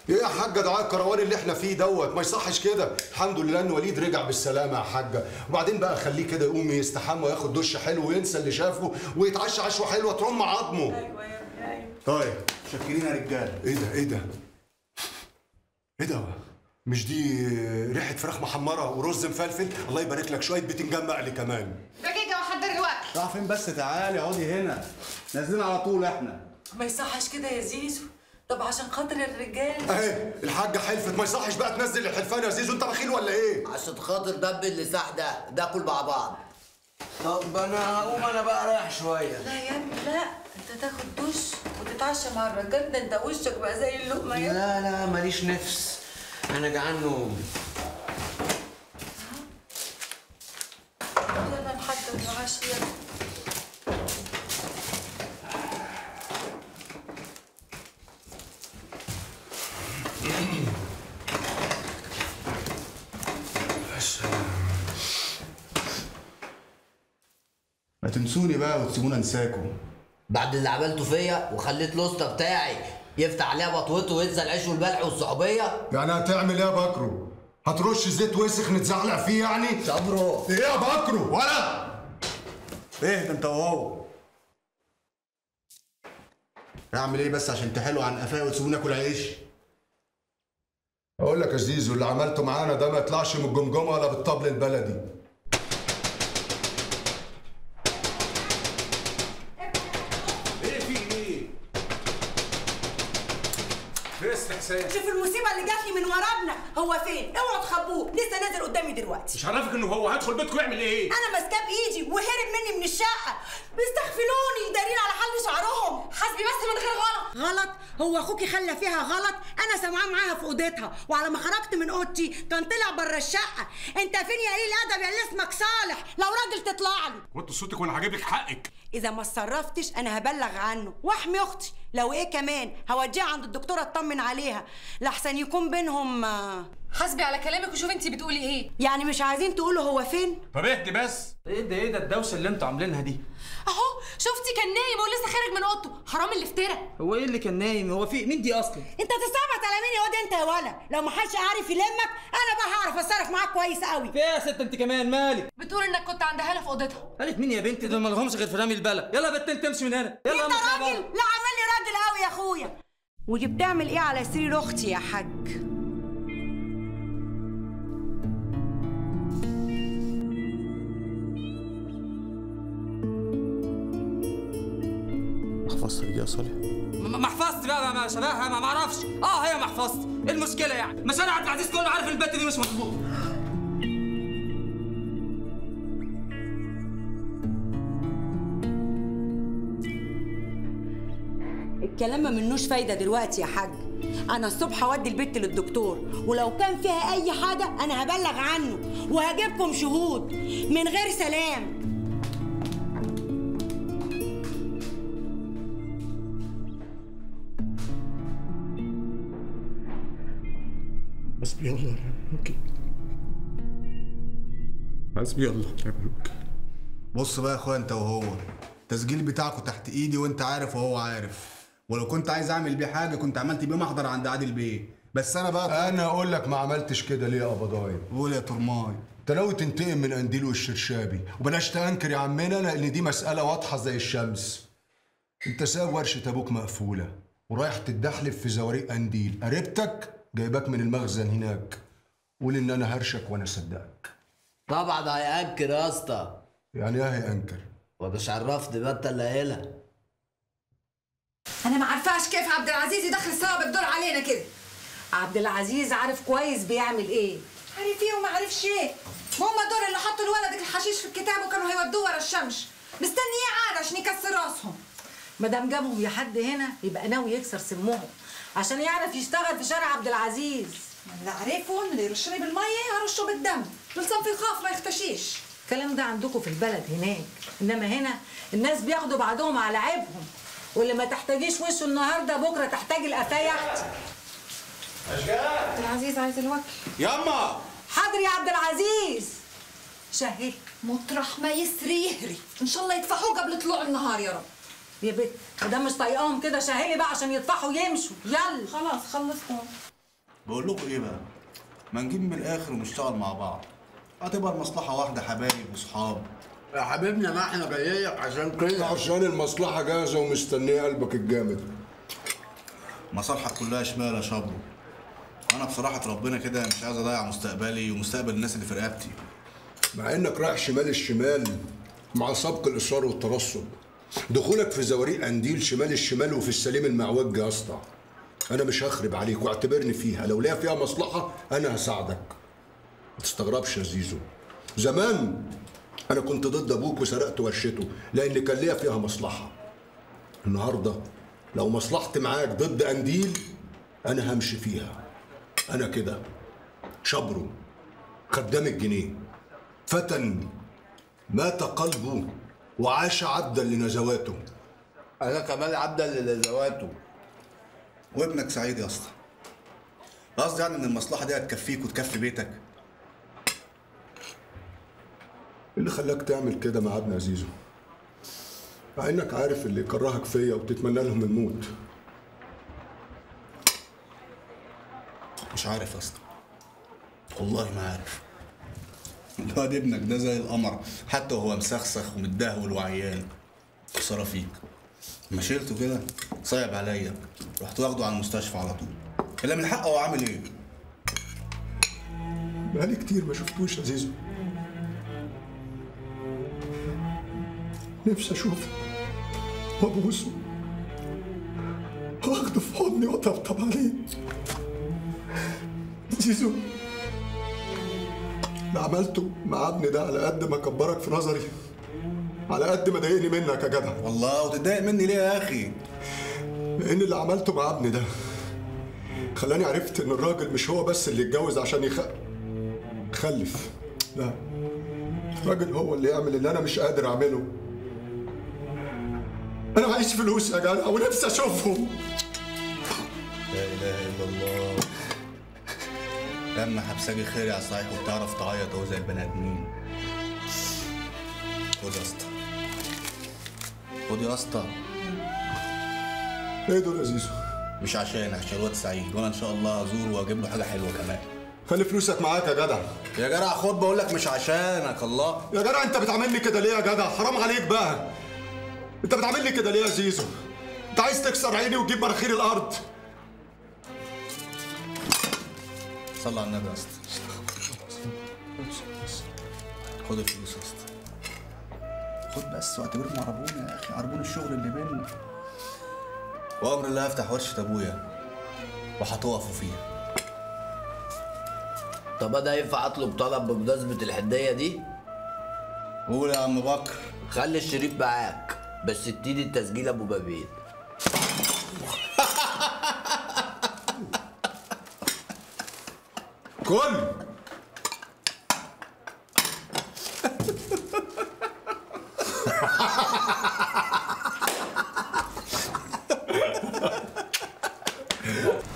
ايه يا حاجه دعاء الكروان اللي احنا فيه دوت ما يصحش كده. الحمد لله ان وليد رجع بالسلامه يا حاجه. وبعدين بقى خليه كده يقوم يستحمى وياخد دش حلو وينسى اللي شافه ويتعشى عشوه حلوه ترم عظمه. ايوه يا ايوه. طيب شاكرين يا رجاله. ايه ده ايه ده ايه ده مش دي ريحه فراخ محمره ورز مفلفل؟ الله يبارك لك. شويه بتنجان مقلي كمان. دقيقه وحضر الوقت. راح فين بس؟ تعالي اقعدي هنا، نازلين على طول احنا. ما يصحش كده يا زيزو. طب عشان خاطر الرجال اهي الحاجه حلفت ما يصحش بقى تنزل الحلفان يا زيزو. انت بخيل ولا ايه؟ عشان خاطر دب اللي صح ده ده كل مع بعض. طب انا هقوم انا بقى رايح شويه. لا يا ابني لا، انت تاخد دش وتتعشى مع الرجال. ده انت وشك بقى زي اللقمه يا ابني. لا لا ماليش نفس، انا جعان نوم. يلا نحضر العشاء يلا. ما تنسوني بقى وتسيبوني انساكوا بعد اللي عملته فيا وخليت الوسطى بتاعي يفتح عليها بطوته وينسى العيش والملح والصحوبيه. يعني هتعمل ايه يا بكرو؟ هترش زيت وسخ نتزحلق فيه يعني؟ صبره ايه يا بكرو؟ ولا ايه ده انت وهو؟ اعمل ايه بس عشان تحلوا عن قفايا وتسيبوني اكل عيش؟ اقول لك يا زيزو اللي عملته معانا ده ما يطلعش من الجمجمه ولا بالطبل البلدي. شوف المصيبه اللي جات لي من ورابنا. هو فين؟ اوعوا تخبوه، لسه نازل قدامي دلوقتي. مش عارفك انه هو هيدخل بيتكم يعمل ايه؟ انا ماسكاه بايدي وهرب مني من الشقه، بيستغفلوني دايرين على حل شعرهم. حاسبي بس من غير غلط. غلط؟ هو اخوكي خلى فيها غلط. انا سامعاه معاها في اوضتها، وعلى ما خرجت من اوضتي كان طلع بره الشقه. انت فين يا قليل ادب يا اللي اسمك صالح؟ لو راجل تطلع لي. وطي صوتك وانا هجيب لك حقك. اذا ما اتصرفتش انا هبلغ عنه واحمي اختي. لو ايه كمان هوديها عند الدكتوره اطمن عليها لحسن يكون بينهم. حاسبي على كلامك وشوفي انت بتقولي ايه. يعني مش عايزين تقولوا هو فين؟ طب اهدي بس. ايه ده ايه ده الدوشه اللي انتوا عاملينها دي؟ اهو شفتي كان نايم وهو لسه خارج من اوضته. حرام اللي افترى. هو ايه اللي كان نايم؟ هو في مين دي اصلا؟ انت بتستعبط على مين يا واد انت يا ولا؟ لو ما حدش عارف يلمك انا بقى هعرف اتصرف معاك كويس قوي. في ايه يا ست انت كمان مالك؟ بتقول انك كنت عند هاله في اوضتها. قالت مين يا بنتي؟ دول ما لهمش غير في رمي البلا. يلا يا بت انت امشي من هنا. يلا انت راجل؟ لا عمال لي راجل قوي يا اخويا. ودي بتعمل ايه على سرير اختي يا حاج؟ محفظتي دي يا صالح؟ محفظتي بقى ما شبهها ما معرفش. اه هي محفظتي، ايه المشكلة يعني؟ مش انا عبد العزيز كله عارف ان البت دي مش مظبوط. الكلام ما منوش فايدة دلوقتي يا حاج. أنا الصبح هودي البت للدكتور، ولو كان فيها أي حاجة أنا هبلغ عنه وهجيبكم شهود من غير سلام. حسبي الله ونعم الوكيل. حسبي الله ونعم الوكيل. بص بقى يا اخويا انت وهو، التسجيل بتاعكوا تحت ايدي وانت عارف وهو عارف، ولو كنت عايز اعمل بيه حاجه كنت عملت بيه محضر عند عادل بيه، بس انا بقى انا اقول لك ما عملتش كده ليه يا قبضاي؟ قول يا ترماي. انت ناوي تنتقم من قنديل والشرشابي، وبلاش تنكر يا عمنا لان دي مساله واضحه زي الشمس. انت ساب ورشه ابوك مقفوله ورايح تتدحلب في زواريق قنديل، قريبتك جايبك من المخزن هناك. قول ان انا هرشك وانا صدقك. طبعا هيأنكر يا اسطى. يعني ايه هيأنكر؟ ومش عرفني بقى انت اللي قايلها. انا ما عارفاش كيف عبد العزيز يدخل السوا بالدور علينا كده. عبد العزيز عارف كويس بيعمل ايه. عارف ايه وما عارفش ايه. هما دول اللي حطوا الولد الحشيش في الكتاب وكانوا هيودوه ورا الشمش. مستني ايه عاد عشان يكسر راسهم. ما دام جابهم يا حد هنا يبقى ناوي يكسر سمهم عشان يعرف يشتغل في شارع عبد العزيز. اللي عارفه اللي يرشني بالميه هرشه بالدم، بلسان في خاف ما يختشيش. الكلام ده عندكم في البلد هناك، انما هنا الناس بياخدوا بعضهم على عيبهم، واللي ما تحتاجيش وشه النهارده بكره تحتاج القفايا. عبد العزيز عايز الوكل. ياما حاضر يا عبد العزيز. شهيت مطرح ما يسري يهري، ان شاء الله يدفعوه قبل طلوع النهار يا رب. يا بت ما دام مش طايقاهم كده شهلي بقى عشان يطفحوا ويمشوا. يلا خلاص خلصتهم. بقول لكم ايه بقى؟ ما نجيب من الاخر ونشتغل مع بعض، هتبقى المصلحه واحده حبايب وصحاب. يا حبيبنا ما احنا جايينك عشان كده، عشان المصلحه جاهزه ومستنيه قلبك الجامد. مصالحك كلها شمال يا شبرو. انا بصراحه ربنا كده مش عايز اضيع مستقبلي ومستقبل الناس اللي في رقبتي. مع انك رايح شمال الشمال مع سبق الاصرار والترصد، دخولك في زواريق قنديل شمال الشمال وفي السليم المعوج يا اسطى. انا مش هخرب عليك واعتبرني فيها، لو ليا فيها مصلحه انا هساعدك. ما تستغربش يا زيزو، زمان انا كنت ضد ابوك وسرقت ورشته لان كان ليا فيها مصلحه. النهارده لو مصلحتي معاك ضد قنديل انا همشي فيها. انا كده شبرو، خدام الجنيه، فتى مات قلبه وعاش عبدا لنزواته. انا كمان عبدا لنزواته. وابنك سعيد يا اسطى. قصدي يعني ان المصلحه دي هتكفيك وتكفي بيتك. اللي خلاك تعمل كده مع ابن عزيزو؟ مع انك عارف اللي يكرهك فيا وبتتمنى لهم الموت. مش عارف يا اسطى، والله ما عارف. الواد ابنك ده زي القمر، حتى وهو مسخسخ ومتدهول وعيان. خساره فيك، لما شيلته كده صعب عليا، رحت واخده على المستشفى على طول. الا من حقه هو عامل ايه؟ بقالي كتير ما شفتوش يا زيزو، نفسي اشوفه وابوسه واخده في حضني واطبطب عليه. زيزو اللي عملته مع ابني ده على قد ما كبرك في نظري على قد ما ضايقني منك يا جدع. والله وتتضايق مني ليه يا اخي؟ لان اللي عملته مع ابني ده خلاني عرفت ان الراجل مش هو بس اللي يتجوز عشان يخ... يخلف. لا، الراجل هو اللي يعمل اللي انا مش قادر اعمله. انا معيش فلوس يا جدع ونفسي اشوفهم. لا اله الا الله. لما حبساجي خير يا صحيح، وبتعرف تعيط اهو زي البني ادمين. خد يا اسطى، خد يا اسطى. ايه دول يا زيزو؟ مش عشان عشان الواد سعيد، وانا ان شاء الله هزوره واجيب له حاجه حلوه كمان. خلي فلوسك معاك يا جدع. يا جدع خد، بقول لك مش عشانك. الله يا جدع انت بتعاملني كده ليه يا جدع؟ حرام عليك بقى، انت بتعاملني كده ليه يا زيزو؟ انت عايز تكسر عيني وتجيب مراخير الارض؟ صلى على النبي يا اسطى. خد الفلوس يا اسطى، خد بس واعتبرني عربون يا اخي، عربون الشغل اللي بيننا. وامر الله هفتح ورشه ابويا وهتقفوا فيها. طب انا ينفع اطلب طلب بمناسبه الحديه دي؟ قول يا عم بكر. خلي الشريف معاك بس اديني التسجيل ابو بابين. كل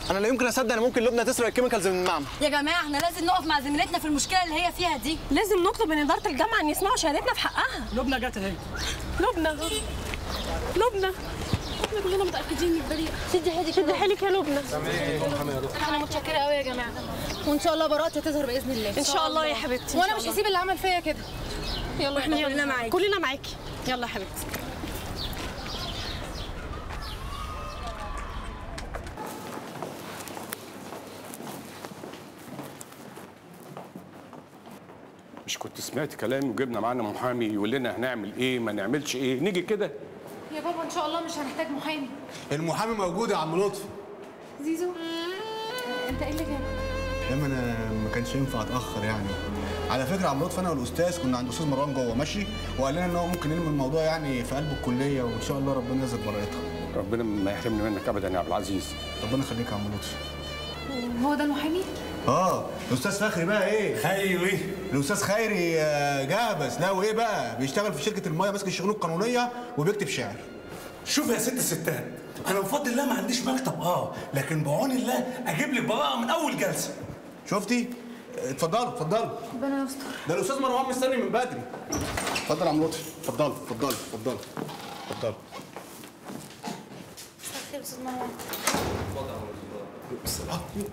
انا لا يمكن اصدق ان ممكن لبنى تسرق الكيميكالز من المعمل. يا جماعه احنا لازم نقف مع زميلتنا في المشكله اللي هي فيها دي، لازم نطلب من اداره الجامعه ان يسمعوا شهادتنا في حقها. لبنى جت اهي. لبنى لبنى احنا كلنا متاكدين من البريئه. سدي حيلك، سدي حيلك يا لبنى. انا متشكره قوي يا جماعه، وان شاء الله براءتي هتظهر باذن الله. ان شاء الله يا حبيبتي، وانا مش هسيب اللي عمل فيا كده. يلا احنا كلنا معاكي، كلنا معاكي. يلا يا حبيبتي. مش كنت سمعت كلامي وجبنا معانا محامي يقول لنا هنعمل ايه ما نعملش ايه؟ نيجي كده يا بابا ان شاء الله مش هنحتاج محامي. المحامي موجود يا عم لطفي. زيزو انت ايه اللي كان؟ لما انا ما كانش ينفع اتاخر يعني. على فكره يا عم لطفي انا والاستاذ كنا عند استاذ مروان جوه ماشي، وقال لنا ان هو ممكن يلم الموضوع يعني في قلب الكليه، وان شاء الله ربنا يرزق براءتها. ربنا ما يحرمني منك ابدا يا عبد العزيز. ربنا يخليك يا عم لطفي. هو ده المحامي؟ اه الاستاذ فخري بقى. ايه خيري؟ الاستاذ خيري جابس. لا وايه بقى؟ بيشتغل في شركه المايه ماسك الشؤون القانونيه وبيكتب شعر. شوف يا ست الستات، انا بفضل الله ما عنديش مكتب اه، لكن بعون الله اجيب لك براءه من اول جلسه. شفتي؟ اتفضلوا اتفضلوا. ربنا يستر. ده الاستاذ مروان مستني من بدري. اتفضل يا عم لطفي، اتفضلوا اتفضلوا اتفضلوا اتفضلوا. استاذ مروان. اتفضل يا استاذ مروان.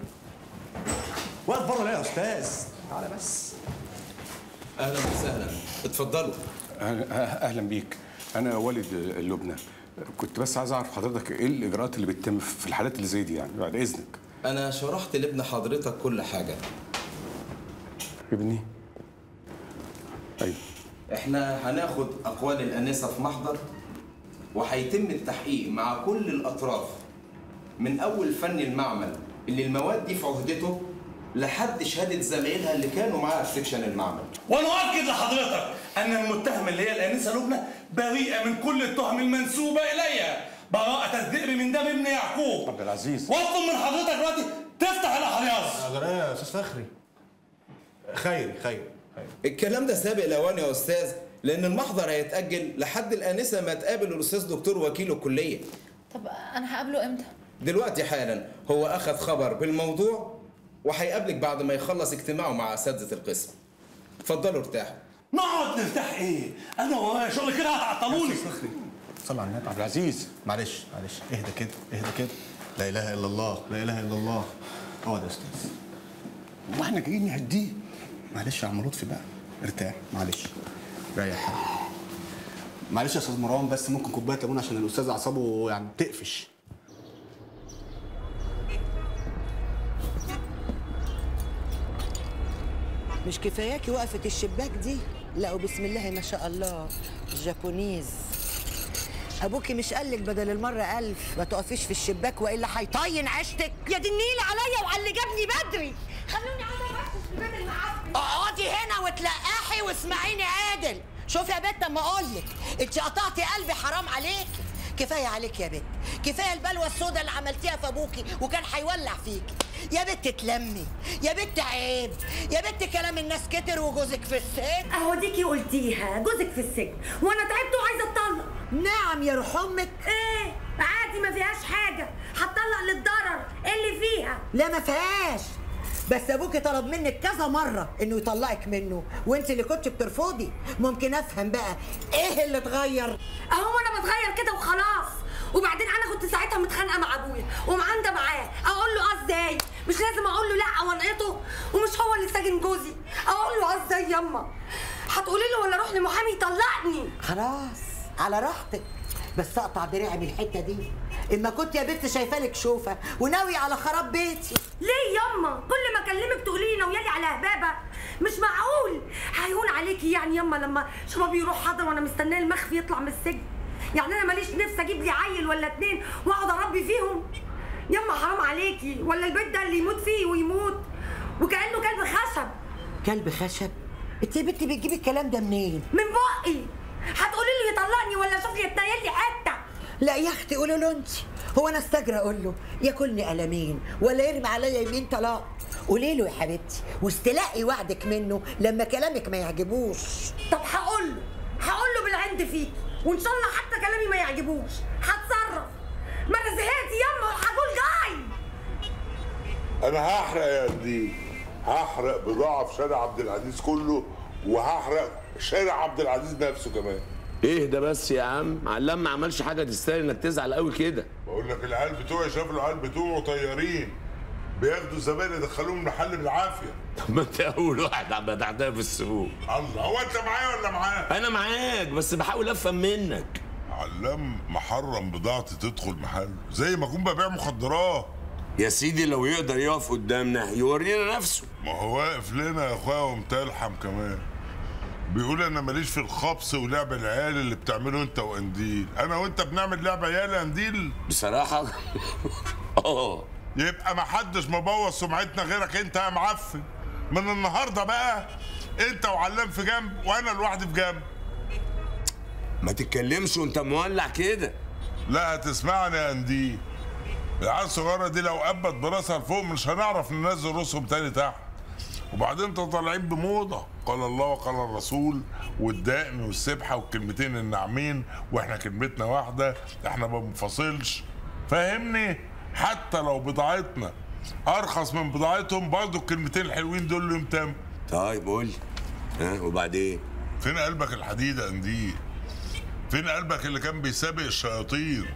واقف بره ليه يا استاذ؟ تعالى بس. اهلا وسهلا، اتفضلوا. اهلا بيك، انا والد اللبنة. كنت بس عايز اعرف حضرتك ايه الاجراءات اللي بتتم في الحالات اللي زي دي، يعني بعد اذنك. انا شرحت لابن حضرتك كل حاجه. ابني؟ ايوه. احنا هناخد اقوال الانسه في محضر، وهيتم التحقيق مع كل الاطراف من اول فني المعمل اللي المواد دي في عهدته لحد شهاده زمايلها اللي كانوا معاها في سكشن المعمل. وانا اؤكد لحضرتك ان المتهمه اللي هي الانسه لبنى بريئه من كل التهم المنسوبه اليها براءه الذئب من دم ابن يعقوب. عبد العزيز، واطلب من حضرتك دلوقتي تفتح الاحياص. حاضر يا استاذ فخري. خير خير خير. الكلام ده سابق الاوان يا استاذ، لان المحضر هيتاجل لحد الانسه ما تقابل الاستاذ دكتور وكيل الكليه. طب انا هقابله امتى؟ دلوقتي حالا، هو اخذ خبر بالموضوع وهيقابلك بعد ما يخلص اجتماعه مع اساتذه القسم. اتفضلوا ارتاحوا. نقعد نرتاح ايه؟ انا ورايا شغل كده هتعطلوني. صلى على النبي. عبد العزيز معلش معلش، اهدى كده اهدى كده، لا اله الا الله لا اله الا الله. اقعد يا استاذ. هو احنا جايين نهديه؟ معلش يا عم لطفي بقى، ارتاح معلش، ريح. معلش يا استاذ مروان، بس ممكن كوبايه ليمون عشان الاستاذ اعصابه يعني بتقفش. مش كفاياكي وقفة الشباك دي؟ لا وبسم الله ما شاء الله، الجابونيز. أبوكي مش قالك بدل المرة ألف ما تقفيش في الشباك وإلا هيطين عيشتك؟ يا دي النيلة عليا وعلى اللي جابني بدري، خلوني أقعد أركز في باب المعفن. اقعدي هنا وتلقحي واسمعيني عادل. شوفي يا بت أما أقولك، أنتِ قطعتي قلبي حرام عليكي. كفاية عليك يا بت، كفاية البلوى السوداء اللي عملتيها في أبوكي وكان هيولع فيكي. يا بت تلمي، يا بت عيب، يا بت كلام الناس كتر وجوزك في السجن. اهو ديكي قلتيها، جوزك في السجن وانا تعبت وعايزه اتطلق. نعم يا روح امك. ايه عادي ما فيهاش حاجه، هتطلق للضرر، ايه اللي فيها؟ لا ما فيهاش، بس ابوكي طلب منك كذا مره انه يطلقك منه وانت اللي كنت بترفضي. ممكن افهم بقى ايه اللي اتغير؟ اهو انا بتغير كده وخلاص. وبعدين انا كنت ساعتها متخانقه مع ابويا ومعنده معاه، اقول له اه ازاي؟ مش لازم اقول له لا وانقطه، ومش هو اللي ساجن جوزي، اقول له اه ازاي يما؟ هتقولي له ولا اروح لمحامي يطلقني؟ خلاص على راحتك، بس اقطع دراعي من الحته دي. اما كنت يا بنت شايفالك شوفه وناوي على خراب بيتي. ليه يما؟ كل ما اكلمك تقولي لي ناويالي على هبابه؟ مش معقول، هيهون عليكي يعني يما لما شبابي يروح حضر وانا مستنيه المخفي يطلع من السجن؟ يعني انا ماليش نفس اجيب لي عيل ولا اتنين واقعد اربي فيهم؟ يما حرام عليكي، ولا البيت ده اللي يموت فيه ويموت وكانه كلب خشب. كلب خشب؟ انت يا بنتي بتجيبي الكلام ده منين؟ من بقي. هتقولي لي يطلقني ولا شوف لي اتنيل لي حته؟ لا يا اختي قولي له انت، هو انا استجرى اقول له ياكلني قلمين ولا يرمي عليا يمين طلاق؟ قولي له يا حبيبتي واستلاقي وعدك منه لما كلامك ما يعجبوش. طب هقول له هقول له بالعند فيك، وان شاء الله حتى كلامي ما يعجبوش هتصرف. ما انا زهقت يما وهقول جاي. انا هحرق يا دي، هحرق بضاعه في شارع عبد العزيز كله، وهحرق شارع عبد العزيز نفسه كمان. ايه ده بس يا عم، علام ما عملش حاجه تستاهل انك تزعل قوي كده. بقول لك العيال بتوعي شافوا العيال بتوعه طيارين بياخدوا الزبائن يدخلوهم المحل بالعافيه. طب ما انت اول واحد عم تحتها في السوق. الله، هو انت معايا ولا معايا؟ انا معاك، بس بحاول افهم منك. علام محرم بضاعتي تدخل محله زي ما اكون ببيع مخدرات. يا سيدي لو يقدر يقف قدامنا يورينا نفسه. ما هو واقف لنا يا اخويا ومتلحم كمان. بيقول انا ماليش في الخبص ولعب العيال اللي بتعمله انت وقنديل. انا وانت بنعمل لعبه عيال قنديل؟ بصراحه اه. يبقى ما حدش مبوظ سمعتنا غيرك انت يا معفن. من النهارده بقى انت وعلام في جنب وانا لوحدي في جنب. ما تتكلمش وانت مولع كده. لا هتسمعني يا انديه، العيال الصغيره دي لو قبت براسها لفوق مش هنعرف ننزل راسهم تاني تحت. وبعدين انتوا طالعين بموضه، قال الله وقال الرسول والدقن والسبحه والكلمتين الناعمين، واحنا كلمتنا واحده، احنا ما بنفصلش. فاهمني؟ حتى لو بضاعتنا ارخص من بضاعتهم برضه الكلمتين الحلوين دول لهم تم. طيب قول لي ها وبعدين؟ فين قلبك الحديد يا انديل؟ فين قلبك اللي كان بيسابق الشياطين؟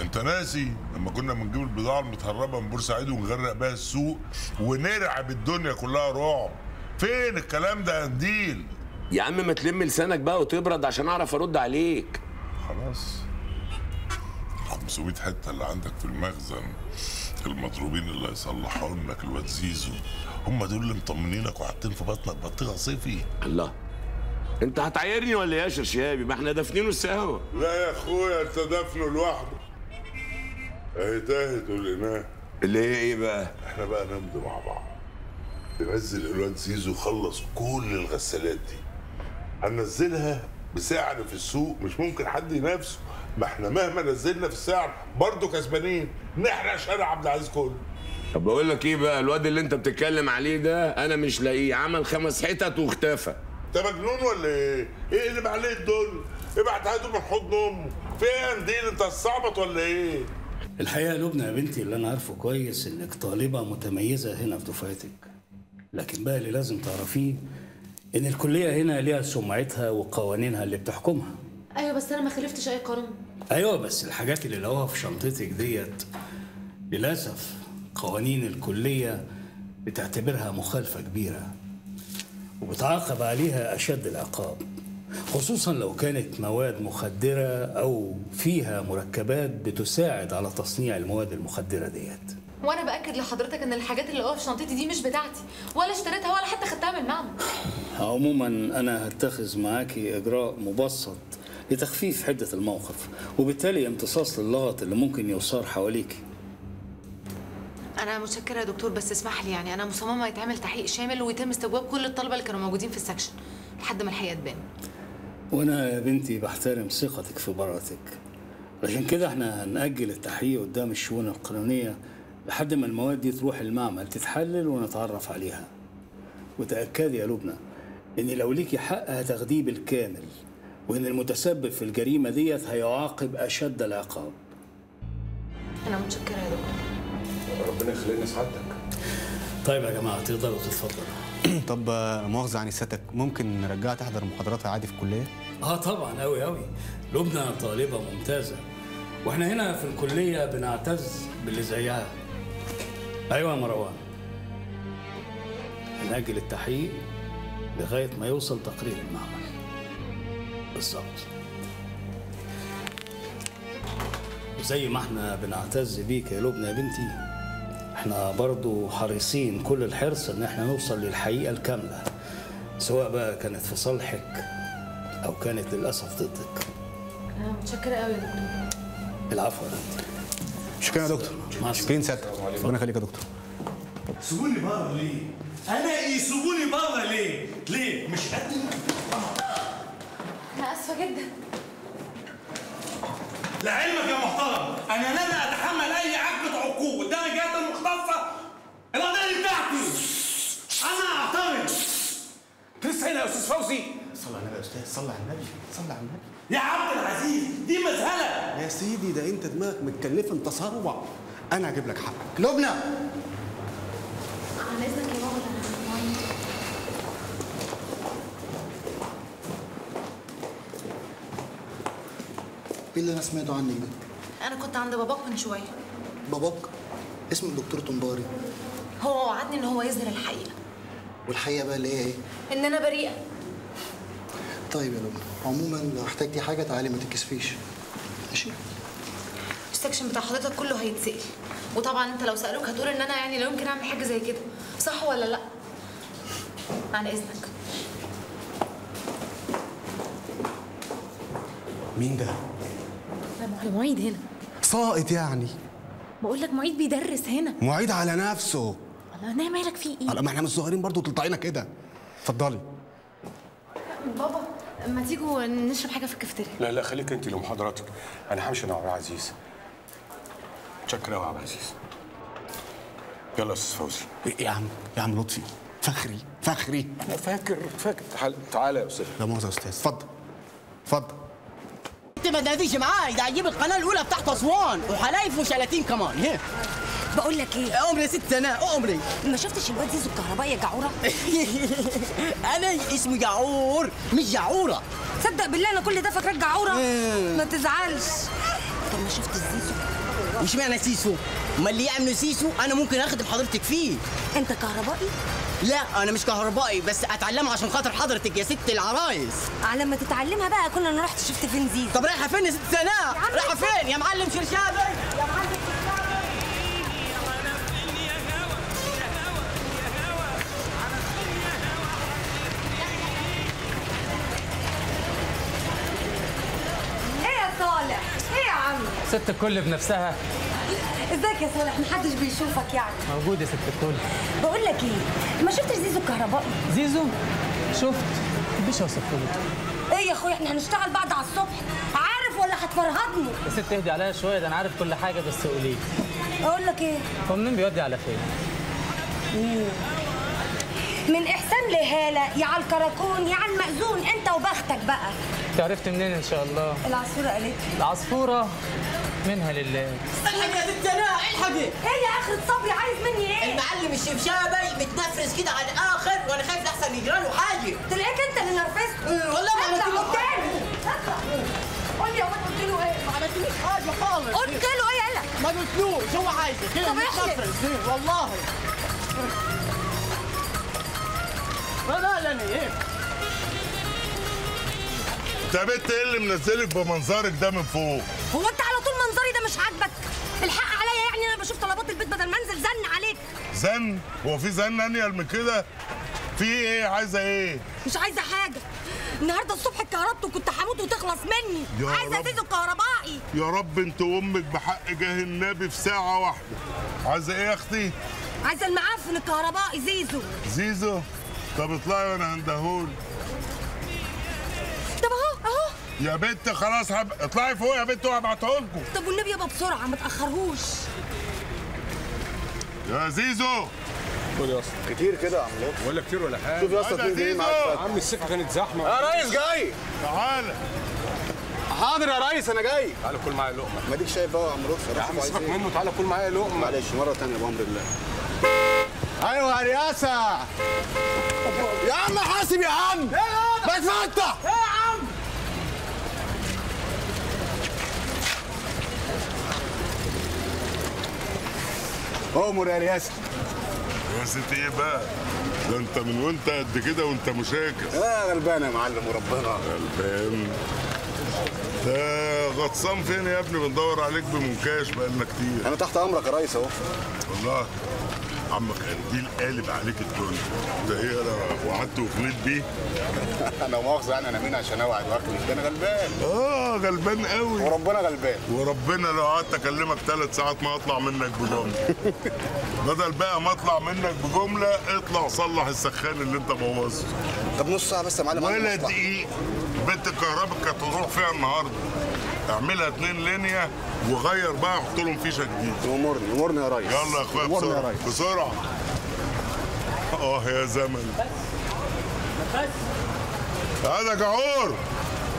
انت ناسي لما كنا بنجيب البضاعه المتهربه من بورسعيد ونغرق بها السوق ونرعب الدنيا كلها رعب؟ فين الكلام ده يا نديل؟ يا عم ما تلم لسانك بقى وتبرد عشان اعرف ارد عليك. خلاص خمسمية حته اللي عندك في المخزن، المضروبين اللي هيصلحهم لك الواد زيزو، هم دول اللي مطمنينك وحاطين في بطنك بطيخه صيفي. الله، انت هتعايرني ولا ايه يا شرشابي؟ ما احنا دافنينه السهوه. لا يا اخويا انت دافنه لوحده. اهي تاهت ولقيناه. اللي هي ايه بقى؟ احنا بقى نمضي مع بعض. ننزل الواد زيزو خلص كل الغسالات دي. هننزلها بسعر في السوق مش ممكن حد ينافسه، ما احنا مهما نزلنا في السعر برضه كسبانين، نحرق شارع عبد العزيز كله. طب بقول لك ايه بقى، الواد اللي انت بتتكلم عليه ده انا مش لاقيه، عمل خمس حتت واختفى. انت مجنون ولا ايه؟ ايه اللي عليه دول؟ ابعت هاتوا من حضن امه، فين دي انت هتصعبط ولا ايه؟ الحقيقه لبنى يا بنتي اللي انا عارفه كويس انك طالبه متميزه هنا في دفعتك. لكن بقى اللي لازم تعرفيه ان الكليه هنا ليها سمعتها وقوانينها اللي بتحكمها. ايوه بس انا ما خالفتش اي قانون. ايوه بس الحاجات اللي لقوها في شنطتك ديت للاسف قوانين الكليه بتعتبرها مخالفه كبيره. وبتعاقب عليها أشد العقاب، خصوصا لو كانت مواد مخدرة أو فيها مركبات بتساعد على تصنيع المواد المخدرة ديت. وأنا بأكد لحضرتك إن الحاجات اللي في شنطتي دي مش بتاعتي، ولا اشتريتها ولا حتى خدتها من المعمل. عموما أنا هتخذ معاكي إجراء مبسط لتخفيف حدة الموقف، وبالتالي امتصاص للغط اللي ممكن يثار حواليكي. أنا متشكرة يا دكتور، بس اسمح لي يعني أنا مصممة يتعمل تحقيق شامل ويتم استجواب كل الطلبة اللي كانوا موجودين في السكشن لحد ما الحقيقة تبان. وأنا يا بنتي بحترم ثقتك في براءتك، عشان كده إحنا هنأجل التحقيق قدام الشؤون القانونية لحد ما المواد دي تروح المعمل تتحلل ونتعرف عليها. وتأكدي يا لبنى إن لو ليكي حق هتاخديه بالكامل، وإن المتسبب في الجريمة ديت هيعاقب أشد العقاب. أنا متشكرة يا دكتور، ربنا يخلينا سعادتك. طيب يا جماعه تقدروا تتفضلوا. طب مؤاخذه عن سيادتك، ممكن نرجعها تحضر محاضراتها عادي في الكليه؟ اه طبعا قوي قوي، لبنى طالبه ممتازه، واحنا هنا في الكليه بنعتز باللي زيها. ايوه يا مروان، هنأجل التحقيق لغايه ما يوصل تقرير المعمل. بالظبط. وزي ما احنا بنعتز بيك يا لبنى يا بنتي، احنا برضو حريصين كل الحرص ان احنا نوصل للحقيقة الكاملة، سواء بقى كانت في صالحك او كانت للأسف ضدك. انا متشكرة قوي يا دكتور. العفو يا دكتور. شكرا يا دكتور. شكرا سيادتك. ربنا يخليك يا دكتور. سيبوني بره ليه؟ انا ايه سيبوني بره ليه؟ ليه؟ مش قد انا اسفة جدا. لعلمك يا محترم انا لا اتحمل اي عقبة عقوق قدام الجهات المختصه، القضيه دي بتاعتي انا اعترض. تسعد يا استاذ فوزي. صلي على النبي يا استاذ، صلي على النبي، صلي على النبي يا عبد العزيز، دي مذهله يا سيدي. ده انت دماغك متكلفه، انت صروع، انا هجيب لك حقك. لبنى عن اذنك يا بابا. ايه اللي انا سمعته عنك ده؟ انا كنت عند باباك من شويه. باباك؟ اسمه الدكتور طنباري. هو وعدني ان هو يظهر الحقيقه. والحقيقه بقى اللي هي ايه؟ ان انا بريئه. طيب يا لبنى، عموما لو احتاجتي حاجه تعالي ما تتكسفيش. ماشي؟ السكشن بتاع حضرتك كله هيتسال، وطبعا انت لو سالوك هتقول ان انا يعني لا يمكن اعمل حاجه زي كده، صح ولا لا؟ عن اذنك. مين ده؟ المعيد هنا ساقط يعني؟ بقول لك معيد بيدرس هنا. معيد على نفسه. والله انا مالك في ايه؟ ما احنا مش صغيرين برضه تلطعينا كده. اتفضلي بابا، ما تيجوا نشرب حاجه في الكافتيريا. لا لا خليك انت لمحاضراتك، انا همشي انا وعبد العزيز. متشكر قوي يا عبد العزيز. يلا يا استاذ فوزي. يا عم يا عم لطفي، فخري فخري. انا فاكر فاكر. تعالى يا استاذ. لا مؤاخذه يا استاذ. اتفضل اتفضل. انت ما تنافيش معاي، ده هيجيب القناه الاولى بتاعت اسوان وحلايف وشلاتين كمان. ها بقول لك ايه؟ اقمري يا ست انا اقمري. ما شفتش الواد زيزو الكهربائي يا جعوره؟ انا اسمه جعور مش جعوره. تصدق بالله انا كل ده فاكراك جعوره. ما تزعلش. طب ما شفتش زيزو مش معنى سيسو؟ ما اللي يعملوا سيسو انا ممكن اخدم حضرتك فيه. انت كهربائي؟ لا انا مش كهربائي، بس اتعلمها عشان خاطر حضرتك يا ست العرايس. على ما تتعلمها بقى كنا انا رحت شفت فين زيزو. طب رايحه فين يا ست سناء؟ رايحه فين يا معلم شرشابي؟ يا معلم صالح، ايه يا عم؟ ست الكل بنفسها. ازيك يا صالح؟ محدش بيشوفك يعني؟ موجود يا ست الكل. بقول لك ايه؟ ما شفتش زيزو الكهربائي؟ زيزو؟ شفت، ما تحبش اوصفه لك. ايه يا اخويا احنا هنشتغل بعد على الصبح، عارف ولا هتفرهدني؟ يا ست اهدي عليا شويه، ده انا عارف كل حاجه بس قولي لي. اقول لك ايه؟ هو منين بيودي على فين؟ مم. من احسان لهاله، يا على الكراكون يا على المأذون، انت وبختك بقى. عرفت منين ان شاء الله؟ العصفوره قالت لي. العصفوره منها لله. الحقي يا ست جناح، الحقي. ايه يا اخر صبري عايز مني ايه؟ المعلم الشبشابي متنفس كده على الاخر وانا خايف لحسن يجراله حاجه. تلاقيك انت اللي نرفزته. والله ما عملت له حاجه. قول لي يا واد قلت له ايه؟ ما عملتليش حاجه خالص. قلت له ايه قالك؟ ما قلتلوش، هو عايزك كده متنفس والله. لا لا ايه؟ يا بنت ايه اللي منزلك بمنظرك ده من فوق؟ هو انت على طول منظري ده مش عاجبك؟ الحق عليا يعني، انا بشوف طلبات البيت بدل ما انزل زن عليك. زن؟ هو في زن انيل من كده؟ في ايه؟ عايزه ايه؟ مش عايزه حاجه. النهارده الصبح كهربته كنت هموت وتخلص مني. عايزه زيزو الكهربائي. يا رب انت وامك بحق جاه النبي في ساعه واحده. عايزه ايه يا اختي؟ عايزه المعفن الكهربائي زيزو. زيزو؟ طب اطلعي وانا هندهول. طب اهو اهو يا بنت خلاص هب... اطلعي فوق يا بنت وهبعتهولكم. طب والنبي يابا بسرعه ما تاخرهوش. يا زيزو قول يا اسطى كتير كده يا عم لطفي ولا كتير ولا حاجه؟ شوف يا اسطى فين جاي معاك يا عم. السكه كانت زحمه يا ريس. جاي تعالى. حاضر يا ريس انا جاي. تعالى كل معايا لقمه. ما ديك شايف بقى يا عم لطفي يا عم سيبك منه، تعالى كل معايا لقمه. معلش مره ثانيه بامر الله. ايوه يا رياسه يا عم حاسب يا عم. ايه يا بس انت ايه يا عم؟ امر يا رياسه. يا ستي ايه بقى؟ ده انت من وانت قد كده وانت مشاكس. اه غلبان يا معلم وربنا غلبان. ده غطسان فين يا ابني؟ بندور عليك بمنكاش بقالنا كتير. انا تحت امرك يا ريس اهو. والله عمك قنديل قالب عليك الدنيا. ده ايه انا وعدت وخليت بيه؟ انا مؤاخذه يعني انا مين عشان اوعد واكلك؟ ده انا غلبان. اه غلبان قوي وربنا غلبان. وربنا لو قعدت اكلمك ثلاث ساعات ما اطلع منك بجمله. بدل بقى ما اطلع منك بجمله اطلع صلح السخان اللي انت بوظته. طب نص ساعه بس يا معلم. ولا دقيقه. بنت الكهرباء كانت هتروح فيها النهارده. اعملها اتنين لينيا وغير بقى احط لهم فيشه جديد. امرني امرني يا ريس. يلا يا اخويا بسرعه بسرعه. اه يا زمن. بس هذا جعور.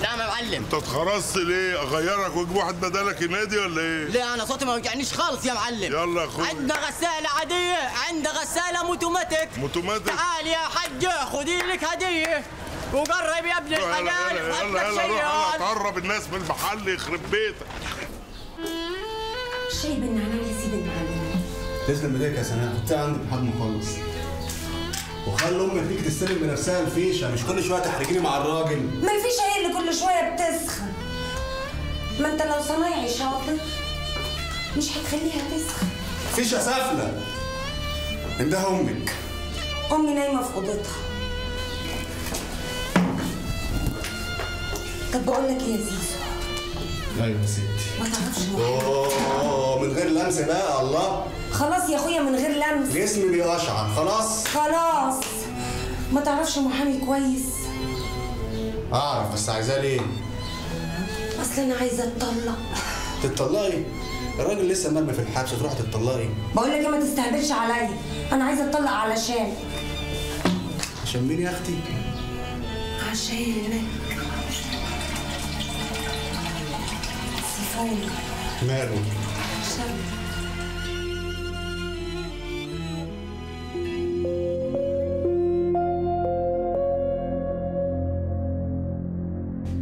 لا يا معلم. انت اتخرصت ليه؟ اغيرك واجيب واحد بدالك ينادي ولا ايه؟ لا انا صوتي ما وجعنيش خالص يا معلم. يلا يا اخويا. عندنا غساله عاديه، عندنا غساله موتوماتيك. موتوماتيك؟ تعال يا حاج خدي لك هديه. وقرب يا ابن الحلال. يلا يلا يلا روح اتقرب الناس من المحل يخرب بيتك. شاي بالنعناع يا سيدي المعلم. تسلم ايديك يا سناء، حطيها عندك لحد ما اخلص. وخلي امك تيجي تستلم بنفسها الفيشه، مش كل شويه تحرجيني مع الراجل. ما الفيشه هي اللي كل شويه بتسخن. ما انت لو صنايعي شاطر مش هتخليها تسخن. فيشه سافله. من ده امك. امي نايمه في اوضتها. طب بقول لك ايه يا زيزو؟ ايوه يا ستي. ما تعرفش اوه من غير لمس بقى. الله خلاص يا اخويا من غير لمس. جسمي بيقشعر خلاص خلاص. ما تعرفش محامي كويس؟ اعرف بس عايزاه ليه؟ اصل انا عايزه اتطلق. تتطلقي؟ الراجل لسه مرمي في الحبس تروحي تتطلقي؟ بقول لك ايه ما تستهبلش عليا، انا عايزه اتطلق علشان عشان مين يا اختي؟ عشانك. ماله؟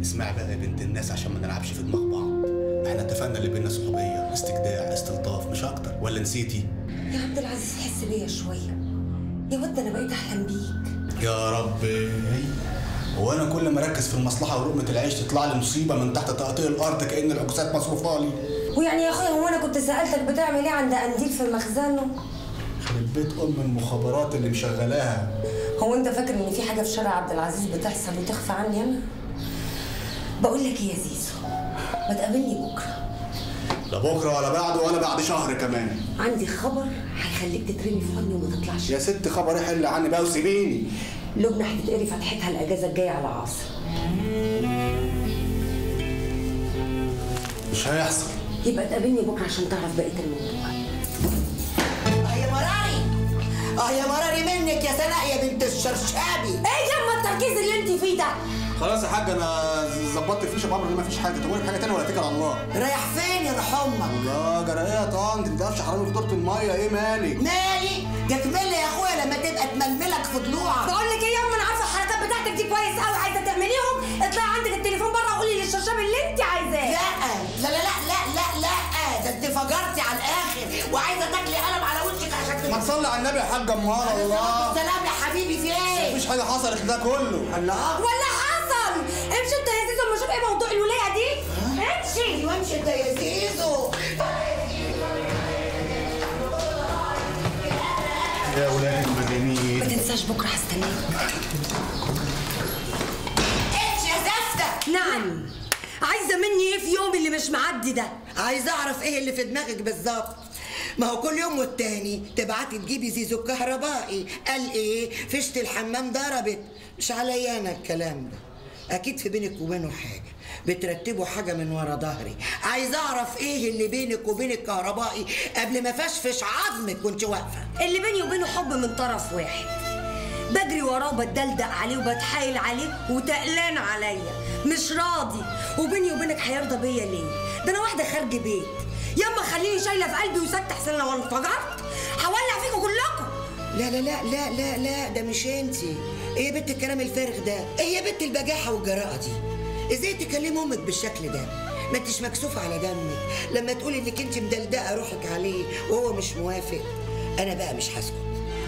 اسمعي بقى يا بنت الناس عشان ما نلعبش في دماغ بعض، احنا اتفقنا اللي بينا صحوبيه، استجداع، استلطاف، مش اكتر. ولا نسيتي؟ يا عبد العزيز حس بيا شويه يا ود، انا بقيت احلم بيك. يا ربي، هو انا كل ما اركز في المصلحه ولقمه العيش تطلع لي مصيبه من تحت تقطيع الارض كأن العكسات مصروفه لي. ويعني يا اخويا هو انا كنت سالتك بتعمل ايه عند قنديل في مخزنه؟ خرب بيت ام المخابرات اللي مشغلاها. هو انت فاكر ان في حاجه في شارع عبد العزيز بتحصل وتخفى عني انا؟ بقول لك ايه يا زيزو، ما تقابلني بكره. لا بكره ولا بعده ولا بعد شهر كمان. عندي خبر هيخليك تترمي في حضني وما تطلعش. يا ست خبري حل عني بقى وسيبيني. لبنى هتتقري فتحتها الاجازه الجايه على عصر. مش هيحصل. يبقى تقابلني بكره عشان تعرف بقيه الموضوع. اه يا مراري، اه يا مراري منك يا سناء يا بنت الشرشابي. ايه جنب التركيز اللي انت فيه ده؟ خلاص يا حاج، انا ظبطت الفيشه بامر ان مفيش حاجه. تقولي حاجه ثانيه ولا اتكل على الله؟ رايح فين يا روح امك؟ لا جرى ايه يا طنط؟ انت ما تعرفش حرامي في دوره الميه. ايه مالي؟ مالي؟ ده تمل يا اخويا لما تبقى تململك في ضلوعك. بقول لك ايه يا ام، انا عارفه الحركات بتاعتك دي كويس قوي، عايزه تعمليهم. اطلعي عندك التليفون بره وقولي للشرشاب اللي انت عايزاه. لا لا لا لا لا لا، ده انت فجرتي على الاخر وعايزه تاكلي قلم على وشك عشان ما تصلي على النبي يا حاجه امال. الله سلام يا حبيبي، في ايه؟ مفيش حاجه حصلت ده كله. الله ولا امشي انت يا زيزو، اما اشوف ايه موضوع الولايه دي. امشي ايوه امشي انت يا زيزو. يا ولاد المجانين، ما تنساش بكره هستناك. امشي يا زفته. نعم، عايزه مني ايه في يومي اللي مش معدي ده؟ عايزه اعرف ايه اللي في دماغك بالظبط. ما هو كل يوم والتاني تبعتي تجيبي زيزو الكهربائي، قال ايه؟ فيشه الحمام ضربت. مش عليا انا الكلام ده، أكيد في بينك وبينه حاجة، بترتبوا حاجة من ورا ظهري، عايزة أعرف إيه اللي بينك وبين الكهربائي قبل ما فشفش عظمك وأنت واقفة. اللي بيني وبينه حب من طرف واحد، بجري وراه وبتدلدق عليه وبتحايل عليه وتقلان عليا، مش راضي. وبيني وبينك هيرضى بيا ليه؟ ده أنا واحدة خارج بيت، ياما خليني شايلة في قلبي وسكت أحسن لو انفجرت، هولع فيكم كلكم. لا لا لا لا لا لا، ده مش انتي. ايه يا بنت الكلام الفارغ ده؟ ايه يا بنت البجاحه والجراءه دي؟ ازاي تكلمي امك بالشكل ده؟ ما انتيش مكسوفه على دمك لما تقولي انك انت مدلدقه روحك عليه وهو مش موافق. انا بقى مش هسكت،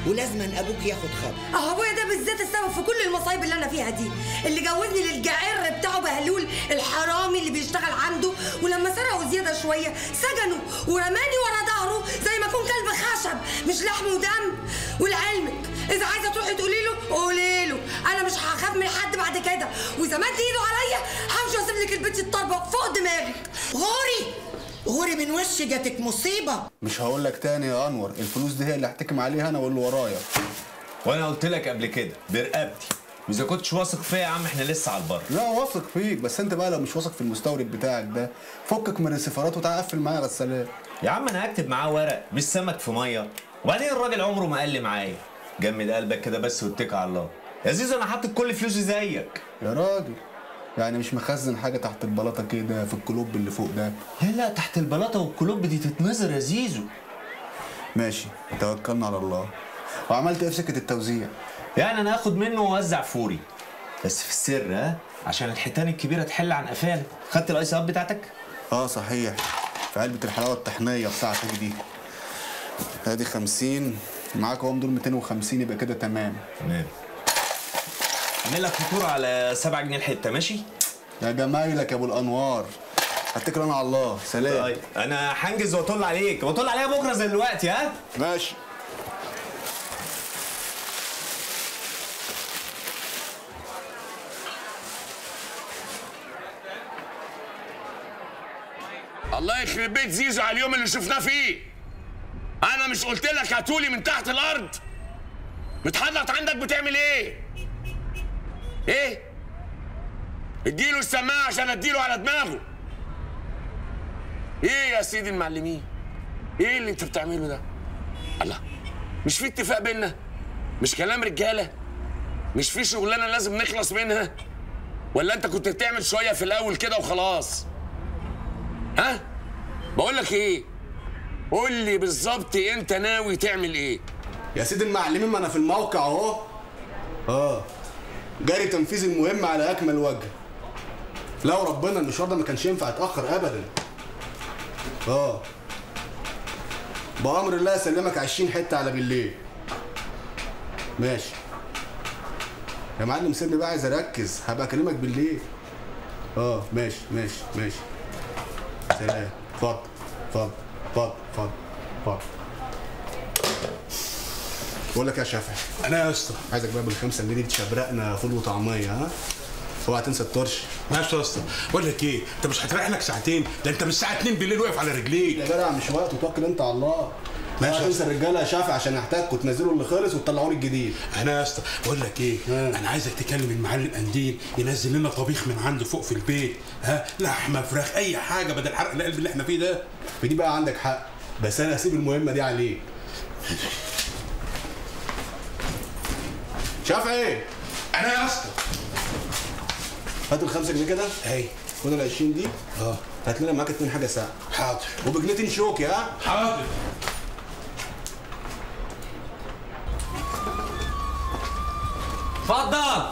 ولازم ابوك ياخد خبر. اهو ابويا ده بالذات السبب في كل المصايب اللي انا فيها دي، اللي جوزني للجعر بتاعه بهلول الحرامي اللي بيشتغل عنده، ولما سرقوا زياده شويه سجنه ورماني ورا ظهره زي ما اكون كلب خشب مش لحم ودم. ولعلمك إذا عايزة تروحي تقولي له قولي له، أنا مش هخاف من حد بعد كده، وإذا مد إيده عليا همشي وأسيب لك البيت الطربة فوق دماغك. غوري غوري من وشي، جاتك مصيبة. مش هقول لك تاني يا أنور، الفلوس دي هي اللي هحتكم عليها أنا واللي ورايا. وأنا قلت لك قبل كده برقبتي، وإذا كنتش واثق فيا يا عم إحنا لسه على البر. لا واثق فيك، بس أنت بقى لو مش واثق في المستورد بتاعك ده فكك من السفارات وتعالى قفل معايا غسالات. يا عم أنا هكتب معاه ورق مش سمك في مية، وبعدين الراجل عمره ما قال لي معايا. جمد قلبك كده بس واتكل على الله يا زيزو، انا حاطط كل فلوسي زيك يا راجل. يعني مش مخزن حاجه تحت البلاطه كده في الكلوب اللي فوق ده؟ لا لا، تحت البلاطه والكلوب دي تتنظر يا زيزو. ماشي، توكلنا على الله. وعملت ايه في سكه التوزيع؟ يعني انا هاخد منه واوزع فوري، بس في السر، ها، عشان الحيتان الكبيره تحل عن قفانا. خدت الايس اب بتاعتك؟ اه صحيح، في علبه الحلاوه الطحنيه بتاعتك دي. ادي خمسين معاك اهو، دول مئتين وخمسين، يبقى كده تمام. تمام. اعمل لك فاتوره على سبعة جنيه الحته، ماشي؟ يا جمايلك يا ابو الانوار، هتكل انا على الله. سلام. طيب انا هنجز واطل عليك، واطل عليا بكره زي دلوقتي. ها؟ ماشي. الله يخرب بيت زيزو على اليوم اللي شفناه فيه. أنا مش قلت لك هاتولي من تحت الأرض؟ متحنط عندك بتعمل إيه؟ إيه؟ إديله السماعة عشان أديله على دماغه. إيه يا سيدي المعلمين؟ إيه اللي أنت بتعمله ده؟ الله، مش في اتفاق بينا؟ مش كلام رجالة؟ مش في شغلانة لازم نخلص منها؟ ولا أنت كنت بتعمل شوية في الأول كده وخلاص؟ ها؟ بقول لك إيه؟ قول لي بالظبط انت ناوي تعمل ايه؟ يا سيدي المعلمين، ما انا في الموقع اهو. اه، جاري تنفيذ المهمه على اكمل وجه. لو ربنا المشوار ده ما كانش ينفع اتاخر ابدا. اه بأمر الله اسلمك عشرين حته على بالليل. ماشي يا معلم، سيبني بقى، عايز اركز، هبقى اكلمك بالليل. اه ماشي ماشي ماشي، سلام. اتفضل اتفضل اتفضل اتفضل اتفضل. بقول لك يا شافعي، انا يا اسطى عايزك بقى بالخمسه اللي دي تشبرقنا فول وطعميه. ها اوعى تنسى الطرش. ماشي يا اسطى. بقول لك ايه، انت مش هتريح لك ساعتين؟ ده انت من الساعه اتنين بالليل واقف على رجليك يا جدع. مش وقت، وتوكل انت على الله. ماشي، تنسى الرجاله يا شافعي عشان احتاجكم، تنزلوا اللي خلص وتطلعوا لي الجديد. انا يا اسطى بقول لك ايه، ها. انا عايزك تكلم المعلم قنديل ينزل لنا طبيخ من عنده فوق في البيت، ها، لحمه، فراخ، اي حاجه، بدل حرق القلب اللي احنا فيه ده. في دي بقى عندك حق، بس انا هسيب المهمه دي عليك. شافعي، انا يا اسطى. هات الخمسة جنيه كده اهي، خد ال عشرين دي. اه هات لنا معاك اتنين حاجه ساعه. حاضر. وبجنيتين شوكي. ها حاضر. اتفضل.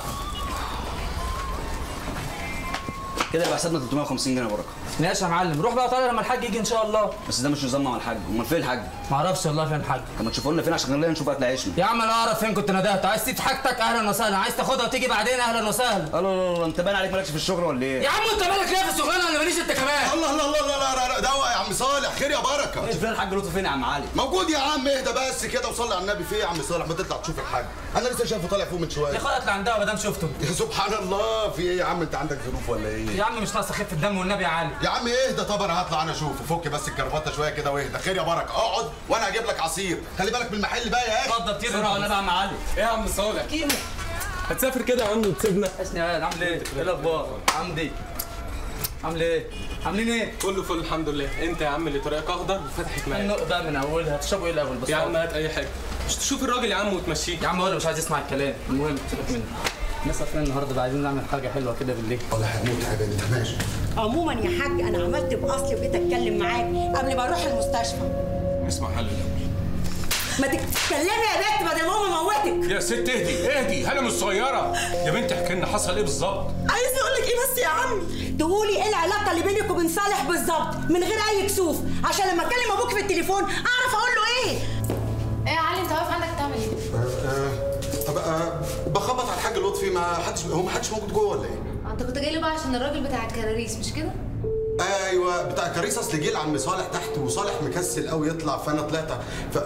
كده يبقى حسابنا تلتمية وخمسين جنيه بركه. ماشي يا معلم، روح بقى وطالع لما الحاج يجي ان شاء الله. بس ده مش نظام مع الحاج. امال فين الحاج؟ معرفش والله فين الحاج. طب ما تشوفوا لنا فين عشان نلاقي نشوف اكل عيشنا. يا عم انا اعرف فين كنت ندهت. عايز تسيب حاجتك اهلا وسهلا، عايز تاخدها وتيجي بعدين اهلا وسهلا. الله الله الله، انت باين عليك مالكش في الشغل ولا ايه؟ يا عم انت مالك ليه في الشغلانه اللي ماليش انت كمان؟ الله الله الله الله الله، دوق يا عم صالح، خير يا بركه. مش فين الحاج لطفي؟ فين يا عم علي؟ موجود يا عم. اهدى بس كده وصلي على النبي. فين يا عم صالح؟ ما تطلع تشوف الحاج، انا لسه شايفه طالع فوق من شويه. يا خالد اطلع عندها ما دام شفته. سبحان الله، في ايه يا عم؟ انت عندك ظروف ولا ايه؟ يا عم مش ناقص خف الدم والنبي يا علي. يا عم اهدى، طب انا هطلع انا اشوفه. فك بس الكرباته شويه كده واهدى. خير يا بركه، اقعد وانا هجيب لك عصير. خلي بالك من المحل بقى يا اخي. اتفضل طير بقى ولا بقى يا عم علي. ايه يا عم صالح؟ كيمو هتسافر كده يا عم وتسيبنا؟ اسني يا عم. ايه الاخبار؟ عمدي عامل ايه؟ عاملين ايه؟ كله فل الحمد لله. انت يا عم اللي طريقك اخضر وفتحك معاك النقطه من اولها. تشربوا ايه الاول بس؟ يا عم هات اي حاجه. مش تشوف الراجل يا عم وتمشيه. يا عم هو مش عايز يسمع الكلام. المهم سيبك منه. الناس عارفين النهارده بقى، عايزين نعمل حاجه حلوه كده بالليل. والله هتموت يا حبيبي. انت ماشي؟ عموما يا حاج انا عملت باصلي وجيت اتكلم معاك قبل ما اروح المستشفى. اسمع حل الاول. ما تتكلمي يا بنت بدل ما امي موتك. يا ست اهدي اهدي، هلا مش صغيره. يا بنت احكي لنا حصل ايه بالظبط؟ عايز اقول لك ايه بس يا عمي؟ تقولي ايه العلاقه اللي بينك وبين صالح بالظبط من غير اي كسوف، عشان لما اكلم ابوك في التليفون اعرف اقول له ايه. ايه يا علي انت واقف عندك تعمل ايه؟ طب أه بخبط على الحاج لطفي. ما حدش، هو ما حدش موجود جوه ولا ايه؟ انت كنت جاي لي بقى عشان الراجل بتاع الكراريس مش كده؟ ايوه بتاع الكراريس، اصل جه لعم صالح تحت وصالح مكسل قوي يطلع، فانا طلعت ف...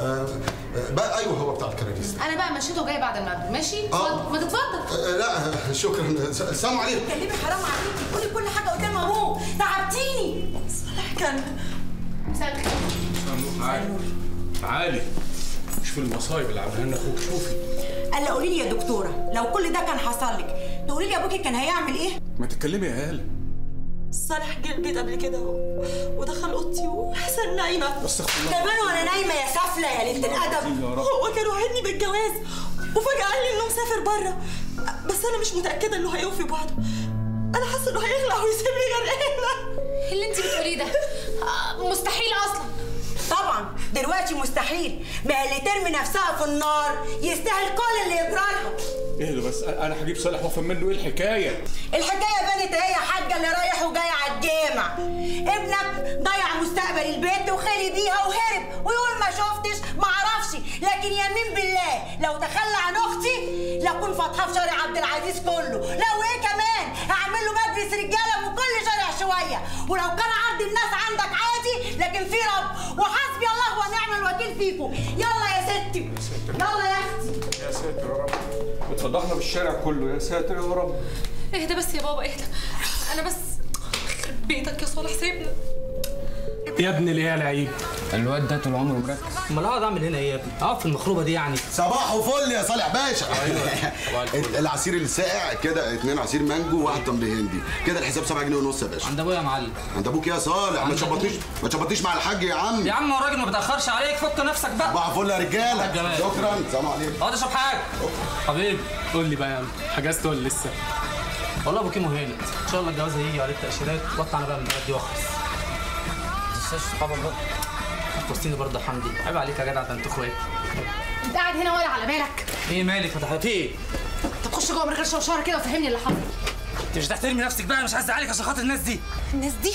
بقى. ايوه هو بتاع الكراريس. انا بقى مشيته وجاي بعد المغرب. ماشي؟ اه ما تتفضل. آه لا شكرا، سلام عليكم. تكلمي حرام عليكي، قولي كل حاجه قدام ابوه. تعبتيني. صالح كان مساء الخير. تعالي تعالي، شوفي المصايب اللي عملها لنا اخوك. شوفي. قال لي قولي لي يا دكتوره لو كل ده كان حصل لك تقولي لي ابوكي كان هيعمل ايه؟ ما تتكلمي يا هاله. صالح جه البيت قبل كده ودخل اوضتي وحسن نايمه كمان وانا نايمه. يا سافله يا ليله الادب، هو كان وعدني بالجواز وفجاه قال لي انه مسافر بره، بس انا مش متاكده انه هيوفي بوعده. انا حاسه انه هيخلع ويسيبني غرقانه. ايه اللي انت بتقوليه ده؟ مستحيل اصلا. طبعا دلوقتي مستحيل، ما اللي ترمي نفسها في النار يستاهل كل اللي يجرالها. ايه ده بس؟ انا هجيب صالح وافهم منه ايه الحكايه؟ الحكايه بنت ايه يا حاجه اللي رايح وجاي على الجامع؟ ابنك ضيع مستقبل البيت وخلي بيها وهرب ويقول ما شفتش ما اعرفش، لكن يمين بالله لو تخلى عن اختي لاكون فاتحه في شارع عبد العزيز كله، لو ايه كمان هعمل له مجلس رجاله من كل شارع شويه، ولو كان عرض الناس عندك عادي لكن في رب وحسبي الله ونعم الوكيل فيكم. يلا يا ستي، يلا يا اختي. يا ساتر يا رب، اتفضحنا بالشارع كله. يا ساتر يا رب. اهدى بس يا بابا اهدى. انا بس خرب بيتك يا صالح، سيبنا يا ابن الايه العيب. الواد ده طول عمره مركز. امال اقعد اعمل هنا ايه يا ابني؟ اقف في المخروبه دي يعني؟ صباح وفل يا صالح باشا. ايوه العصير الساقع كده، اتنين عصير مانجو وواحد تمر هندي، كده الحساب سبعة جنيه ونص يا باشا. عند ابويا يا معلم. عند ابوك يا صالح. ما تشبطنيش ما تشبطنيش مع الحاج يا عم. يا عم هو الراجل ما بتاخرش عليك، فك نفسك بقى. صباح وفل يا رجاله. شكرا، سلام عليكم. اقعد اشرب حاجه حبيبي. قول لي بقى يا عم، حجزت ولا لسه؟ والله ابو كيمو هانت، ان شاء الله الجواز هيجي عليه التاشيرات واطلع انا بقى من دي واخلص. ما تنساش صحابك بقى. هتوصيني برضه يا حمدي، عيب عليك يا جدع، ده انت اخواتي. انت قاعد هنا ولا على بالك؟ ايه مالك فتحت ايه؟ طب خش جوه من غير شوشره كده وفهمني اللي حصل. انت مش هتحترمي نفسك بقى، انا مش عايز ازعلك عشان خاطر الناس دي. الناس دي؟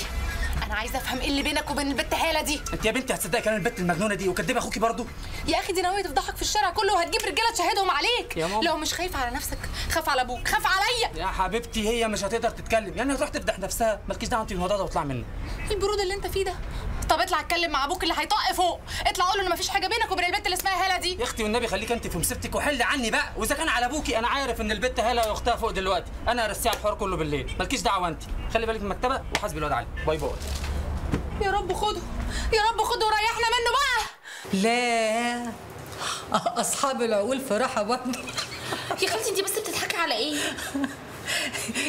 انا عايزه افهم ايه اللي بينك وبين البت هاله دي. انت يا بنتي هتصدقي كلام البت المجنونه دي وكدبي اخوكي برضو؟ يا اخي دي ناويه تفضحك في الشارع كله وهتجيب رجاله تشهدهم عليك. يا ماما لو مش خايف على نفسك خاف على ابوك، خاف عليا. يا حبيبتي هي مش هتقدر تتكلم، يعني هتروح تفضح نفسها. مالكيش دعوه انت بالموضوع ده واطلع منه. ايه البرود اللي انت فيه ده؟ طب اطلع اتكلم مع ابوك اللي هيطق فوق، اطلع قول له ان مفيش حاجه بينك وبين البت اللي اسمها هاله دي. يا اختي والنبي خليك انت في مصيبتك وحل عني بقى، واذا كان على ابوكي انا عارف ان البت هاله واختها فوق دلوقتي، انا هرسيها الحوار كله بالليل، مالكيش دعوه انت، خلي بالك من المكتبه وحاسبي الواد علي، باي باي. يا رب خده، يا رب خده وريحنا منه بقى. لا اصحاب العقول في راحه برضه. يا خالتي انت بس بتضحكي على ايه؟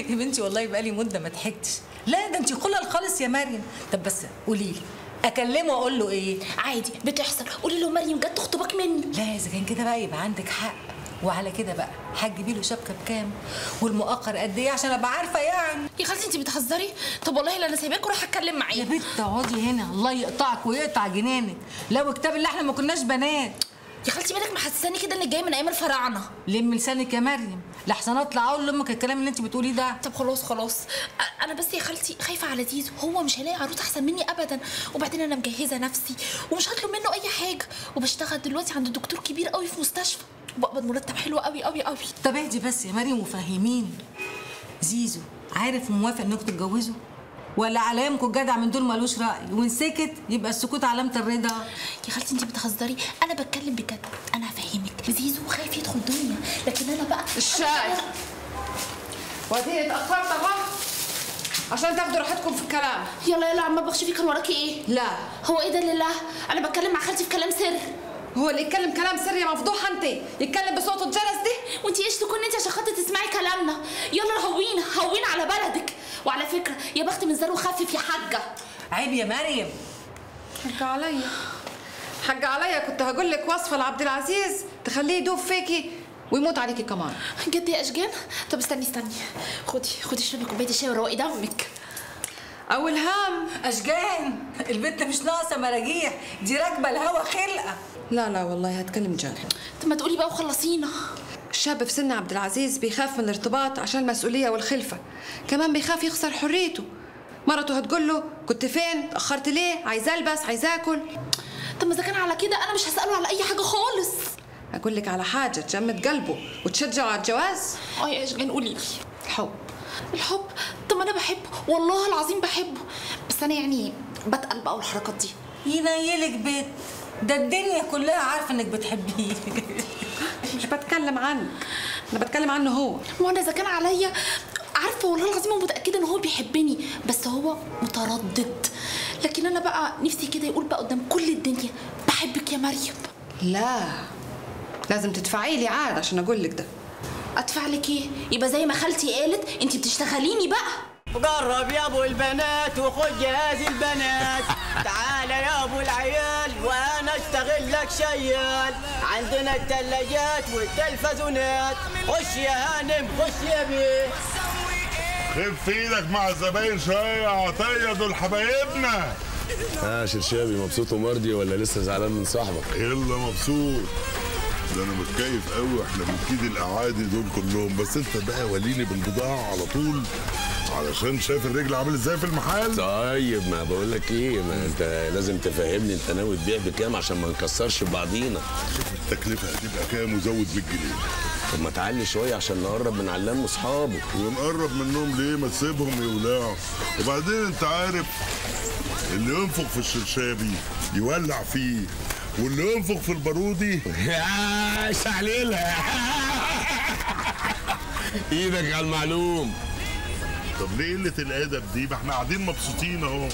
يا بنتي والله بقالي مده ما ضحكتش. لا ده انت خلل خالص يا مريم. طب بس قولي لي اكلمه واقول له ايه؟ عادي بتحصل، قولي له مريم جت تخطبك مني. لا اذا كان كده بقى يبقى عندك حق، وعلى كده بقى هتجيبي له شبكه بكام والمؤخر قد ايه عشان ابقى عارفه يعني. يا خالتي انت بتهزري؟ طب والله لا انا سايباك واروح اتكلم معاه. يا بنت اقعدي هنا الله يقطعك ويقطع جنانك، لو كتاب اللي احنا ما كناش بنات. يا خالتي مالك محسساني كده انك جايه من ايام الفراعنه؟ لم لسانك يا مريم لحسن اطلع اقول لامك الكلام اللي انت بتقوليه ده. طب خلاص خلاص انا بس يا خالتي خايفه على زيزو، هو مش هيلاقي عروس احسن مني ابدا، وبعدين انا مجهزه نفسي ومش هطلب منه اي حاجه، وبشتغل دلوقتي عند دكتور كبير قوي في مستشفى وبقبض مرتب حلو قوي قوي قوي. طب اهدي بس يا مريم وفهميني، زيزو عارف وموافق انكم تتجوزوا ولا علامكم الجدع من دول مالوش راي، وان سكت يبقى السكوت علامه الرضا. يا خالتي انت بتهزري، انا بتكلم بجد، انا هفهمك. زيزو خايف يدخل الدنيا، لكن انا بقى الشاي ودي اتاخرت اهو عشان تاخدوا راحتكم في الكلام. يلا يلا يا عم بخش فيك، كان وراكي ايه؟ لا هو ايه ده اللي لا؟ انا بتكلم مع خالتي في كلام سر. هو اللي يتكلم كلام سر يا مفضوحه انت؟ يتكلم بصوت الجرس دي؟ وانت ايش تكون انت عشان خاطر تسمعي كلامنا؟ يلا هوينا هوينا على بلدك. وعلى فكره يا بخت من زر وخفف يا حاجه. عيب يا مريم. حاجه عليا حاجه عليا، كنت هقول لك وصفه لعبد العزيز تخليه يدوب فيكي ويموت عليكي كمان. جد يا اشجان؟ طب استني استني، خدي خدي اشربي كوبايه الشاي وروقي دمك. اول هام اشجان البت مش ناقصه مراجيح، دي راكبه الهوا خلقه. لا لا والله هتكلم جد. طب ما تقولي بقى وخلصينا. الشاب في سن عبد العزيز بيخاف من الارتباط عشان المسؤوليه والخلفه، كمان بيخاف يخسر حريته. مرته هتقول له كنت فين؟ اتاخرت ليه؟ عايز البس، عايز اكل. طب ما اذا كان على كده انا مش هساله على اي حاجه خالص. اقول لك على حاجه تجمد قلبه وتشجعه على الجواز. اه يا اشجان قولي لي. الحب الحب طب انا بحبه والله العظيم بحبه، بس انا يعني بتقل بقى والحركات دي. ينيلك بيت ده الدنيا كلها عارفه انك بتحبيه. مش بتكلم عنك انا بتكلم عنه هو. وانا اذا كان عليا عارفه والله العظيم ومتاكده ان هو بيحبني، بس هو متردد، لكن انا بقى نفسي كده يقول بقى قدام كل الدنيا بحبك يا مريم. لا لازم تدفعي لي عاد عشان اقول لك ده. ادفع لك ايه؟ يبقى زي ما خالتي قالت انت بتشتغليني بقى. جرب يا ابو البنات وخد جهاز البنات، تعالى يا ابو العيال وانا اشتغل لك شيال، عندنا التلاجات والتلفزيونات، خش يا هانم خش يا بيه. خف ايدك مع الزباين شويه يا عطيه، دول حبايبنا. ها آه شرشابي مبسوط ومرضي ولا لسه زعلان من صاحبك؟ يلا مبسوط، ده انا متكيف قوي واحنا بنكيد الاعادي دول كلهم، بس انت بقى وليني بالبضاعه على طول علشان شايف الرجل عامل ازاي في المحل. طيب ما بقول لك ايه، ما انت لازم تفهمني انت ناوي تبيع بكام عشان ما نكسرش بعضينا. شوف التكلفه هتبقى كام وزود بالجنيه. طب ما تعلي شويه عشان نقرب من علام واصحابه. ونقرب منهم ليه؟ ما تسيبهم يولعوا. وبعدين انت عارف اللي ينفخ في الشرشابي يولع فيه، واللي ينفخ في البارودي يا شعليلها. ايدك على المعلوم. طب ليه قلة الأدب دي؟ ما احنا قاعدين مبسوطين اهو.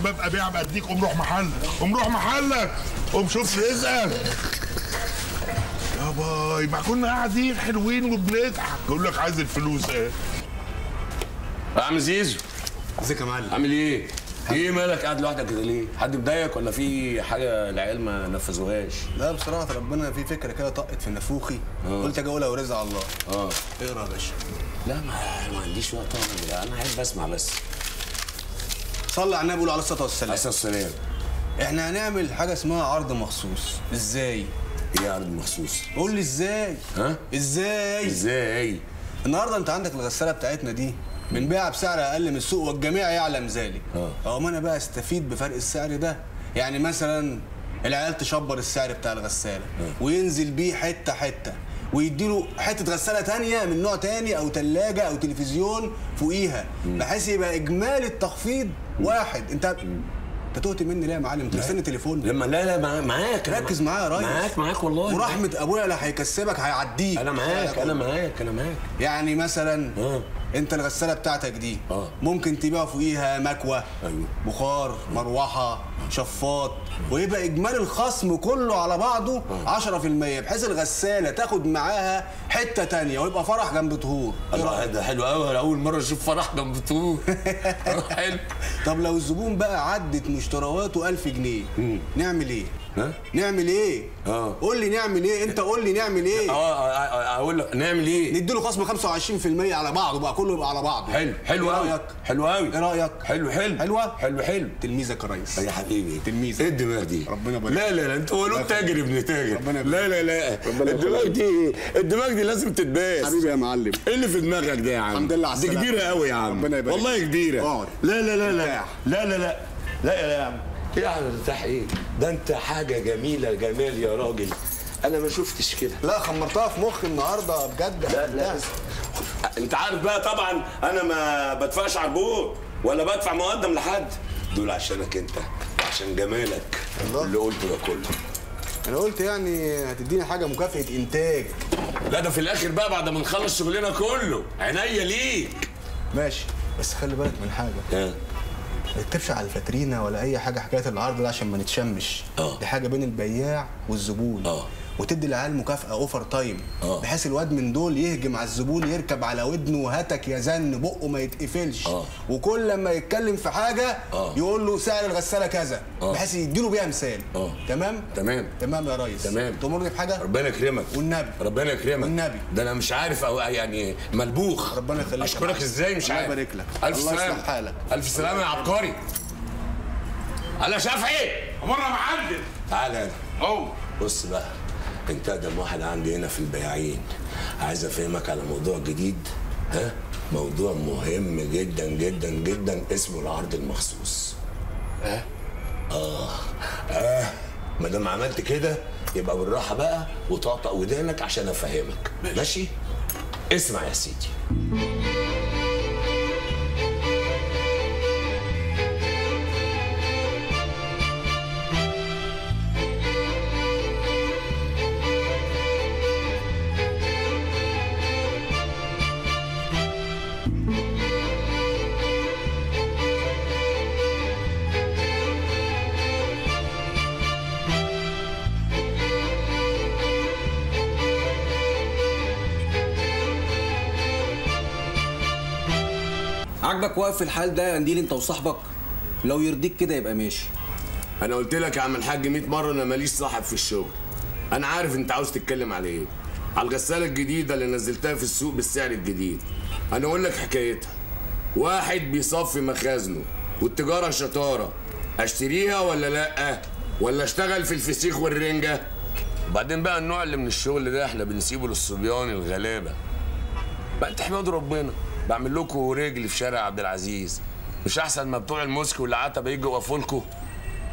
أما أبقى بيع بأديك قوم روح محلك، قوم روح محلك، قوم شوف رزقك. يا باي ما كنا قاعدين حلوين وبنضحك. أقول لك عايز الفلوس إيه؟ يا عم زيزو. ازيك يا معلم؟ عامل إيه؟ إيه مالك قاعد لوحدك كده ليه؟ حد مضايقك ولا في حاجة العيال ما نفذوهاش؟ لا بصراحة ربنا في فكرة كده طقت في نافوخي، قلت أجي أقولها ورزق على الله. اه اقرا يا باشا. لا ما ما عنديش وقت اقرا، انا قاعد بسمع بس. صلي على النبي وقول عليه الصلاة والسلام. عليه الصلاة والسلام. احنا هنعمل حاجة اسمها عرض مخصوص. ازاي؟ ايه عرض مخصوص؟ قول لي ازاي؟ ها؟ ازاي؟ ازاي؟ النهارده انت عندك الغسالة بتاعتنا دي بنبيعها بسعر اقل من السوق والجميع يعلم ذلك. اه ما انا بقى استفيد بفرق السعر ده. يعني مثلا العيال تشبر السعر بتاع الغساله وينزل بيه حته حته ويديله حته غساله ثانيه من نوع ثاني او ثلاجه او تلفزيون فوقيها، بحيث يبقى اجمالي التخفيض واحد. انت انت تهت مني ليه يا معلم؟ انت مستني تليفون لما لا لا معاك. ركز معايا يا ريس، معاك معاك والله. ورحمه ابويا لا هيكسبك، هيعديك. انا معاك انا معاك انا معاك. يعني مثلا اه انت الغساله بتاعتك دي اه ممكن تبيع فوقيها مكوه، ايوه، بخار، مروحه، شفاط، ويبقى اجمالي الخصم كله على بعضه عشرة في المية، بحيث الغساله تاخد معاها حته ثانيه ويبقى فرح جنب طهور. ده حلو قوي، انا اول مره اشوف فرح جنب طهور. حلو. طب لو الزبون بقى عدت مشترواته ألف جنيه مم. نعمل ايه؟ ها؟ نعمل ايه؟ اه قول لي نعمل ايه؟ انت قول لي نعمل ايه؟ اه اقول لك نعمل ايه؟ نديله خصم خمسة وعشرين في المية على بعضه بقى، كله يبقى على بعضه. حلو حلو قوي. ايه رايك؟ حلو قوي. ايه رايك؟ حلو حلو. حلوه؟ حلو حلو. تلميذك يا ريس. يا حبيبي تلميذك. ايه الدماغ دي؟ ربنا يبارك. لا لا لا انت قولوا تاجر ابن تاجر. ربنا يبارك. لا لا لا الدماغ دي الدماغ دي لازم تتباس. حبيبي يا معلم. ايه اللي في دماغك ده يا عم؟ الحمد لله على السلامة. دي كبيرة قوي يا عم. ربنا يبارك. والله كبيرة. اقعد. لا لا لا لا لا لا لا لا يا عم. ايه على الارتاح؟ ايه ده؟ انت حاجه جميله جمال يا راجل، انا ما شفتش كده. لا خمرتها في مخي النهارده بجد. لا لا انت عارف بقى طبعا انا ما بدفعش عربون ولا بدفع مقدم لحد، دول عشانك انت وعشان جمالك. الله. اللي قلته ده كله انا قلت يعني هتديني حاجه مكافاه انتاج. لا ده في الاخر بقى بعد ما نخلص شغلنا كله. عينيا ليك. ماشي، بس خلي بالك من حاجه. ها؟ ما تكتبش على الفاترينا ولا اي حاجه حكايه العرض ده عشان ما نتشمش. أوه. دي حاجه بين البياع والزبون. أوه. وتدي العيال مكافاه اوفر تايم. أوه. بحيث الواد من دول يهجم على الزبون، يركب على ودنه، هاتك يا زن، بقه ما يتقفلش. أوه. وكل لما يتكلم في حاجه أوه. يقول له سعر الغساله كذا، بحيث يديله بيها مثال. أوه. تمام تمام تمام يا ريس. تمام. تأمرني بحاجه؟ ربنا يكرمك والنبي. ربنا يكرمك والنبي. ده انا مش عارف أو يعني ملبوخ. ربنا يخليك. اشكرك ازاي مش عارف. الله يبارك لك. الف سلامه. الف سلامه يا عبقري. على شافعي امر يا معلم. تعالى هنا. بص بقى، انت اقدم واحد عندي هنا في البياعين، عايز افهمك على موضوع جديد. ها؟ موضوع مهم جدا جدا جدا، اسمه العرض المخصوص. ها؟ اه اه ما دام عملت كده يبقى بالراحه بقى وتعطئ ودانك عشان افهمك. ماشي. ماشي؟ اسمع يا سيدي. عاجبك واقف في الحال ده يا قنديل انت وصاحبك؟ لو يرضيك كده يبقى ماشي. انا قلت لك يا عم الحاج مية مرة انا ماليش صاحب في الشغل. انا عارف انت عاوز تتكلم على ايه، على الغساله الجديده اللي نزلتها في السوق بالسعر الجديد. انا اقول لك حكايتها، واحد بيصفي مخازنه والتجاره شطاره، اشتريها ولا لا؟ ولا اشتغل في الفسيخ والرنجه؟ وبعدين بقى النوع اللي من الشغل ده احنا بنسيبه للصبيان الغلابه. بقى تحمدوا ربنا، بعمل لكم رجل في شارع عبد العزيز، مش احسن ما بتوع المسك والعتبه يجوا يوقفوا لكم؟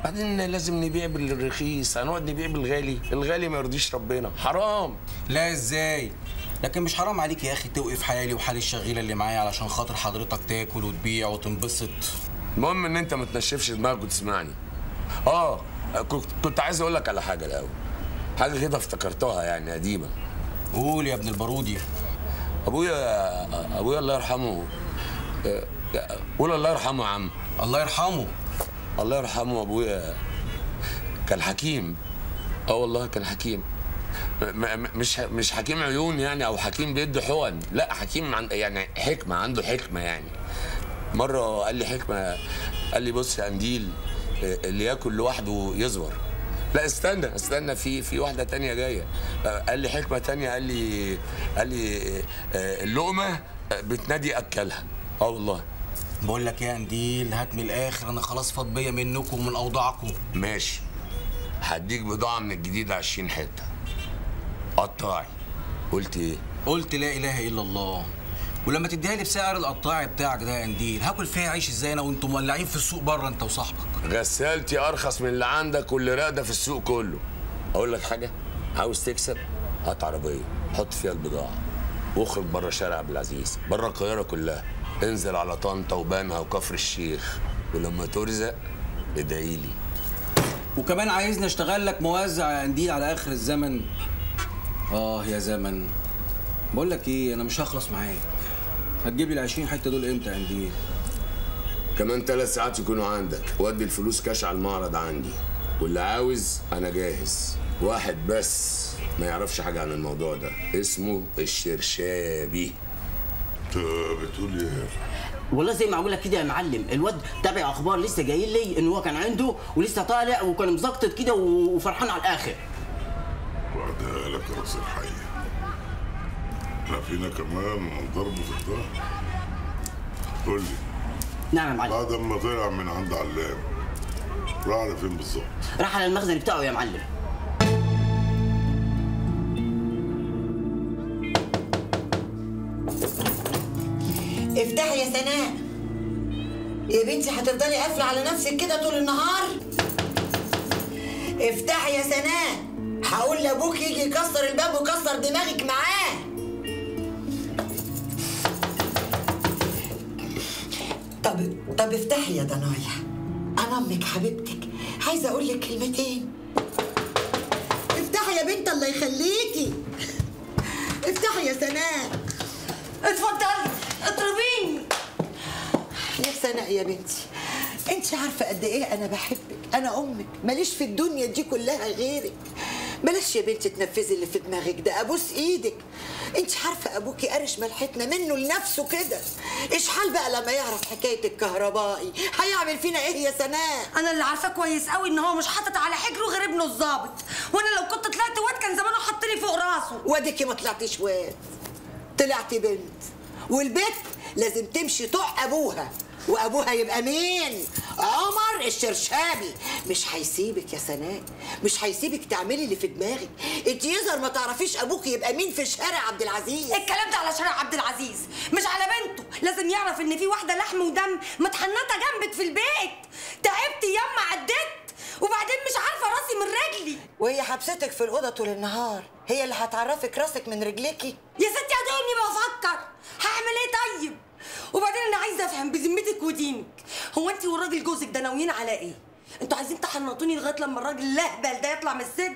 بعدين لازم نبيع بالرخيص، هنقعد نبيع بالغالي؟ الغالي ما يرضيش ربنا، حرام. لا ازاي؟ لكن مش حرام عليك يا اخي توقف حالي وحال الشغيله اللي معايا علشان خاطر حضرتك تاكل وتبيع وتنبسط؟ المهم ان انت ما تنشفش دماغك وتسمعني. اه كنت عايز اقول لك على حاجه الاول، حاجه كده افتكرتها يعني قديمه. قول يا ابن البارودي. ابويا ابويا الله يرحمه، قول الله يرحمه يا عم. الله يرحمه. الله يرحمه ابويا كان حكيم. اه والله كان حكيم، مش مش حكيم عيون يعني او حكيم بيدي حقن، لا حكيم عن يعني حكمه، عنده حكمه يعني. مره قال لي حكمه، قال لي بص يا قنديل، اللي ياكل لوحده يزور. لا استنى استنى، في في واحده تانية جايه. قال لي حكمه تانية، قال لي قال لي اللقمه بتنادي اكلها. اه والله. بقول لك يا قنديل هات من الاخر، انا خلاص فاضيه منكم ومن اوضاعكم. ماشي، هديك بضاعه من الجديده عشرين حته قطاعي. قلت ايه؟ قلت لا اله الا الله. ولما تديها لي بسعر القطاعي بتاعك ده يا قنديل هاكل فيها عيش ازاي انا وانتم مولعين في السوق بره انت وصاحبك؟ غسالتي ارخص من اللي عندك واللي راقده في السوق كله. اقول لك حاجه، عاوز تكسب هات عربيه حط فيها البضاعه واخرج بره شارع عبد العزيز، بره القاهره كلها، انزل على طنطا وبنها وكفر الشيخ، ولما ترزق ادعي لي. وكمان عايزني اشتغل لك موزع يا قنديل على اخر الزمن؟ اه يا زمن. بقول لك ايه، انا مش هخلص معاك. هتجيب لي ال عشرين حته دول امتى يا قنديل؟ كمان ثلاث ساعات يكونوا عندك، وادي الفلوس كاش على المعرض عندي، واللي عاوز انا جاهز. واحد بس ما يعرفش حاجه عن الموضوع ده، اسمه الشرشابي. انت بتقول ايه؟ والله زي ما بقول لك كده يا معلم، الواد تابع اخبار لسه جاي لي ان هو كان عنده ولسه طالع وكان مزقطط كده وفرحان على الاخر. وعدها لك راس الحيه. احنا فينا كمان ضرب في الظهر. قول لي. نعم يا معلم. بعد ما طلع من عند علام راح على فين بالظبط؟ راح على المخزن بتاعه يا معلم. افتحي يا سناء يا بنتي، هتفضلي قافله على نفسك كده طول النهار؟ افتحي يا سناء، هقول لابوك يجي يكسر الباب ويكسر دماغك معاه. طب طب افتحي يا ضنايا، انا امك حبيبتك، عايزه اقول لك كلمتين. افتحي يا بنت الله يخليكي. افتحي يا سناء. اتفضلي اطربيني. يا سناء يا بنتي، انت عارفه قد ايه انا بحبك، انا امك، ماليش في الدنيا دي كلها غيرك. بلاش يا بنتي تنفذي اللي في دماغك ده، ابوس ايدك. انت عارفه ابوكي قرش ملحتنا منه لنفسه كده، اشحال بقى لما يعرف حكايه الكهربائي هيعمل فينا ايه يا سناء؟ انا اللي عارفه كويس قوي ان هو مش حاطط على حجره غير ابنه الظابط، وانا لو كنت طلعت واد كان زمانه حطني فوق راسه. واديكي ما طلعتيش واد، طلعتي بنت، والبنت لازم تمشي طوع ابوها، وابوها يبقى مين؟ عمر الشرشابي. مش هيسيبك يا سناء، مش هيسيبك تعملي اللي في دماغك. انت يظهر ما تعرفيش ابوك يبقى مين في شارع عبد العزيز. الكلام ده على شارع عبد العزيز مش على بنته، لازم يعرف ان في واحده لحم ودم متحنطه جنبك في البيت. تعبت ياما عدت، وبعدين مش عارفه راسي من رجلي. وهي حبستك في الاوضه طول النهار، هي اللي هتعرفك راسك من رجليكي يا ستي. اديني بفكر هعمل ايه. طيب وبعدين انا عايزه افهم بذمتك ودينك، هو انت والراجل جوزك ده ناويين على ايه؟ انتوا عايزين تحنطوني لغايه لما الراجل الاهبل ده يطلع من السجن؟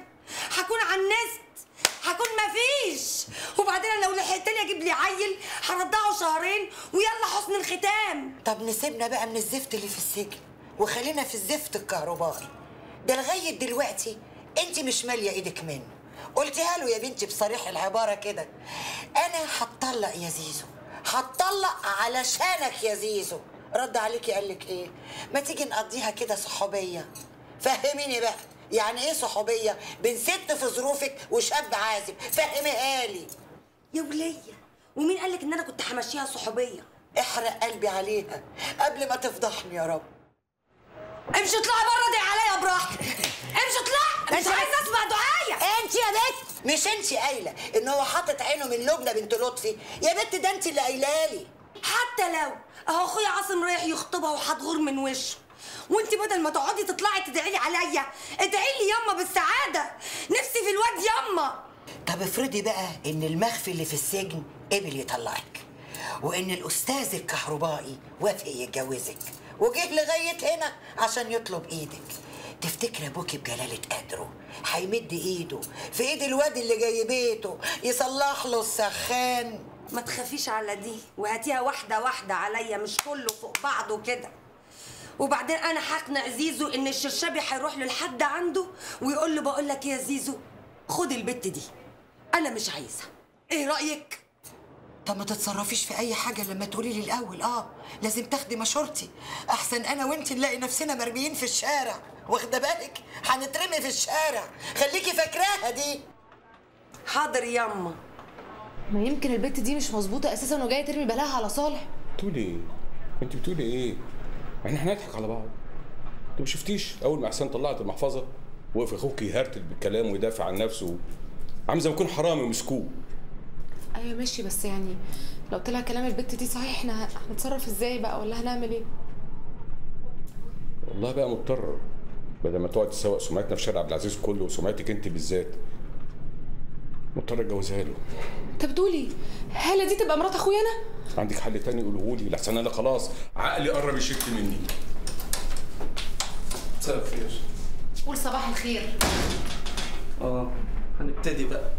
هكون عنست، هكون مفيش. وبعدين انا لو لحقتني اجيب لي عيل هرضعه شهرين ويلا حسن الختام. طب نسيبنا بقى من الزفت اللي في السجن وخلينا في الزفت الكهربائي ده. لغايه دلوقتي انت مش ماليه ايدك منه. قلتيها له يا بنتي بصريح العباره كده، انا هتطلق يا زيزو، هتطلق علشانك يا زيزو. رد عليكي قال لك ايه؟ ما تيجي نقضيها كده صحوبيه. فهميني بقى يعني ايه صحوبيه بين ست في ظروفك وشاب عازب؟ فهميها لي يا وليه. ومين قال لك ان انا كنت همشيها صحوبيه؟ احرق قلبي عليها قبل ما تفضحني يا رب. امشي اطلعي بره دي عليا براحتك، امشي اطلعي، مش عايزه اسمع دعايه. انت يا بنت مش انت قايله ان هو حاطط عينه من لبنى بنت لطفي؟ يا بنت ده انت اللي قايلالي. حتى لو اهو اخويا عاصم رايح يخطبها وهتغور من وشه، وانت بدل ما تقعدي تطلعي تدعي لي عليا ادعي لي يما بالسعاده. نفسي في الواد يما. طب افرضي بقى ان المخفي اللي في السجن قبل يطلعك، وان الاستاذ الكهربائي وافق يتجوزك وجه لغايه هنا عشان يطلب ايدك، تفتكري ابوكي بجلاله قدره هيمد ايده في ايد الواد اللي جاي بيته يصلح له السخان؟ ما تخافيش على دي، وهاتيها واحده واحده عليا، مش كله فوق بعضه كده. وبعدين انا هقنع زيزو ان الشرشابي هيروح للحد عنده ويقول له بقول لك يا زيزو خد البت دي انا مش عايزها، ايه رايك؟ طب ما تتصرفيش في اي حاجه لما تقولي لي الاول. اه لازم تاخدي مشورتي، احسن انا وانت نلاقي نفسنا مرميين في الشارع. واخده بالك هنترمي في الشارع، خليكي فاكراها دي. حاضر ياما. ما يمكن البت دي مش مظبوطه اساسا وجايه ترمي بلاها على صالح. بتقولي ايه؟ انت بتقولي ايه؟ احنا هنضحك على بعض. انت ما شفتيش اول ما احسان طلعت المحفظه وقف اخوك يهرتل بالكلام ويدافع عن نفسه عامل زي ما يكون حرامي ومسكوه. ايوه ماشي، بس يعني لو طلع كلام البت دي صحيح احنا هنتصرف ازاي بقى، ولا هنعمل ايه؟ والله بقى مضطر، بدل ما تقعد تسوق سمعتنا في شارع عبد العزيز كله وسمعتك انت بالذات، مضطر اتجوزها له. انت بتقولي هاله دي تبقى مرات اخويا انا؟ عندك حل تاني قولهولي لحسن انا خلاص عقلي قرب يشك مني. مساء الخير. قول صباح الخير. اه هنبتدي بقى.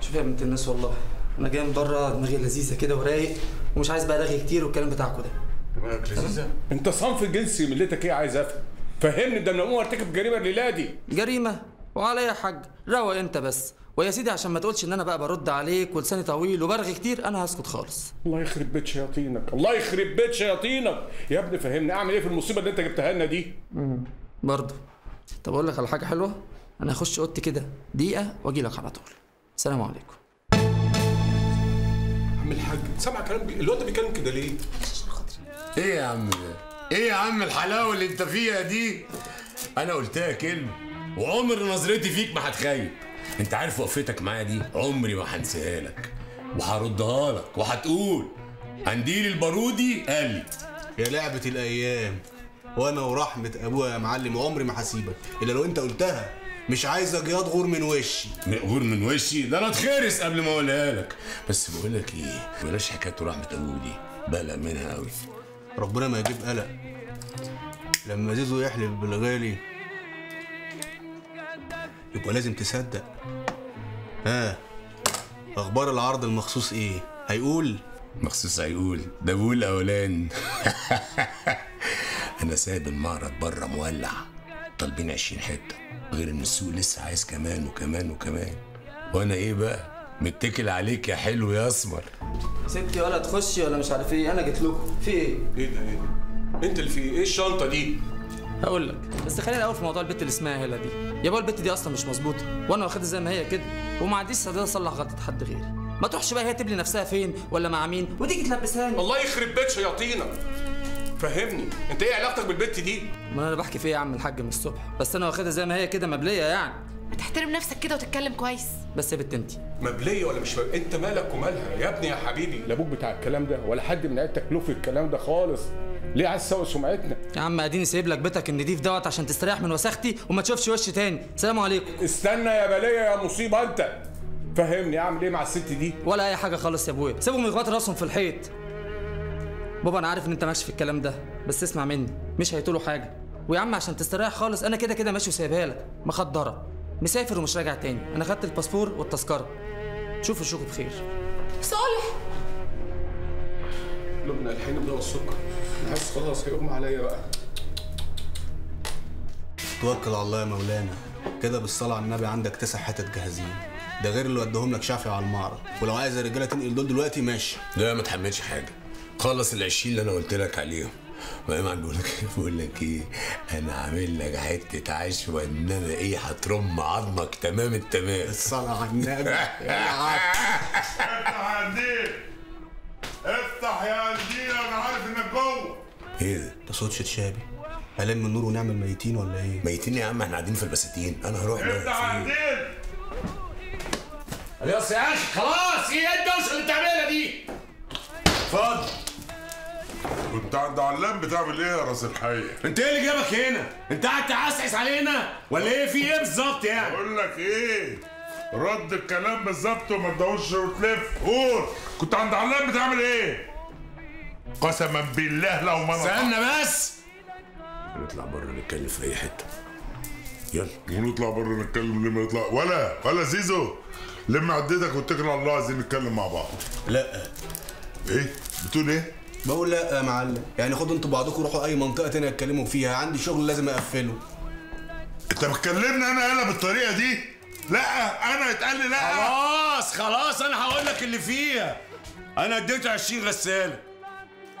شوفي يا بنت الناس، والله انا جاي من بره دماغي لذيذه كده ورايق، ومش عايز بقى رغي كتير والكلام بتاعكم ده. دماغك لذيذه؟ انت صنف جنسي ملتك ايه عايز افهم؟ فهمني، ده انا اقوم ارتكب جريمه الليله دي. جريمه؟ وعليا يا حاج؟ روق انت بس، ويا سيدي عشان ما تقولش ان انا بقى برد عليك ولساني طويل وبرغي كتير، انا هسكت خالص. الله يخرب بيت شياطينك، الله يخرب بيت شياطينك يا ابني. فهمني اعمل ايه في المصيبه اللي انت جبتها لنا دي؟ امم برضه. طب اقول لك على حاجه حلوه، انا هخش اوضتي كده دقيقه واجي لك على طول. السلام عليكم. عم الحاج سامع كلام بي... الواد ده بيتكلم كده ليه؟ معلش عشان خاطري. ايه يا عم ده؟ ايه يا عم الحلاوه اللي انت فيها دي؟ انا قلتها كلمه وعمر نظرتي فيك ما هتخيب. انت عارف وقفتك معايا دي عمري ما هنساها لك، وهردها لك، وهتقول قنديل البارودي قال لي يا لعبه الايام، وانا ورحمه ابويا يا معلم وعمري ما هسيبك الا لو انت قلتها. مش عايزك يا تغور من وشي. غور من وشي؟ ده انا اتخرس قبل ما اقولها لك. بس بقول لك ايه، بلاش حكايه رحمه ابوه دي، بقلق منها قوي. ربنا ما يجيب قلق. لما زيزو يحلف بالغالي يبقى لازم تصدق. ها اخبار العرض المخصوص ايه؟ هيقول؟ مخصوص هيقول، ده بيقول اولان. انا سايب المعرض بره مولع، طالبين عشرين حته، غير ان السوق لسه عايز كمان وكمان وكمان. وانا ايه بقى؟ متكل عليك يا حلو يا اسمر. سكتي ولا تخشي ولا مش عارف ايه، انا جيت لكم. في ايه؟ ايه ده ايه ده؟ انت اللي في ايه الشنطه دي؟ هقول لك، بس خلينا الاول في موضوع البت اللي اسمها هاله دي. يابا البت دي اصلا مش مظبوطه، وانا واخدها زي ما هي كده، وما عنديش استعداد اصلح غلطه حد غيري. ما تروحش بقى هي تبلي نفسها فين ولا مع مين وتيجي تلبسهاني. الله يخرب بيت شياطينك. فهمني انت ايه علاقتك بالبت دي؟ ما انا بحكي في ايه يا عم الحاج من الصبح، بس انا واخدها زي ما هي كده مبليه. يعني ما تحترم نفسك كده وتتكلم كويس. بس يا بت انت مبليه ولا مش مبليه؟ انت مالك ومالها يا ابني يا حبيبي؟ لا ابوك بتاع الكلام ده ولا حد من عيلتك له في الكلام ده خالص. ليه عايز تسوق سمعتنا؟ يا عم اديني سايب لك بيتك النضيف دوت عشان تستريح من وسختي وما تشوفش وشي تاني. سلام عليكم. استنى يا بليه يا مصيبه انت. فهمني اعمل ايه مع الست دي؟ ولا اي حاجه خالص يا ابويا، سيبهم يخبطوا راسهم في الحيط. بابا انا عارف ان انت ماشي في الكلام ده، بس اسمع مني مش هيطولوا حاجه. ويا عم عشان تستريح خالص، انا كده كده ماشي وسايبها لك مخدره، مسافر ومش راجع تاني. انا خدت الباسبور والتذكره، شوفوا شوفوا بخير. صالح لبنى الحين بلا السكر، انا عايز خلاص هيقوم عليا بقى. توكل على الله يا مولانا، كده بالصلاه على النبي عندك تسع حتت جاهزين، ده غير اللي وداهم لك شافعي على المعرض، ولو عايز الرجاله تنقل دول دلوقتي ماشي. لا ما تحملش حاجه، خلص ال20 اللي انا قلت لك عليهم. وبعدين بقول لك بقول لك ايه، انا عامل لك حته عيش وانما ايه هترم عظمك تمام التمام. الصلاه على النبي. افتح يا قنديل، افتح يا قنديل، انا عارف انك جوه. ايه ده؟ ده صوت شتشابي. هلم النور ونعمل ميتين ولا ايه؟ ميتين يا عم، احنا قاعدين في البساتين، انا هروح. افتح يا قنديل. خلاص يا اخي خلاص، ايه الدوشه اللي بتعملها دي؟ اتفضل. كنت عند علام بتعمل ايه يا راس الحقيقه؟ انت ايه اللي جابك هنا؟ انت قاعد تعسعس علينا ولا ايه؟ في ايه بالظبط يعني؟ بقول لك ايه؟ رد الكلام بالظبط وما تدورش وتلف، قول كنت عند علام بتعمل ايه؟ قسما بالله لو ما استنى بس نطلع بره نتكلم في اي حته. يلا ونطلع بره نتكلم. ليه ما نطلع؟ ولا ولا زيزو لم عدتك واتكل على الله، عايزين نتكلم مع بعض. لا ايه؟ بتقول ايه؟ بقول لا يا معلم، يعني خدوا انتوا بعضكم روحوا اي منطقه تانية اتكلموا فيها، عندي شغل لازم اقفله. انت بتكلمني انا يالا بالطريقه دي؟ لا انا اتقال لي لا. خلاص خلاص انا هقول لك اللي فيها. انا اديته عشرين غساله.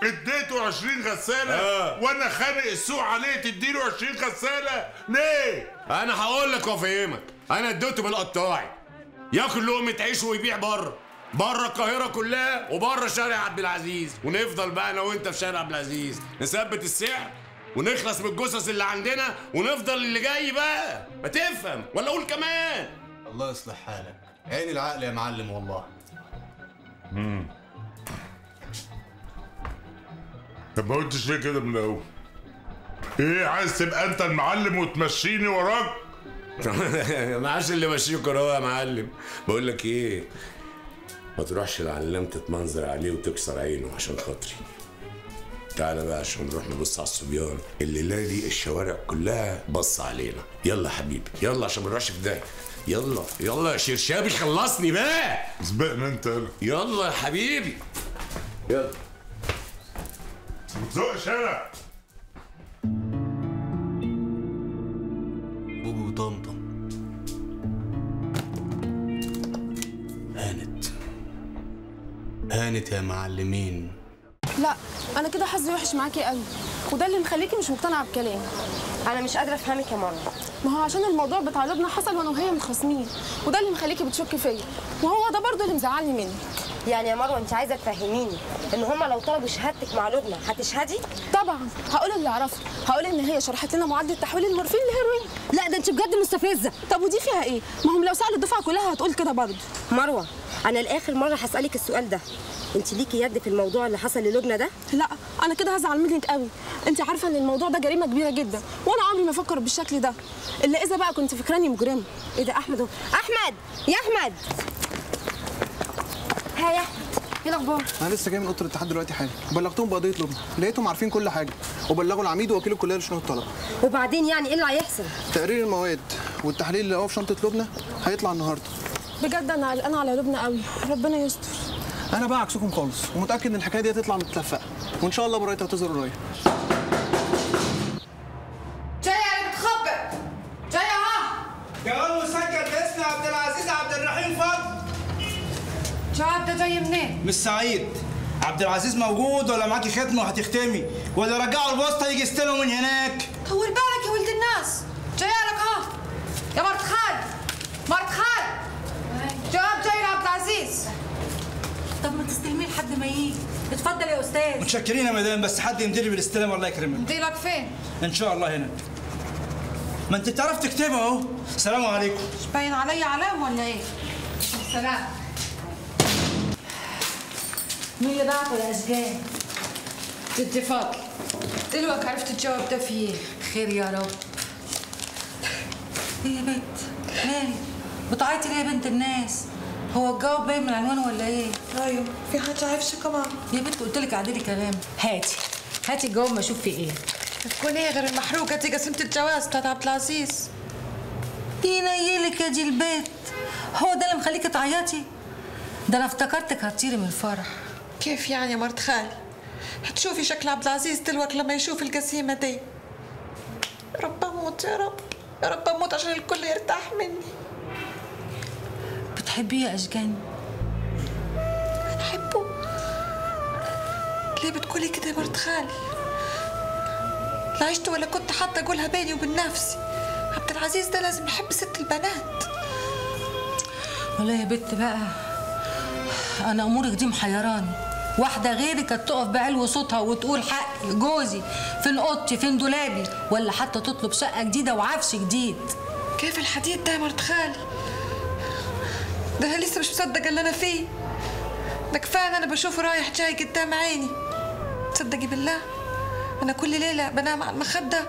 اديته عشرين غساله؟ آه. وانا خانق السوق عليه تديله عشرين غساله؟ ليه؟ انا هقول لك وافهمك، انا اديته بالقطاعي ياكل لقمه عيش ويبيع بره. بره القاهرة كلها وبره شارع عبد العزيز، ونفضل بقى انا وانت في شارع عبد العزيز نثبت السعر ونخلص من الجثث اللي عندنا ونفضل اللي جاي بقى. ما تفهم ولا اقول كمان؟ الله يصلح حالك، عين العقل يا معلم والله. مم. طب ما قلتش ليه كده من الاول؟ ايه عايز تبقى انت المعلم وتمشيني وراك؟ ما عادش اللي ماشيك ورايا يا معلم. بقول لك ايه؟ ما تروحش للعلام تتمنظر عليه وتكسر عينه عشان خاطري. تعالى بقى عشان نروح نبص على الصبيان، الليله دي الشوارع كلها بص علينا. يلا حبيبي يلا عشان ما نروحش في ده. يلا يلا يا شرشابي خلصني بقى. سبقنا انت. يلا يا حبيبي يلا. ما تزقش انا. بوبي وطمطم هانت هانت يا معلمين. لا انا كده حظي وحش معاكي قوي، وده اللي مخليكي مش مقتنعه بكلامي. انا مش قادره افهمك يا مروه. ما هو عشان الموضوع بتاع لبنى حصل وانا وهي متخاصمين، وده اللي مخليكي بتشكي فيا، وهو ده برضه اللي مزعلني منك. يعني يا مروه انت عايزه تفهميني ان هما لو طلبوا شهادتك مع لبنى هتشهدي؟ طبعا هقول اللي اعرفه، هقول ان هي شرحت لنا معادله تحويل المورفين لهيروين. لا ده انت بجد مستفزه. طب ودي فيها ايه؟ ما هم لو سالوا الدفعه كلها هتقول كده برضه. مروه انا لاخر مره هسالك السؤال ده، انت ليكي يد في الموضوع اللي حصل للبنى ده؟ لا انا كده هزعل منك قوي. انت عارفه ان الموضوع ده جريمه كبيره جدا، وانا عمري ما افكر بالشكل ده الا اذا بقى كنت فكراني مجرمه. ايه ده احمد؟ احمد يا احمد. ها يا احمد ايه الاخبار؟ انا لسه جاي من اوضه الاتحاد دلوقتي حالا. بلغتهم بقضيه لبنى، لقيتهم عارفين كل حاجه، وبلغوا العميد ووكيل الكليه لشؤون الطلبه. وبعدين يعني ايه اللي هيحصل؟ تقرير المواد والتحليل اللي لقوه في شنطه لبنى هيطلع النهارده. بجد انا قلقانه على لبنى قوي، ربنا يستر. أنا بقى عكسكم خالص، ومتأكد إن الحكاية دي هتطلع متلفقة، وإن شاء الله براية تعتذر قريب. جاية يا بتخبط! جاية أهو! جواب مسجل باسم عبد العزيز عبد الرحيم فضل. شعب ده جاي منين؟ من الصعيد. عبد العزيز موجود ولا معاكي ختمة وهتختمي؟ ولا رجعوا الواسطة يجي يستلموا من هناك؟ طول بالك يا ولد الناس! جاية لك أهو! يا مرت خالد! مرت خالد! جواب جاي لعبد العزيز! طب ما تستلميه لحد ما يجي. اتفضل يا استاذ. متشكرين يا مدام، بس حد يمديلي بالاستلام الله يكرمك. يمديلك فين؟ ان شاء الله هنا. ما انت بتعرف تكتبه اهو. السلام عليكم. مش باين عليا علام ولا ايه؟ السلام. مية ضعف ولا اشجان؟ تدي فضل. دلوقتي عرفت الجواب ده فيه ايه؟ خير يا رب. ايه يا بنت؟ مالي؟ بتعيطي ليه يا بنت الناس؟ هو الجواب باين من العنوان ولا ايه؟ ايوه في حد عارفش كمان. يا بنت قلت لك اعدلي كلام. هاتي هاتي الجواب ما اشوف فيه ايه. تكون ايه غير المحروقه دي قسيمه الجواز بتاعت عبد العزيز؟ ينيلك يا دي البيت، هو ده اللي مخليكي تعيطي؟ ده انا افتكرتك هتطيري من الفرح. كيف يعني يا مرت خالي؟ هتشوفي شكل عبد العزيز دلوقتي لما يشوف القسيمه دي. يا رب اموت يا رب، يا رب اموت عشان الكل يرتاح مني. بتحبيه يا أشجان؟ أنا أحبه. ليه بتقولي كده يا مرت خالي؟ لا عشت ولا كنت حتى أقولها بيني وبين نفسي. عبد العزيز ده لازم يحب ست البنات. والله يا بت بقى أنا أمورك دي محيراني. واحدة غيري كانت تقف بعلو صوتها وتقول حق جوزي فين، أوضتي فين، دولابي، ولا حتى تطلب شقة جديدة وعفش جديد. كيف الحديد ده يا مرت خالي؟ ده لسه مش مصدق اللي انا فيه. ده كفايه انا بشوفه رايح جاي قدام عيني. تصدقي بالله انا كل ليله بنام على المخده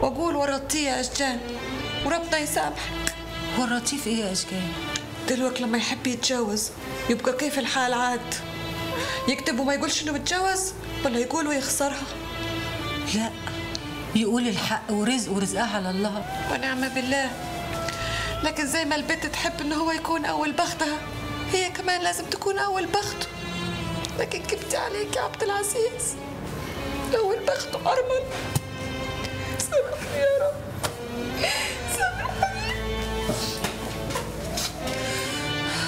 واقول ورطيه يا اشجان وربنا يسامحك. ورطيه في ايه يا اشجان؟ دلوقتي لما يحب يتجوز يبقى كيف الحال عاد؟ يكتب وما يقولش انه متجوز ولا يقول ويخسرها؟ لا يقول الحق ورزق ورزقها على الله ونعم بالله. لكن زي ما البنت تحب ان هو يكون اول بختها هي كمان لازم تكون اول بخته. لكن كبت عليك يا عبد العزيز، اول بخته ارمل. سامحني يا رب سامحني.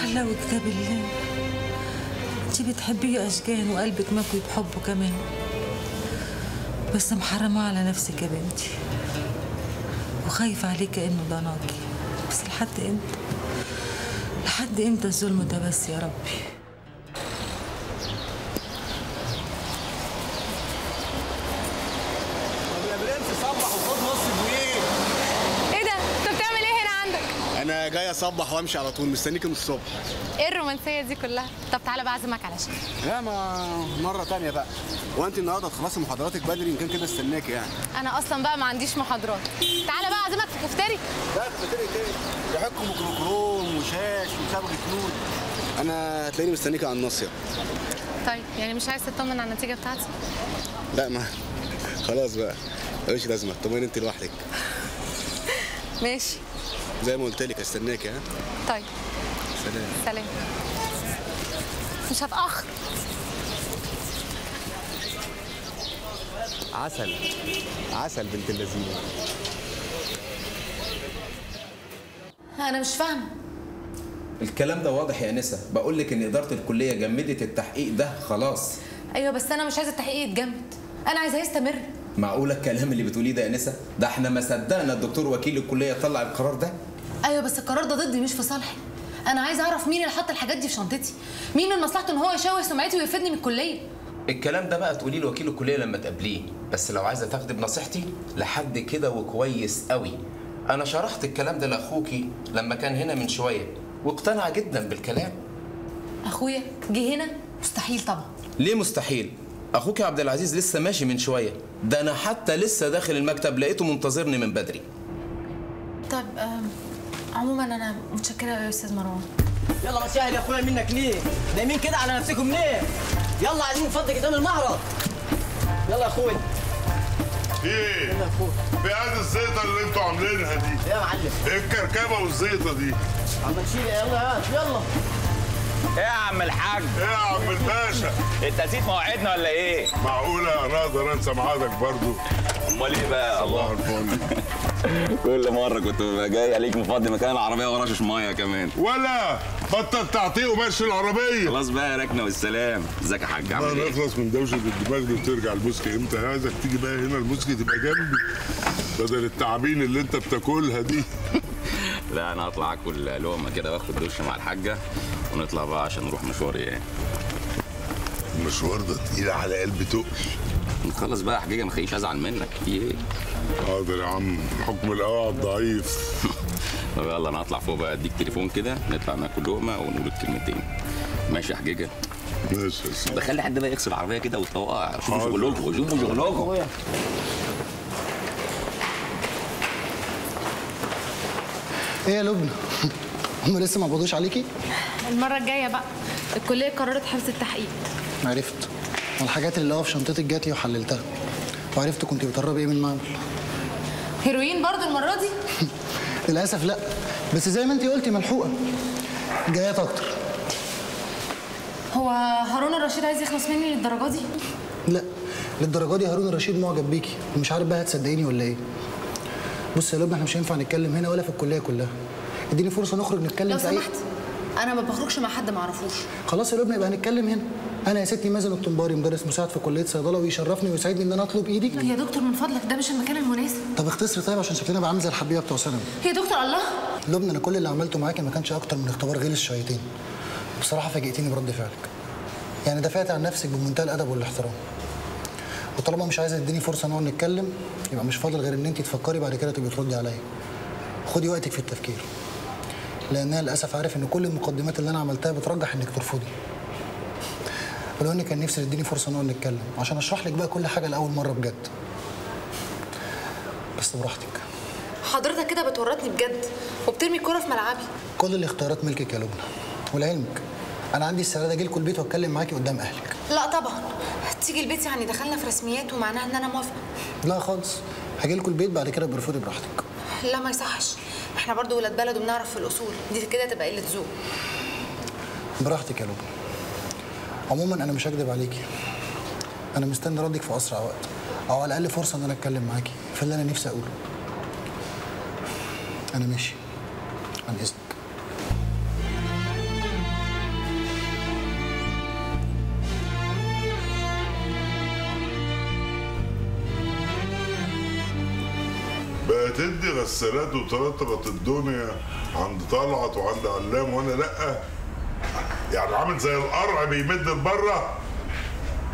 الله وكتاب الله انت بتحبيه يا اشجان وقلبك مكوي بحبه كمان، بس محرمه على نفسك يا بنتي وخايفه عليك انه ضناكي. بس لحد امتى؟ لحد امتى الظلم ده بس يا ربي؟ طب يا برنس صبح وخد نص جنيه. ايه ده؟ انت بتعمل ايه هنا عندك؟ انا جاي اصبح وامشي على طول، مستنيكي من الصبح. ايه الرومانسيه دي كلها؟ طب تعالى بقى اعزمك على شاي. لا ما مره ثانيه بقى، وانت النهارده هتخلصي محاضراتك بدري ان كان كده استناكي يعني. انا اصلا بقى ما عنديش محاضرات. تعالى بقى اعزمك في كفتري. لا كفتري ايه؟ ريحتكم ميكروكروم وشاش وصبغه نود. انا هتلاقيني مستنيكي على الناصيه. طيب يعني مش عايز تطمن على النتيجه بتاعتي؟ لا ما خلاص بقى ماليش لازمه، طمني انت لوحدك. ماشي زي ما قلت لك هستناكي. ها طيب سلام. سلام مش هتأخر. عسل عسل بنت اللذينه. انا مش فاهمه الكلام ده. واضح يا نسا، بقول لك ان اداره الكليه جمدت التحقيق ده خلاص. ايوه بس انا مش عايزه التحقيق يتجمد، انا عايزاه يستمر. معقوله الكلام اللي بتقوليه ده يا نسا؟ ده احنا ما صدقنا الدكتور وكيل الكليه طلع القرار ده. ايوه بس القرار ده ضدي مش في صالحي. انا عايزه اعرف مين اللي حط الحاجات دي في شنطتي، مين من مصلحته ان هو يشوه سمعتي ويفيدني من الكليه. الكلام ده بقى تقوليه لوكيل الكليه لما تقابليه، بس لو عايزه تاخدي بنصيحتي لحد كده وكويس قوي. انا شرحت الكلام ده لاخوكي لما كان هنا من شويه واقتنع جدا بالكلام. اخويا جه هنا؟ مستحيل طبعا. ليه مستحيل؟ اخوك عبد العزيز لسه ماشي من شويه، ده انا حتى لسه داخل المكتب لقيته منتظرني من بدري. طب عموما انا متشكره قوي يا استاذ مروان. يلا بس يا اهل يا اخويا منك ليه؟ نايمين كده على نفسكم ليه؟ يلا عايزين نفضي قدام المعرض. يلا يا اخويا. ايه؟ يلا يا اخويا. في هذه الزيطه اللي انتوا عاملينها دي؟ ايه يا معلم؟ ايه الكركبه والزيطه دي؟ عم تشيل. يلا هات يلا. ايه يا عم الحاج؟ ايه يا عم الباشا؟ انت نسيت موعدنا ولا ايه؟ معقولة انا اقدر انسى ميعادك برضه؟ امال ايه بقى؟ الله الفل. كل مرة كنت ببقى جاي عليك مفضي مكان العربية ورا شاش مية كمان. ولا بطل تعطيه ومشي العربية. خلاص بقى يا ركنة والسلام، ازيك يا حاج عامل ايه؟ نخلص من دوشة الدماغ دي وترجع البوسك امتى؟ عايزك تيجي بقى هنا البوسك تبقى جنبي بدل التعابين اللي انت بتاكلها دي. لا انا هطلع اكل لقمة كده واخد دوش مع الحاجة ونطلع بقى عشان نروح مشوار. ايه المشوار ده؟ تقيل على قلبي تقل. نخلص بقى يا حجاجه ما تخليش ازعل منك. ايه حاضر يا عم، حكم القوي على الضعيف. طب يلا انا هطلع فوق بقى اديك تليفون كده نطلع ناكل لقمه ونقول الكلمتين. ماشي يا حجاجه؟ ماشي يا سيدي. بخلي حد بقى يغسل العربيه كده ويطوقها. شوفوا شغلكم شوفوا شغلكم. ايه يا لبنى؟ هم لسه ما قبضوش عليكي؟ المرة الجاية بقى، الكلية قررت حبس التحقيق. عرفت، والحاجات اللي هو في شنطتك جات لي وحللتها. وعرفت كنت بتهربي ايه من المعمل؟ هيروين برضه المرة دي؟ للأسف لا، بس زي ما انت قلتي ملحوقة. جايات أكتر. هو هارون الرشيد عايز يخلص مني للدرجة دي؟ لا، للدرجة دي هارون الرشيد معجب بيكي، ومش عارف بقى هتصدقيني ولا إيه. بصي يا لبنى احنا مش هينفع نتكلم هنا ولا في الكلية كلها. اديني فرصة نخرج نتكلم في أي. لو سمحت أنا ما بخرجش مع حد ما أعرفوش. خلاص يا لبنى يبقى هنتكلم هنا. أنا يا ستي مازن الطنباري مدرس مساعد في كلية صيدلة ويشرفني ويسعدني إن أنا أطلب إيدي. يا دكتور من فضلك ده مش المكان المناسب. طب اختصري طيب عشان شكلنا بقى عامل زي الحبيبة بتوع ثانوي. يا دكتور الله. لبنى أنا كل اللي عملته معاكي ما كانش أكتر من اختبار غلس شويتين. بصراحة فاجئتيني برد فعلك. يعني دافعت عن نفسك بمنتهى الأدب والاحترام. وطالما مش عايزة تديني فرصة نقعد نتكلم يبقى مش فاضل غير إن أنت تفكري بعد كده تبقي تردي عليا. خدي وقتك في التفكير. لأن أنا للأسف عارف إن كل المقدمات اللي أنا عملتها بترجح إنك ترفضي. ولو إني كان نفسي تديني فرصة نقعد نتكلم عشان أشرح لك بقى كل حاجة لأول مرة بجد. بس براحتك. حضرتك كده بتورطني بجد وبترمي الكورة في ملعبي. كل الاختيارات ملكك يا لبنى، ولعلمك أنا عندي السعادة أجي لكم البيت وأتكلم معاكي قدام أهلك. لا طبعًا، هتيجي البيت يعني دخلنا في رسميات ومعناها إن أنا موافقة. لا خالص، هاجي لكم البيت بعد كده برفضي براحتك. لا ما يصحش، احنا برضه ولاد بلد وبنعرف في الاصول دي كده تبقى قله ذوق. براحتك يا لبنى. عموما انا مش هكدب عليكي، انا مستني ردك في اسرع وقت او على الاقل فرصه ان انا اتكلم معاكي في اللي انا نفسي اقوله. انا ماشي عن اذنك. بتدي غسالات وترطبت الدنيا عند طلعت وعند علام وانا لا، يعني عامل زي القرع بيمد لبره.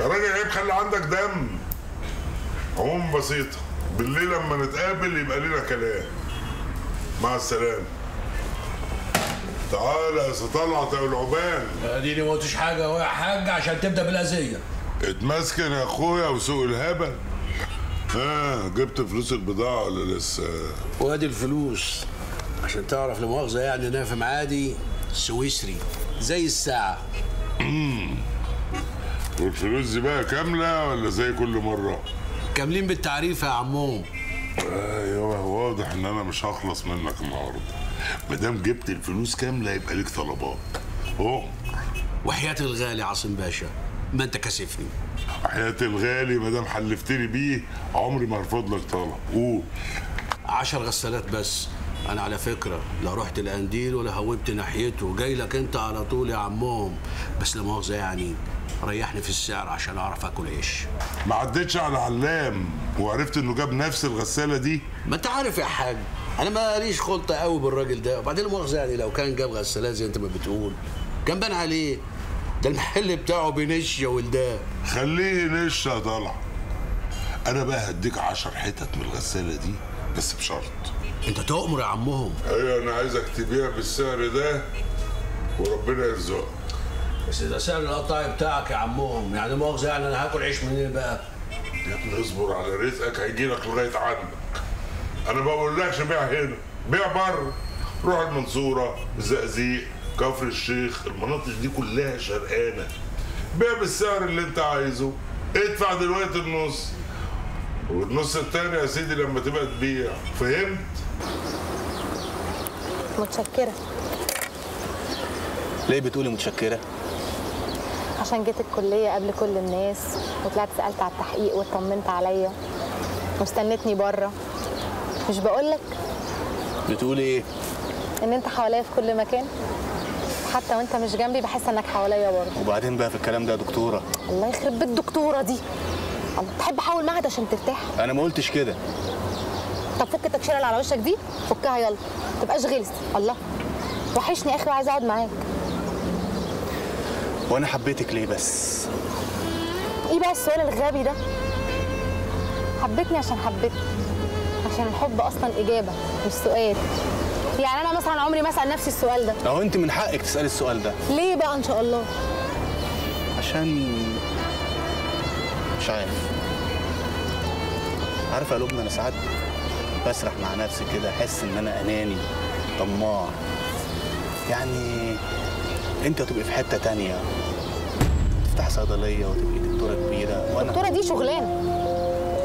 يا راجل عيب خلي عندك دم. عموما بسيطه، بالليل لما نتقابل يبقى لينا كلام. مع السلامه. تعالى يا سطلع انت والعبان. اديني ما قلتش حاجه اهو يا حاج عشان تبدا بالاذيه. اتمسكن يا اخويا وسوق الهبل. ها جبت فلوس البضاعه ولا لسه؟ وادي الفلوس عشان تعرف لمؤاخذه يعني نافم عادي سويسري زي الساعه. والفلوس دي بقى كامله ولا زي كل مره؟ كاملين بالتعريف يا عمو. ايوه واضح ان انا مش هخلص منك النهارده. ما دام جبت الفلوس كامله يبقى ليك طلبات. اهو وحياة الغالي عاصم باشا ما انت كاسفني. وحياة الغالي ما دام حلفتني بيه عمري ما هرفض لك طلب. قول. عشر غسالات بس. انا على فكره لا رحت القنديل ولا هوبت ناحيته، جاي لك انت على طول يا عمهم. بس لا مؤاخذه يعني ريحني في السعر عشان اعرف اكل عيش. ما عدتش على علام وعرفت انه جاب نفس الغساله دي؟ ما انت عارف يا حاج انا ماليش خلطه قوي بالراجل ده، وبعدين المؤاخذه يعني لو كان جاب غسالات زي انت ما بتقول كان بان عليه. ده المحل بتاعه بينش يا ولدان. خليه ينش يا طلع. انا بقى هديك عشر حتت من الغساله دي بس بشرط. انت تؤمر يا عمهم. ايوه انا عايزك تبيع بالسعر ده وربنا يرزقك. بس ده سعر القطاعي بتاعك يا عمهم، يعني مؤاخذه يعني انا هاكل عيش منين بقى؟ يا ابني اصبر على رزقك هيجيلك لغايه عندك. انا ما بقولكش بيع هنا، بيع بره. روح المنصوره، الزقازيق، كفر الشيخ، المناطق دي كلها شرقانه. بيع بالسعر اللي انت عايزه، ادفع دلوقتي النص. والنص التاني يا سيدي لما تبقى تبيع، فهمت؟ متشكرة. ليه بتقولي متشكرة؟ عشان جيت الكلية قبل كل الناس وطلعت سألت على التحقيق واطمنت عليا واستنتني بره. مش بقولك؟ بتقولي ايه؟ إن أنت حواليا في كل مكان، حتى وأنت مش جنبي بحس إنك حواليا برضه. وبعدين بقى في الكلام ده يا دكتورة. الله يخرب بيت الدكتورة دي. تحب احول معهد عشان ترتاح؟ انا ما قلتش كده. طب فك التكشيره اللي على وشك دي، فكها يلا، ما تبقاش غلس. الله وحشني اخر وعايز اقعد معاك. وانا حبيتك ليه بس؟ ايه بقى السؤال الغبي ده؟ حبيتني عشان حبيتني، عشان الحب اصلا اجابه مش سؤال. يعني انا مثلا عمري ما اسال نفسي السؤال ده. اهو انت من حقك تسالي السؤال ده. ليه بقى ان شاء الله؟ عشان مش عارف. عارفه يا لبنى انا ساعات بسرح مع نفسي كده احس ان انا اناني طماع. يعني انت هتبقي في حته تانيه، تفتح صيدليه وتبقي دكتوره كبيره وانا الدكتوره دي شغلانه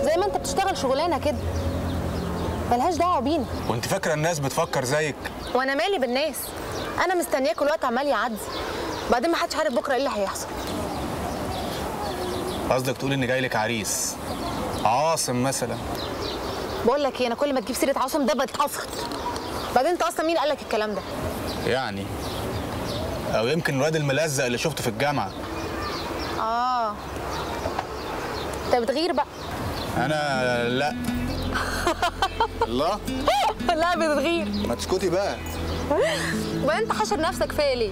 زي ما انت بتشتغل شغلانه كده ملهاش دعوه بينا. وانت فاكره الناس بتفكر زيك؟ وانا مالي بالناس، انا مستنياكوا الوقت عمال يعدي وبعدين ما حدش عارف بكره ايه اللي هيحصل. قصدك تقول ان جاي لك عريس عاصم مثلا؟ بقول لك ايه، انا كل ما تجيب سيره عاصم ده بتعصب. بعدين انت اصلا مين قال لك الكلام ده؟ يعني او يمكن الواد الملزق اللي شفته في الجامعه. اه انت بتغير بقى. انا لا. الله. لا بتغير. ما تسكتي بقى. بقى انت حاشر نفسك فيا ليه؟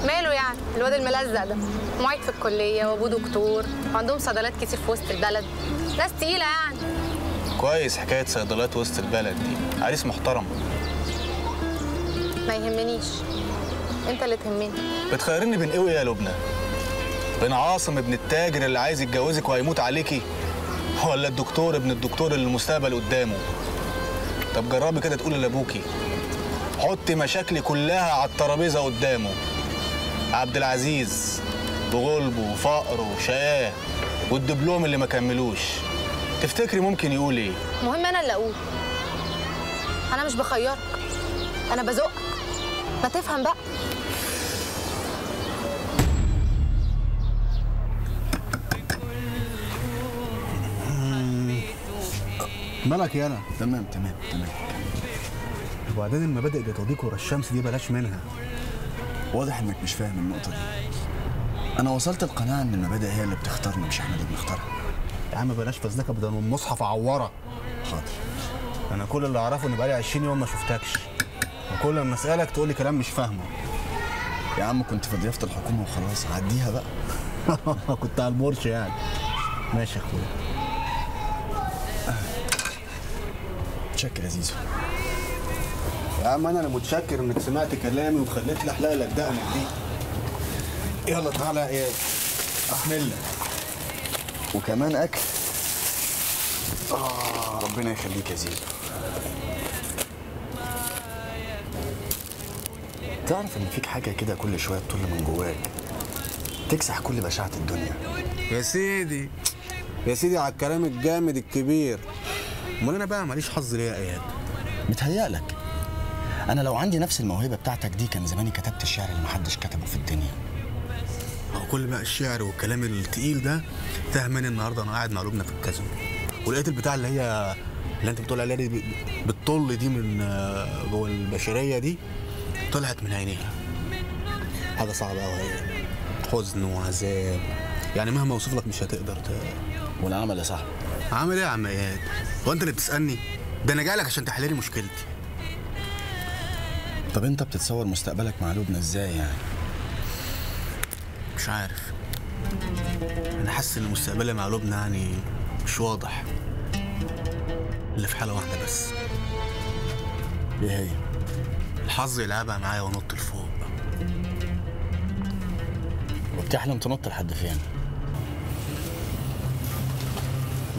ماله يعني الواد الملزق ده؟ معيد في الكليه وابوه دكتور وعندهم صيدلات كتير في وسط البلد، ناس تقيله يعني. كويس حكايه صيدلات وسط البلد دي، عريس محترم. ما يهمنيش، انت اللي تهمني. بتخيريني بين ايه يا لبنى؟ بين عاصم ابن التاجر اللي عايز يتجوزك وهيموت عليكي، ولا الدكتور ابن الدكتور اللي المستقبل قدامه؟ طب جربي كده تقولي لابوكي، حطي مشاكلي كلها على الترابيزه قدامه. عبد العزيز بغلبه وفقره وشقاه والدبلوم اللي ما كملوش، تفتكري ممكن يقول ايه؟ المهم انا اللي اقول. انا مش بخيرك، انا بزقك. ما تفهم بقى. مالك يا انا؟ تمام تمام تمام. وبعدين المبادئ بتضيق ورا الشمس دي بلاش منها. واضح انك مش فاهم النقطة دي. أنا وصلت القناعة إن المبادئ هي اللي بتختارنا مش إحنا اللي بنختارها. يا عم بلاش فزلكة، بدل المصحف عورة. حاضر. أنا كل اللي أعرفه إن بقالي عشرين يوم ما شفتكش، وكل ما أسألك تقول لي كلام مش فاهمه. يا عم كنت في ضيافة الحكومة وخلاص، عديها بقى. كنت على المرش يعني. ماشي يا أخويا. متشكر يا زيزو. يا عم انا متشكر انك سمعت كلامي وخليت لي احلق لك دقنك دي. يلا تعالى يا عيال احمل لك. وكمان اكل. اه ربنا يخليك يا زينب. تعرف ان فيك حاجه كده كل شويه تطل من جواك تكسح كل بشاعه الدنيا. يا سيدي يا سيدي على الكلام الجامد الكبير. امال انا بقى ماليش حظ ليه يا اياد؟ متهيألك انا لو عندي نفس الموهبه بتاعتك دي كان زماني كتبت الشعر اللي محدش كتبه في الدنيا. هو كل بقى الشعر والكلام التقيل ده تاه مني النهارده. انا قاعد مع لبنى في الكازو ولقيت البتاع اللي هي اللي انت بتقول عليها دي بتطل دي من جوه البشريه دي طلعت من عينيها. حاجه صعبه قوي، حزن وعذاب يعني مهما اوصف لك مش هتقدر ت... والعمل يا صاحبي عامل ايه يا عم اياد؟ هو انت اللي بتسالني؟ ده انا جاي لك عشان تحل لي مشكلتي. طب انت بتتصور مستقبلك مع لبنى ازاي يعني؟ مش عارف. انا حاسس ان مستقبلي مع لبنى يعني مش واضح. اللي في حاله واحده بس. ايه هي؟ الحظ يلعبها معايا وانط لفوق. وبتحلم تنط لحد فين؟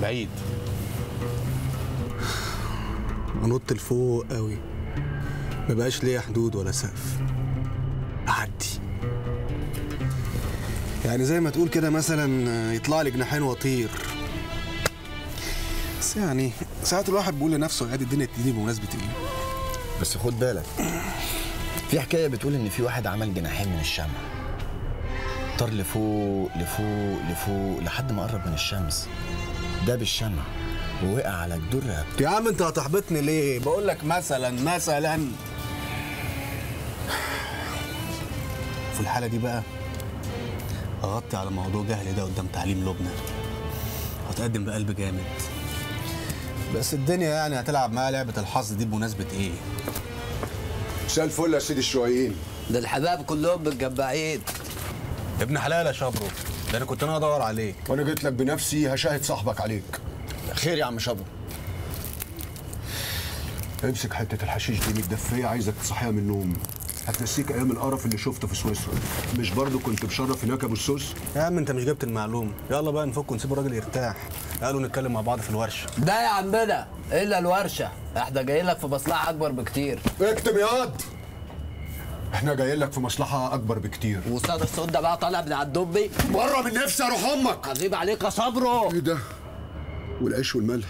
بعيد. انط لفوق قوي. مبقاش ليا حدود ولا سقف. اعدي يعني زي ما تقول كده مثلا يطلع لي جناحين واطير. بس يعني ساعات الواحد بيقول لنفسه عادي الدنيا تدي بمناسبه ايه. بس خد بالك في حكايه بتقول ان في واحد عمل جناحين من الشمع طار لفوق لفوق لفوق لحد ما قرب من الشمس ده بالشمع ووقع على جدور رقبته. يا عم انت هتحبطني ليه؟ بقول لك مثلا مثلا في الحالة دي بقى أغطي على موضوع جهلي ده قدام تعليم لبنى. هتقدم بقلب جامد بس الدنيا يعني هتلعب معاها لعبة الحظ دي بمناسبة إيه؟ مساء الفل يا سيدي الشويين. ده الحباب كلهم متجمعين. ابن حلال يا شبرو، ده أنا كنت أنا أدور عليك. وأنا جيت لك بنفسي هشاهد صاحبك عليك. خير يا عم شبرو. امسك حتة الحشيش دي متدفية عايزك تصحيها من النوم. هتنسيك ايام القرف اللي شفته في سويسرا. مش برضه كنت مشرف هناك ابو السوس؟ يا عم انت مش جبت المعلومه. يلا بقى نفك ونسيب الراجل يرتاح. قالوا نتكلم مع بعض في الورشه. ده يا عمنا الا الورشه. احنا جايين لك في مصلحه اكبر بكتير. اكتب يا واد. احنا جايين لك في مصلحه اكبر بكتير. واستاذ الصوت ده بقى طالع من على الدبي بره من نفسي اروح امك. عظيم عليك يا صبرو. ايه ده؟ والعيش والملح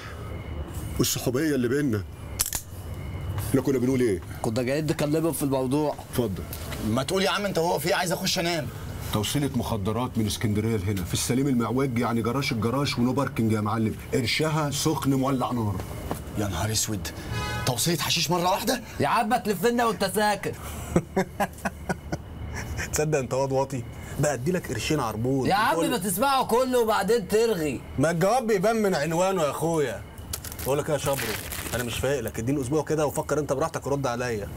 والصحوبيه اللي بينا. احنا كنا بنقول ايه؟ كنا جايين نكلمهم في الموضوع. اتفضل. ما تقول يا عم انت هو في عايز اخش انام. توصيلة مخدرات من اسكندريه لهنا في السليم المعوج يعني جراج الجراج ونو باركنج يا معلم. قرشها سخن مولع نار. يا نهار اسود توصيلة حشيش مره واحده؟ يا عم ما تلف لنا وانت ساكت. تصدق انت واد واطي؟ بقى ادي لك قرشين عربون. يا عم ما تسمعه كله وبعدين ترغي. ما الجواب بيبان من عنوانه يا اخويا. بقول لك ايه يا شبرو؟ أنا مش فايق لك، اديني أسبوع كده وفكر أنت براحتك ورد عليا.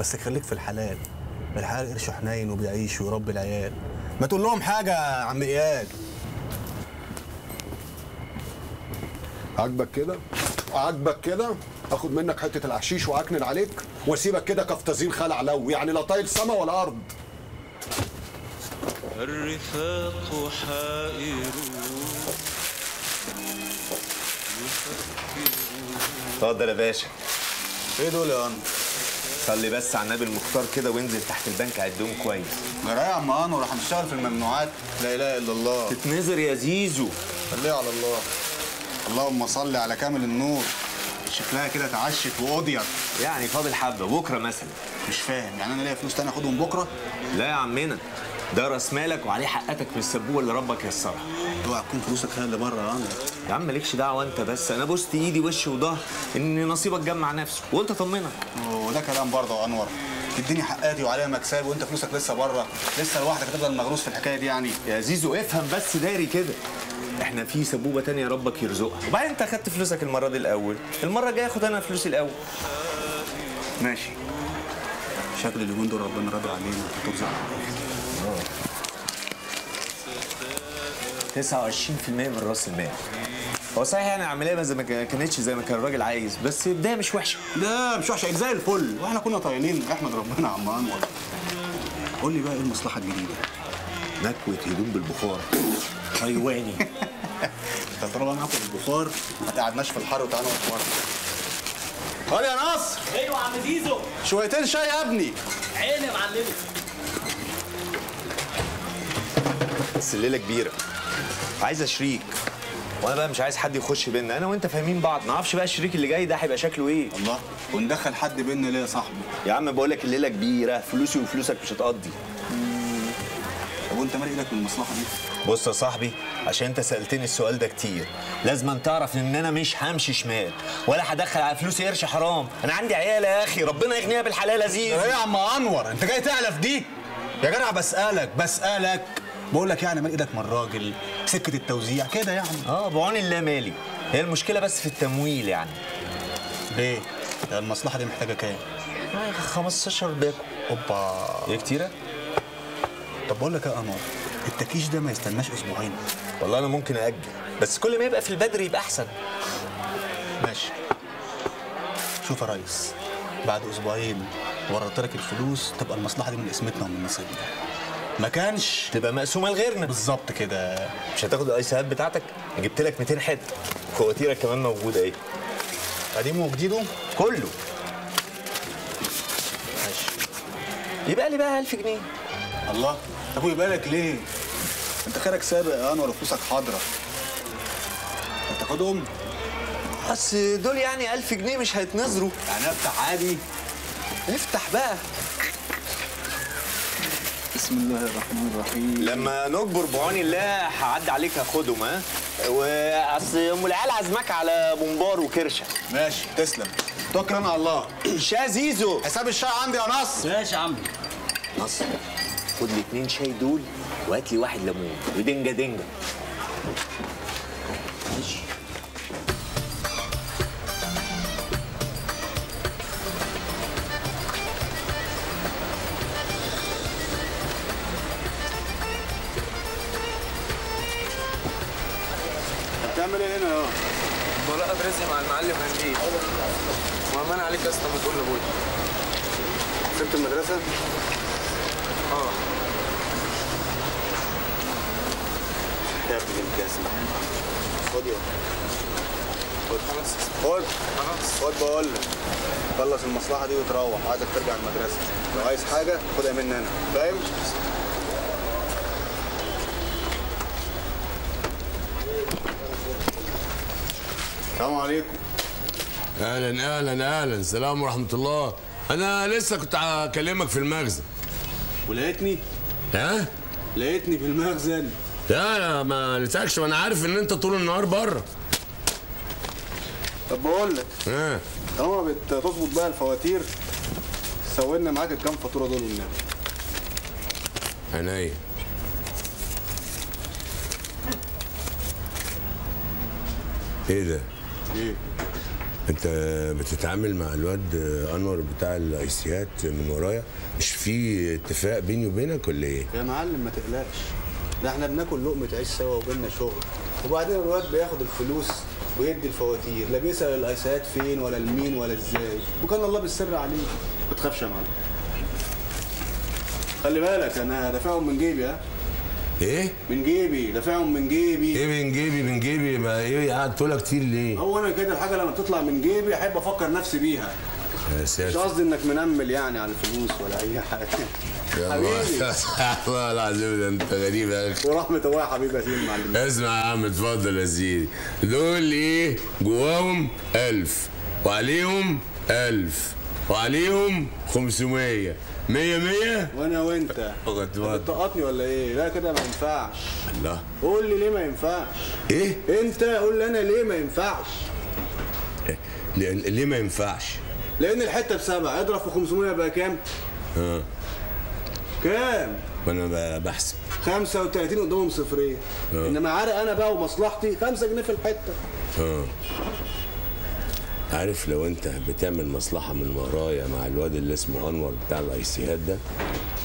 بس خليك في الحلال. الحلال قرشه حنين وبيعيش ويربي العيال. ما تقول لهم حاجة يا عم إياد. عاجبك كده؟ عاجبك كده؟ آخد منك حتة العشيش وأكنن عليك وأسيبك كده كفتزين خلع لو يعني لا طايل سما ولا أرض. الرفاق حائرون اتفضل يا باشا. ايه دول يا انور؟ صلي بس على النبي المختار كده وانزل تحت البنك عدهم كويس. جرايه يا عم انور احنا بنشتغل في الممنوعات. لا اله الا الله. تتنزر يا زيزو. خليه على الله. اللهم صل على كامل النور. شكلها كده اتعشت وقضيت. يعني فاضل حبه بكره مثلا. مش فاهم يعني انا ليا فلوس تاني اخدهم بكره؟ لا يا عمنا ده راس مالك وعليه حقتك في السبوه اللي ربك ييسرها. اوعى تكون فلوسك هي اللي بره يا عم. يا عم مالكش دعوه انت بس انا بوست ايدي وش وظهر ان نصيبك جمع نفسه وقلت اطمنك. وده كلام برضه يا انور. تديني حقاتي وعليها مكسب وانت فلوسك لسه بره لسه لوحدك هتفضل مغروس في الحكايه دي يعني. يا زيزو افهم بس داري كده احنا في سبوبه ثانيه ربك يرزقها. وبعدين انت اخدت فلوسك المره دي الاول المره الجايه اخد انا فلوسي الاول. ماشي. شكل اليومين دول ربنا راضي علينا وترزقنا. تسعة وعشرين في المية من راس المال. هو صحيح يعني العمليه ما كانتش زي ما كان الراجل عايز، بس البدايه مش وحشه. لا مش وحشه، زي الفل، واحنا كنا طايلين احمد ربنا يا عم انور. قول لي بقى ايه المصلحه الجديده؟ نكوه هدوم بالبخار حيواني. انت طالما ناكل بالبخار ما تقعدناش في الحر وتعالى نتمرن. قال يا نصر. ايوه يا عم زيزو. شويتين شاي يا ابني. عيني يا معلمي. بس الليله كبيره، عايزه شريك، وانا بقى مش عايز حد يخش بينا، انا وانت فاهمين بعض، ما اعرفش بقى الشريك اللي جاي ده هيبقى شكله ايه. الله، وندخل حد بينا ليه يا صاحبي؟ يا عم بقول لك الليله كبيره، فلوسي وفلوسك مش هتقضي. طب وانت مالك لك من المصلحه دي؟ بص يا صاحبي، عشان انت سالتني السؤال ده كتير، لازم أن تعرف ان انا مش همشي شمال، ولا هدخل على فلوسي قرش حرام، انا عندي عيال يا اخي، ربنا يغنيها بالحلال. زيد ايه يا عم انور، انت جاي تعلف دي؟ يا جدع بسالك بسالك بقول لك يعني مال ايدك من الراجل، سكه التوزيع كده يعني. اه بعون الله مالي، هي المشكله بس في التمويل يعني. ليه؟ المصلحه دي محتاجه كام؟ خمستاشر باكو. اوبا، ايه كتيره؟ طب بقول لك يا قمر، التكيش ده ما يستناش اسبوعين. والله انا ممكن ااجل، بس كل ما يبقى في البدر يبقى احسن. ماشي. شوف يا ريس، بعد اسبوعين ورطت لك الفلوس تبقى المصلحه دي من اسمتنا ومن نصيبنا. ما كانش تبقى مقسومه لغيرنا. بالظبط كده. مش هتاخد الايسات بتاعتك؟ جبت لك مئتين حته، كواتيرك كمان موجوده اهي. قديمه وجديده؟ كله. ماشي. يبقى لي بقى ألف جنيه. الله، طب ويبقى لك ليه؟ انت خيرك سابق يا انور، فلوسك حاضره. هتاخدهم؟ بس دول يعني ألف جنيه مش هيتنظروا. يعني افتح عادي؟ افتح بقى. بسم الله الرحمن الرحيم. لما نكبر بعون الله هعدي عليك هاخدهم. ها؟ واصل ام العيال عازماك على بومبار وكرشه. ماشي تسلم، توكل انا على الله. شا زيزو، حساب الشاي عندي يا نصر. ماشي يا عم نصر، خد لي اتنين شاي دول وهات لي واحد ليمون ودنجه دنجه. ماشي. هتعمل ايه هنا يا بلاقى برزق مع المعلم هنديه؟ وأمان عليك يا اسطى، ما تقول لابويا. سبت المدرسه؟ اه يا ابني الجزمه. خد يا خد خلاص خد خلاص خد بقول لك، خلص المصلحه دي وتروح، عايزك ترجع المدرسه، لو عايز حاجه خدها مني انا، فاهم؟ السلام عليكم. اهلا اهلا اهلا، السلام ورحمه الله. انا لسه كنت هكلمك في المخزن ولقيتني. ها؟ لقيتني في المخزن. لا انا ما لقيتكش، وانا عارف ان انت طول النهار بره. طب بقول لك، ها طالما بتظبط بقى الفواتير، سوينا معاك الكام فاتوره دول والنبي. عينيا. ايه ده؟ ايه؟ انت بتتعامل مع الواد انور بتاع الايسيات من ورايا؟ مش في اتفاق بيني وبينك ولا ايه؟ يا معلم ما تقلقش، ده احنا بناكل لقمه عيش سوا وبيننا شغل، وبعدين الواد بياخد الفلوس ويدي الفواتير، لا بيسال الايسيات فين ولا لمين ولا ازاي، وكان الله بالسر عليه. ما تخافش يا معلم، خلي بالك انا دافعهم من جيبي. ها؟ ايه؟ من جيبي، دافعهم من جيبي. ايه من جيبي من جيبي؟ ما ايه قاعد تقولها كتير ليه؟ هو انا كده الحاجه لما بتطلع من جيبي احب افكر نفسي بيها. يا ساتر، مش قصدي انك منمل يعني على الفلوس ولا اي حاجه. حبيبي والله العظيم ده انت غريب يا اخي. ورحمه الله يا حبيبي يا سيدي المعلم. اسمع يا عم، اتفضل يا سيدي. دول ايه؟ جواهم ألف وعليهم ألف وعليهم خمسمية. مية مية وانا وانت بتطقطني ولا ايه؟ لا كده ما ينفعش. الله، قول لي ليه ما ينفعش؟ ايه؟ انت قول لي انا ليه ما ينفعش؟ إيه؟ ليه ما ينفعش؟ لان الحته بسبعه، اضرب في خمسمية بقى كام؟ اه كام؟ وانا بحسب خمسة وتلاتين قدامهم صفرين. آه. انما عارف انا بقى ومصلحتي خمسة جنيه في الحته. اه عارف، لو انت بتعمل مصلحه من ورايا مع الواد اللي اسمه انور بتاع الايسيهات ده،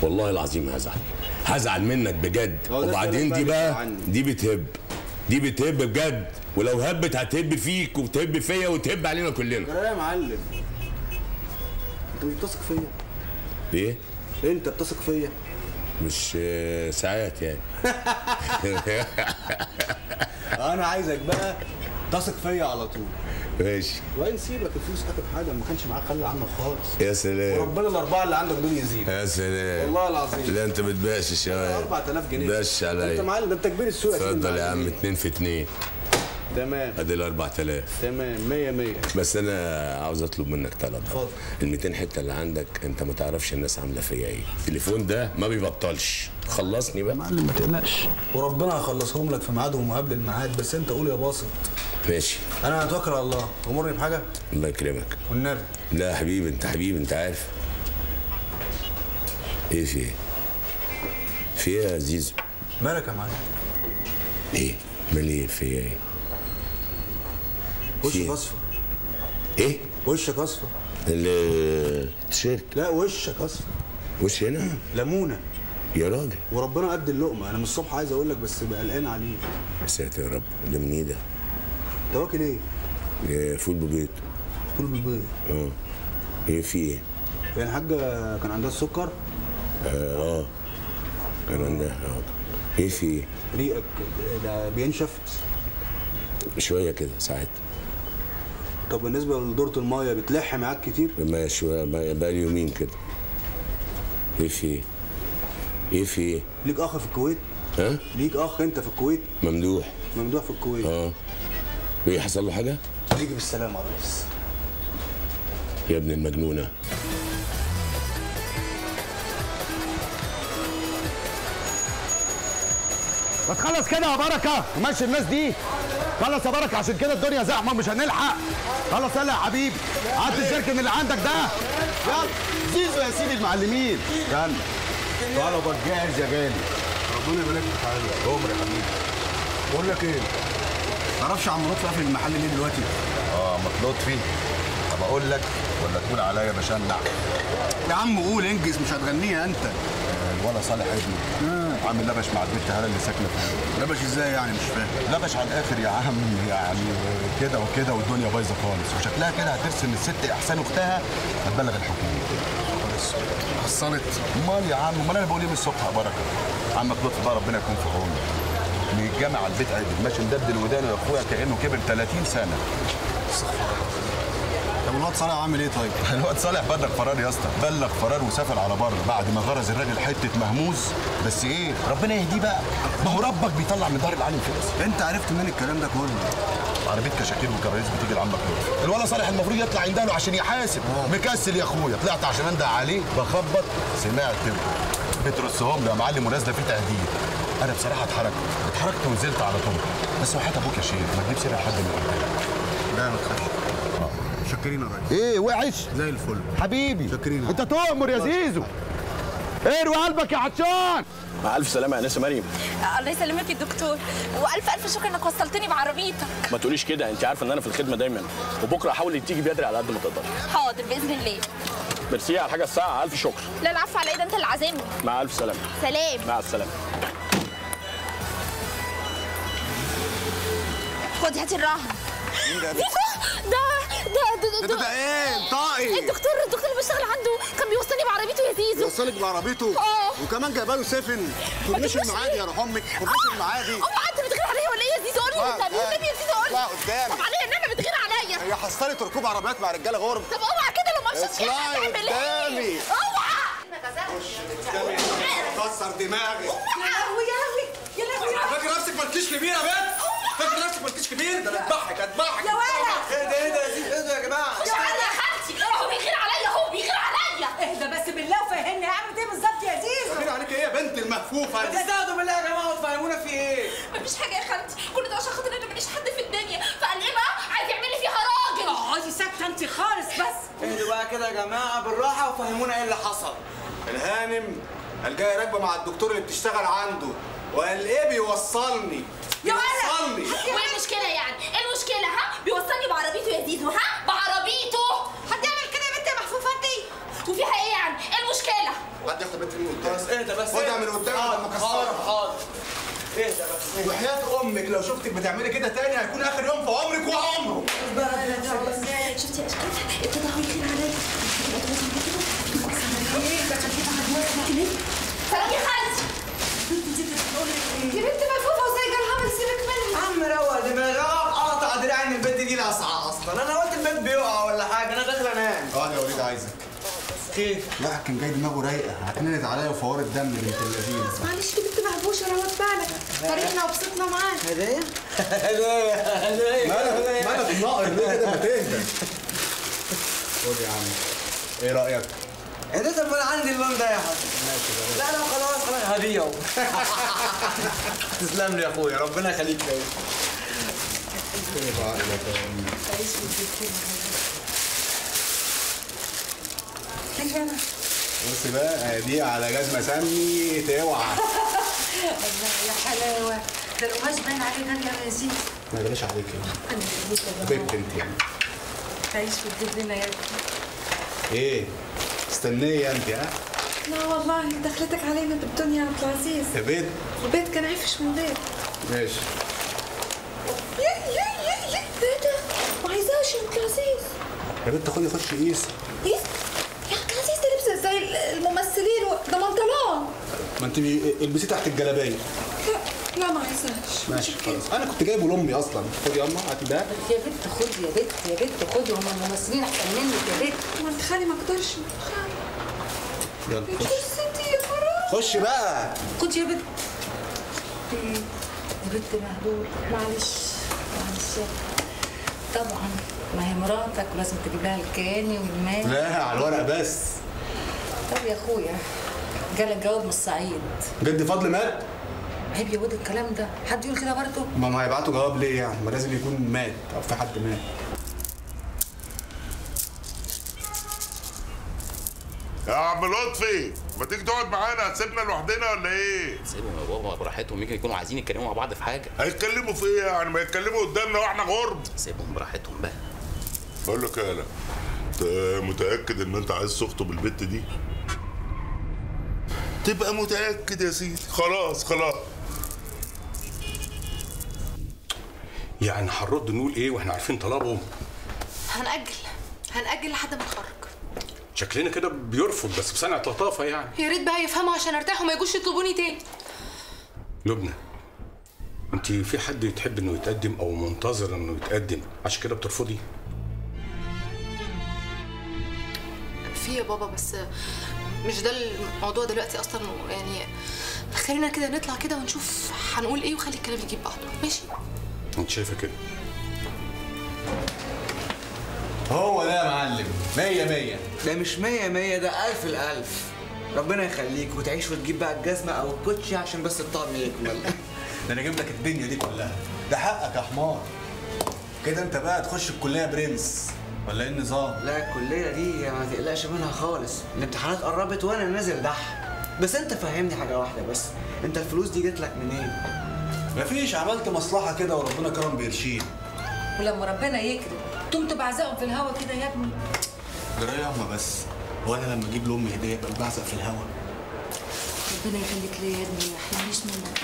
والله العظيم هزعل هزعل منك بجد. وبعدين دي بقى دي بتهب دي بتهب بجد. ولو هبت هتهب فيك وتهب فيا وتهب علينا كلنا. لا يا معلم انت مش بتثق فيا. ايه؟ انت بتثق فيا؟ مش ساعات يعني. انا عايزك بقى تثق فيا على طول. ماشي. وبعدين سيبك الفلوس تاخد حاجه، ما كانش معاك خلي عنك خالص. يا سلام. وربنا الاربعه اللي عندك دول يزيدوا. يا سلام. والله العظيم. لا انت بتباشش يا ولد. أربعة آلاف جنيه. باشش عليا. انت معلم ده انت كبير السوق. اتفضل يا عم اتنين في اتنين. تمام. ادي ال أربعة آلاف. تمام مية مية. بس انا عاوز اطلب منك طلب. اتفضل. ال ميتين حته اللي عندك انت ما تعرفش الناس عامله فيا ايه. التليفون ده ما بيبطلش. خلصني بقى. يا معلم ما تقلقش. وربنا هيخلصهم لك في ميعادهم وقبل الميعاد، بس انت قول يا باسط. ماشي. انا هتوكل على الله، امرني بحاجه؟ الله يكرمك. والنبي. لا يا حبيبي انت حبيبي انت عارف. ايه في ايه؟ في ايه يا زيزو؟ مالك يا معلم؟ ايه؟ مال ايه؟ في ايه؟ وشك اصفر. ايه؟ وشك اصفر. التيشيرت. لا وشك اصفر. وش هنا؟ ليمونه. يا راجل. وربنا قد اللقمه، انا من الصبح عايز اقول لك بس قلقان عليه. يا ساتر يا رب، ده من ايه ده؟ انت واكل ايه؟ فول ببيض. فول ببيض؟ اه. ايه في ايه؟ هي الحاجه كان عندها السكر؟ اه اه كان عندها. اه ايه في ايه؟ ريقك ده بينشف؟ شويه كده ساعات. طب بالنسبه لدوره المايه بتلح معاك كتير؟ ماشي بقى لي يومين كده. ايه في ايه؟ ايه في ايه؟ ليك اخ في الكويت؟ ها؟ ليك اخ انت في الكويت؟ ممدوح. ممدوح في الكويت. اه. ايه حصل له حاجه؟ تيجي بالسلامه يا ريس. يا ابن المجنونه. ما تخلص كده يا بركه، ماشي الناس دي. خلص يا بركه عشان كده الدنيا زحمه مش هنلحق. خلص يلا يا حبيبي، عد الجركن اللي عندك ده. يلا زيزو يا سيدي المعلمين. يلا. طلبك جاهز يا غالي. ربنا يبارك لك يا حبيبي. عمر يا حبيبي. بقول لك ايه؟ ما تعرفش عم لطفي قافل المحل ليه دلوقتي؟ اه عم لطفي. طب اقول لك ولا تقول عليا بشنع؟ يا عم قول انجز مش هتغنيها انت. الولا صالح ابني آه. عامل لبش مع البنت هاله اللي ساكنه فيها. لبش ازاي يعني مش فاهم؟ لبش على الاخر يا عم، يعني كده وكده والدنيا بايظه خالص، وشكلها كده هترسم الست احسان اختها هتبلغ الحكومه. خلص حصلت؟ امال يا عم، امال انا بقول ايه من الصبح يا بركه؟ عمك لطفي بقى ربنا يكون في عونه. من الجامعه البيت عدل ماشي مدبدل ودانه يا اخويا كانه كبر ثلاثين سنة. طب الواد صالح عامل ايه طيب؟ الواد صالح بلغ فرار يا اسطى، بلغ فرار وسافر على بره بعد ما غرز الراجل حته مهموز، بس ايه؟ ربنا يهديه بقى، ما هو ربك بيطلع من دار العالم كده. انت عرفت منين الكلام ده كله؟ عربيه كشاكيل وكراريس بتيجي لعمك لطفي. الولد صالح المفروض يطلع يندهله عشان يحاسب، مكسل يا اخويا، طلعت عشان انده عليه بخبط، سمعت بترصهم له يا معلم ونازله في تهديد. أنا بصراحة اتحركت، اتحركت ونزلت على طول، بس وحياة أبوك يا شيخ ما تجيبش سيرة لحد من قدامك. لا ما تخافش. شكرين يا ريس. إيه وحش؟ زي الفل. حبيبي. شكرين. أنت تؤمر يا زيزو. اروي قلبك يا عطشان. مع ألف سلامة يا نسمة مريم. الله يسلمك يا دكتور، وألف ألف شكر إنك وصلتني بعربيتك. ما تقوليش كده، أنت عارفة إن أنا في الخدمة دايماً، وبكرة هحاول تيجي بدري على قد ما تقدر. حاضر بإذن الله. ميرسي على الحاجة الساعة، ألف شكر. لا العفو على إيه، ده أنت اللي عازمني. مع ألف سلامة. سلام. مع السلامة. خدي هاتي الرهن. ده ده ده ده ده ايه؟ طاقي الدكتور الدكتور اللي بيشتغل عنده كان بيوصلني بعربيته يا زيزو. بيوصلك بعربيته؟ اه. وكمان جايبه له سفن. خديش المعادي يا روح امك، خديش المعادي. اه انت بتغير عليا ولا ايه يا زيزو؟ قول لي النبي والنبي يا زيزو قول لي. لا قدامي. طب عليا النبي بتغير عليا. هي حصلت ركوب عربيات مع رجاله غرب. طب اوعى كده لو ما مشيتش هتعمل ايه؟ قدامي. اوعى. خش قدامي كسر دماغي. يا لهوي يا لهوي يا لهوي. فاكر نفسك مالكيش كبير يا بنت؟ فاكر نفسك مالكيش كبير؟ ده انا هتضحك هتضحك يا ولد. ايه ده ايه ده يا زيزو؟ ايه ده يا جماعه؟ يا ولد يا خالتي هو بيغير عليا هو بيغير عليا. اهدى بس بالله وفهمني عملت ايه بالظبط يا زيزو؟ بيغير عليك ايه يا بنت المهفوفه؟ بتستهدوا بالله يا جماعه وتفهمونا في ايه؟ مفيش حاجه يا خالتي، كل ده عشان خاطر انا ماليش حد في الدنيا، فقال ايه بقى؟ عايز يعمل لي فيها راجل. اقعدي ساكته انت خالص بس. اهدوا بقى كده يا جماعه بالراحه وفهمونا ايه اللي حصل. الهانم قال جايه راكبه مع الدكتور اللي بتشتغل عنده، وقال ايه بيوصلني. يا ولد وايه المشكلة يعني؟ ايه المشكلة ها؟ بيوصلني بعربيته يا زيزو ها؟ بعربيته؟ حد يعمل كده يا بنت يا محفوفة انت؟ وفيها ايه يعني؟ ايه المشكلة؟ حد ياخد بنت من قدامك. خلاص اهدى بس. خدها من قدامك. حاضر حاضر. اهدى بس. وحياة أمك لو شفت اختك بتعملي كده تاني هيكون اخر يوم في عمرك وعمره. بقى لا لا شفتي اشكالها ابتدى اهو يطير عليا. ايه ده خفيفه على دماغك سلام يا خالتي. انت بتقول لي ايه؟ يا بنت ملفوفه وزي جالها من سيبك منها. عم روق دماغي اقطع دراعي ان البنت دي لاسعه اصلا. انا قلت البيت بيقع ولا حاجه. انا داخل انام. اه يا وليد عايزك. خير. الواحد كان جاي دماغه رايقه هتنلت عليا وفوار الدم بنت اللذينه. معلش يا بنت مهبوشه روت بالك طريقنا وبسطنا معاك. هدايا؟ هدايا هدايا مالك مالك الناقر ليه كده ما تهدى؟ خد يا عم ايه رايك؟ انت تبقى عندي اللون ده يا حسن. لا لا خلاص خلاص هديه اهو. تسلم لي يا اخويا ربنا يخليك يا بصي بقى ادي على جزمه سمي توعى. الله يا حلاوه ده القماش باين عليه غاليه يا سيدي. ما غلاش عليك يا بنت انت يعني. تعيش في الدنيا لنا يا ابني. ايه؟ مستنيه انت ها؟ لا والله دخلتك علينا بالدنيا يا عبد العزيز. يا بيت؟ البيت كان عفش من غير. ماشي. يا يا يا يا ايه ده؟ ما عايزاش يا عبد العزيز. يا بنت خدي خشي قيسي. قيسي؟ الممثلين و... ده منطلون. ما انت البسي تحت الجلابيه. لا لا ما عايزهاش. ماشي خلاص انا كنت جايبه لامي اصلا. خدي يلا هاتي ده. يا بنت خدي يا بنت يا بنت خدي هم الممثلين احسن منك يا بنت. ما انت خالي ما اقدرش يلا خش. ستي يا حرام. خش بقى. خدي يا بنت. يا بنت مهدور معلش معلش طبعا ما هي مراتك ولازم تجيب لها الكياني والمال. لا على الورق بس. طب يا اخويا جالك جواب من الصعيد. جد فضل مات؟ عيب يا واد الكلام ده، حد يقول كده برضه؟ ما ما هيبعتوا جواب ليه يعني؟ ما لازم يكون مات او في حد مات. يا عم لطفي ما تيجي تقعد معانا هتسيبنا لوحدنا ولا ايه؟ سيبهم يا بابا براحتهم يمكن يكونوا عايزين يتكلموا مع بعض في حاجه. هيتكلموا في ايه يعني؟ ما يتكلموا قدامنا واحنا غرب. سيبهم براحتهم بقى. بقول لك ايه يا انت متاكد ان انت عايز تخطب البت دي؟ تبقى متاكد يا سيدي. خلاص خلاص يعني هنرد نقول ايه واحنا عارفين طلبهم؟ هنأجل هنأجل لحد ما نتخرج. شكلنا كده بيرفض بس بصنعة لطافه يعني. يا ريت بقى يفهموا عشان ارتاح وما يجوش يطلبوني تاني. لبنى انت في حد يتحب انه يتقدم او منتظر انه يتقدم عشان كده بترفضي؟ في يا بابا بس مش ده الموضوع دلوقتي اصلا يعني. خلينا كده نطلع كده ونشوف هنقول ايه وخلي الكلام يجيب بعضه. ماشي انت شايفه كده؟ هو ده يا معلم مية مية. ده مش مية مية ده ألف الألف. ربنا يخليك وتعيش وتجيب بقى الجزمة أو الكوتشي عشان بس الطقم يكمل. ده أنا جايب لك الدنيا دي كلها. ده حقك يا حمار. كده أنت بقى تخش الكلية برنس ولا إيه النظام؟ لا الكلية دي ما تقلقش منها خالص، الامتحانات قربت وأنا نازل دح. بس أنت فهمني حاجة واحدة بس، أنت الفلوس دي جات لك منين؟ مفيش عملت مصلحة كده وربنا كرم بقرشين. ولما ربنا يكرم تمت بعزقهم في الهوا كده يا ابني. جرايه هما بس هو انا لما اجيب لامي هديه ابقى بعزق في الهوا؟ ربنا يخليك ليا يا ابني ما يحرمنيش منك.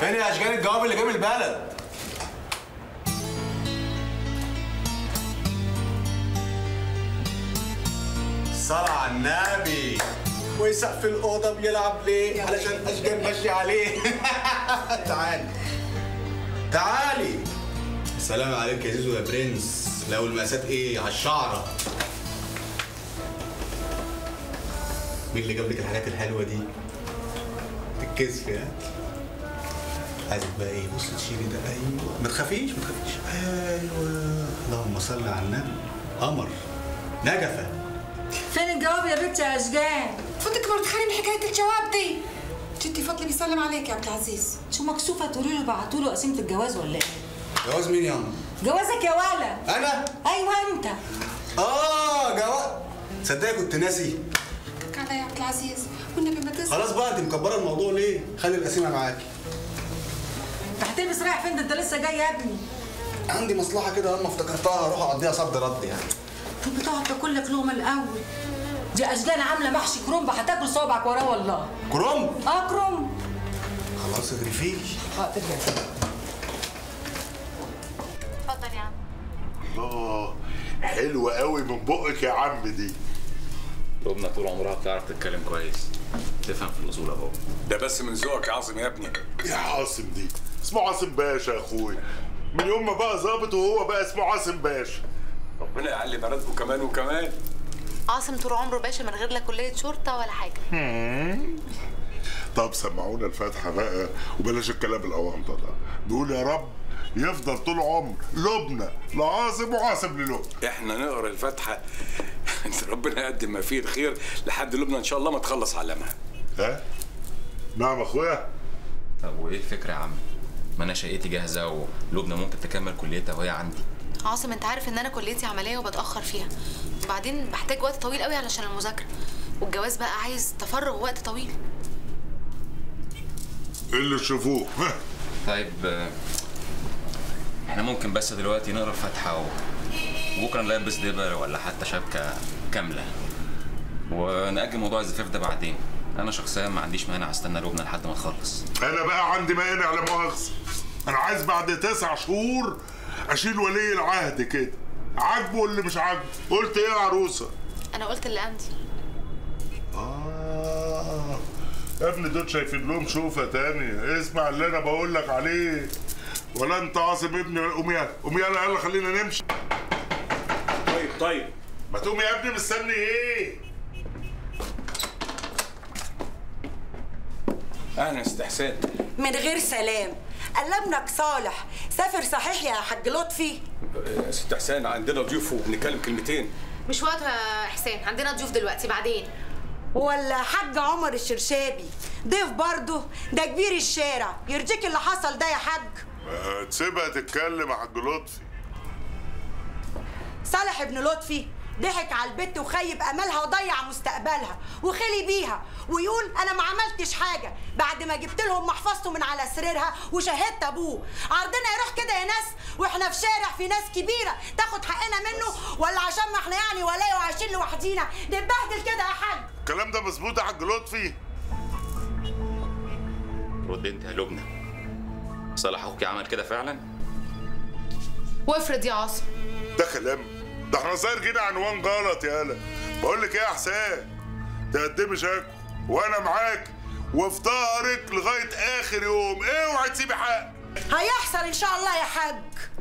فين اشجار الجواب اللي جاي من البلد؟ صلى على النبي. ويسقف الاوضه بيلعب ليه؟ علشان اشجار ماشيه عليه. تعالي تعالي. السلام عليك يا زيزو يا برنس. لو المقاسات ايه؟ على الشعره. مين اللي جاب لك الحاجات الحلوه دي؟ تتكسفي ها؟ عايزك بقى ايه؟ بص تشيلي ده. ايوه ما تخافيش ما تخافيش. ايوه اللهم صل على النبي. قمر نجفه. فين الجواب يا بنتي يا اشجان؟ فوتك مرتخاني من حكايه الجواب دي. جدي فضلي بيسلم عليك يا عبد العزيز. شو مكسوفه تقولي له بعتوا له قسيمه الجواز ولا ايه؟ جواز مين يا عم؟ جوازك يا ولا. أنا؟ أيوه أنت. آه جواز. تصدقي كنت ناسي. حقك عليا يا عبد العزيز والنبي ما تنسى. خلاص بقى أنت مكبرة الموضوع ليه؟ خلي القسيمة معاكي. أنت هتلبس رايح فين؟ ده أنت لسه جاي يا ابني. عندي مصلحة كده أما افتكرتها أروح أقضيها صد رد يعني. طب بتقعد تاكل لك لقمة الأول. دي أشجان عاملة محشي كرومب هتاكل صوابعك وراه والله. كرومب؟ آه كرومب. خلاص اغرفيه. حاضر يا الله حلوة قوي من بقك يا عم. دي امنا طول عمرها بتعرف تتكلم كويس، تفهم في الاصول اهو. ده بس من ذوقك يا عاصم يا ابني. يا عاصم دي اسمه عاصم باشا يا اخويا، من يوم ما بقى ظابط وهو بقى اسمه عاصم باشا. ربنا يعلي بلدكم كمان وكمان. عاصم طول عمره باشا من غير لا كلية شرطة ولا حاجة. طب سمعونا الفاتحة بقى وبلاش الكلام الأوامضة ده. بيقول يا رب يفضل طول عمر لبنى لعاصم وعاصم للبنى. احنا نقرا الفاتحة ربنا يقدم ما فيه الخير لحد لبنى إن شاء الله ما تخلص علمها. ها؟ نعم أخويا؟ طب وإيه الفكرة يا عم؟ ما أنا شقتي جاهزة ولبنى ممكن تكمل كليتها وهي عندي. عاصم أنت عارف إن أنا كليتي عملية وبتأخر فيها، وبعدين بحتاج وقت طويل قوي علشان المذاكرة، والجواز بقى عايز تفرغ ووقت طويل. إيه اللي تشوفوه؟ طيب احنا ممكن بس دلوقتي نقرا الفاتحه وبكره نلاقي بس دبل ولا حتى شبكه كامله، ونأجل موضوع الزفاف ده بعدين. انا شخصيا ما عنديش مانع استنى لبنى لحد ما تخلص. انا بقى عندي مانع لا مؤاخذه، انا عايز بعد تسع شهور اشيل ولي العهد كده، عاجبه اللي مش عاجبه. قلت ايه يا عروسه؟ انا قلت اللي عندي. اه يا ابني دول شايفين لهم شوفه تانيه. اسمع اللي انا بقول لك عليه، ولا انت عاصم ابني ولا قوم يلا قوم يلا يلا خلينا نمشي. طيب طيب ما تقوم يا ابني، مستني ايه؟ اهلا يا ست حسين. من غير سلام. قلبنك صالح سافر صحيح يا حاج لطفي. يا ست حسين عندنا ضيوف وبنتكلم كلمتين. مش وقت يا حسين، عندنا ضيوف دلوقتي بعدين. ولا حاج عمر الشرشابي ضيف برضه، ده كبير الشارع، يرضيك اللي حصل ده يا حاج؟ تسيبها تتكلم يا حاج لطفي. صالح ابن لطفي ضحك على البت وخيب املها وضيع مستقبلها وخلي بيها، ويقول انا ما عملتش حاجه بعد ما جبت لهم محفظته من على سريرها وشهدت ابوه. عرضنا يروح كده يا ناس واحنا في شارع في ناس كبيره تاخد حقنا منه، ولا عشان ما احنا يعني ولايه وعايشين لوحدينا نتبهدل كده يا حاج؟ الكلام ده مظبوط يا حاج لطفي؟ رد انت يا لبنى. صالح اخوكي عمل كده فعلا؟ وافرض يا عاصم؟ ده كلام؟ ده احنا سارقين عنوان غلط يالا. بقول لك ايه يا حسين؟ تقدمي شكوى وانا معاك وافتقرك لغايه اخر يوم، اوعي إيه تسيبي حقك. هيحصل ان شاء الله يا حاج.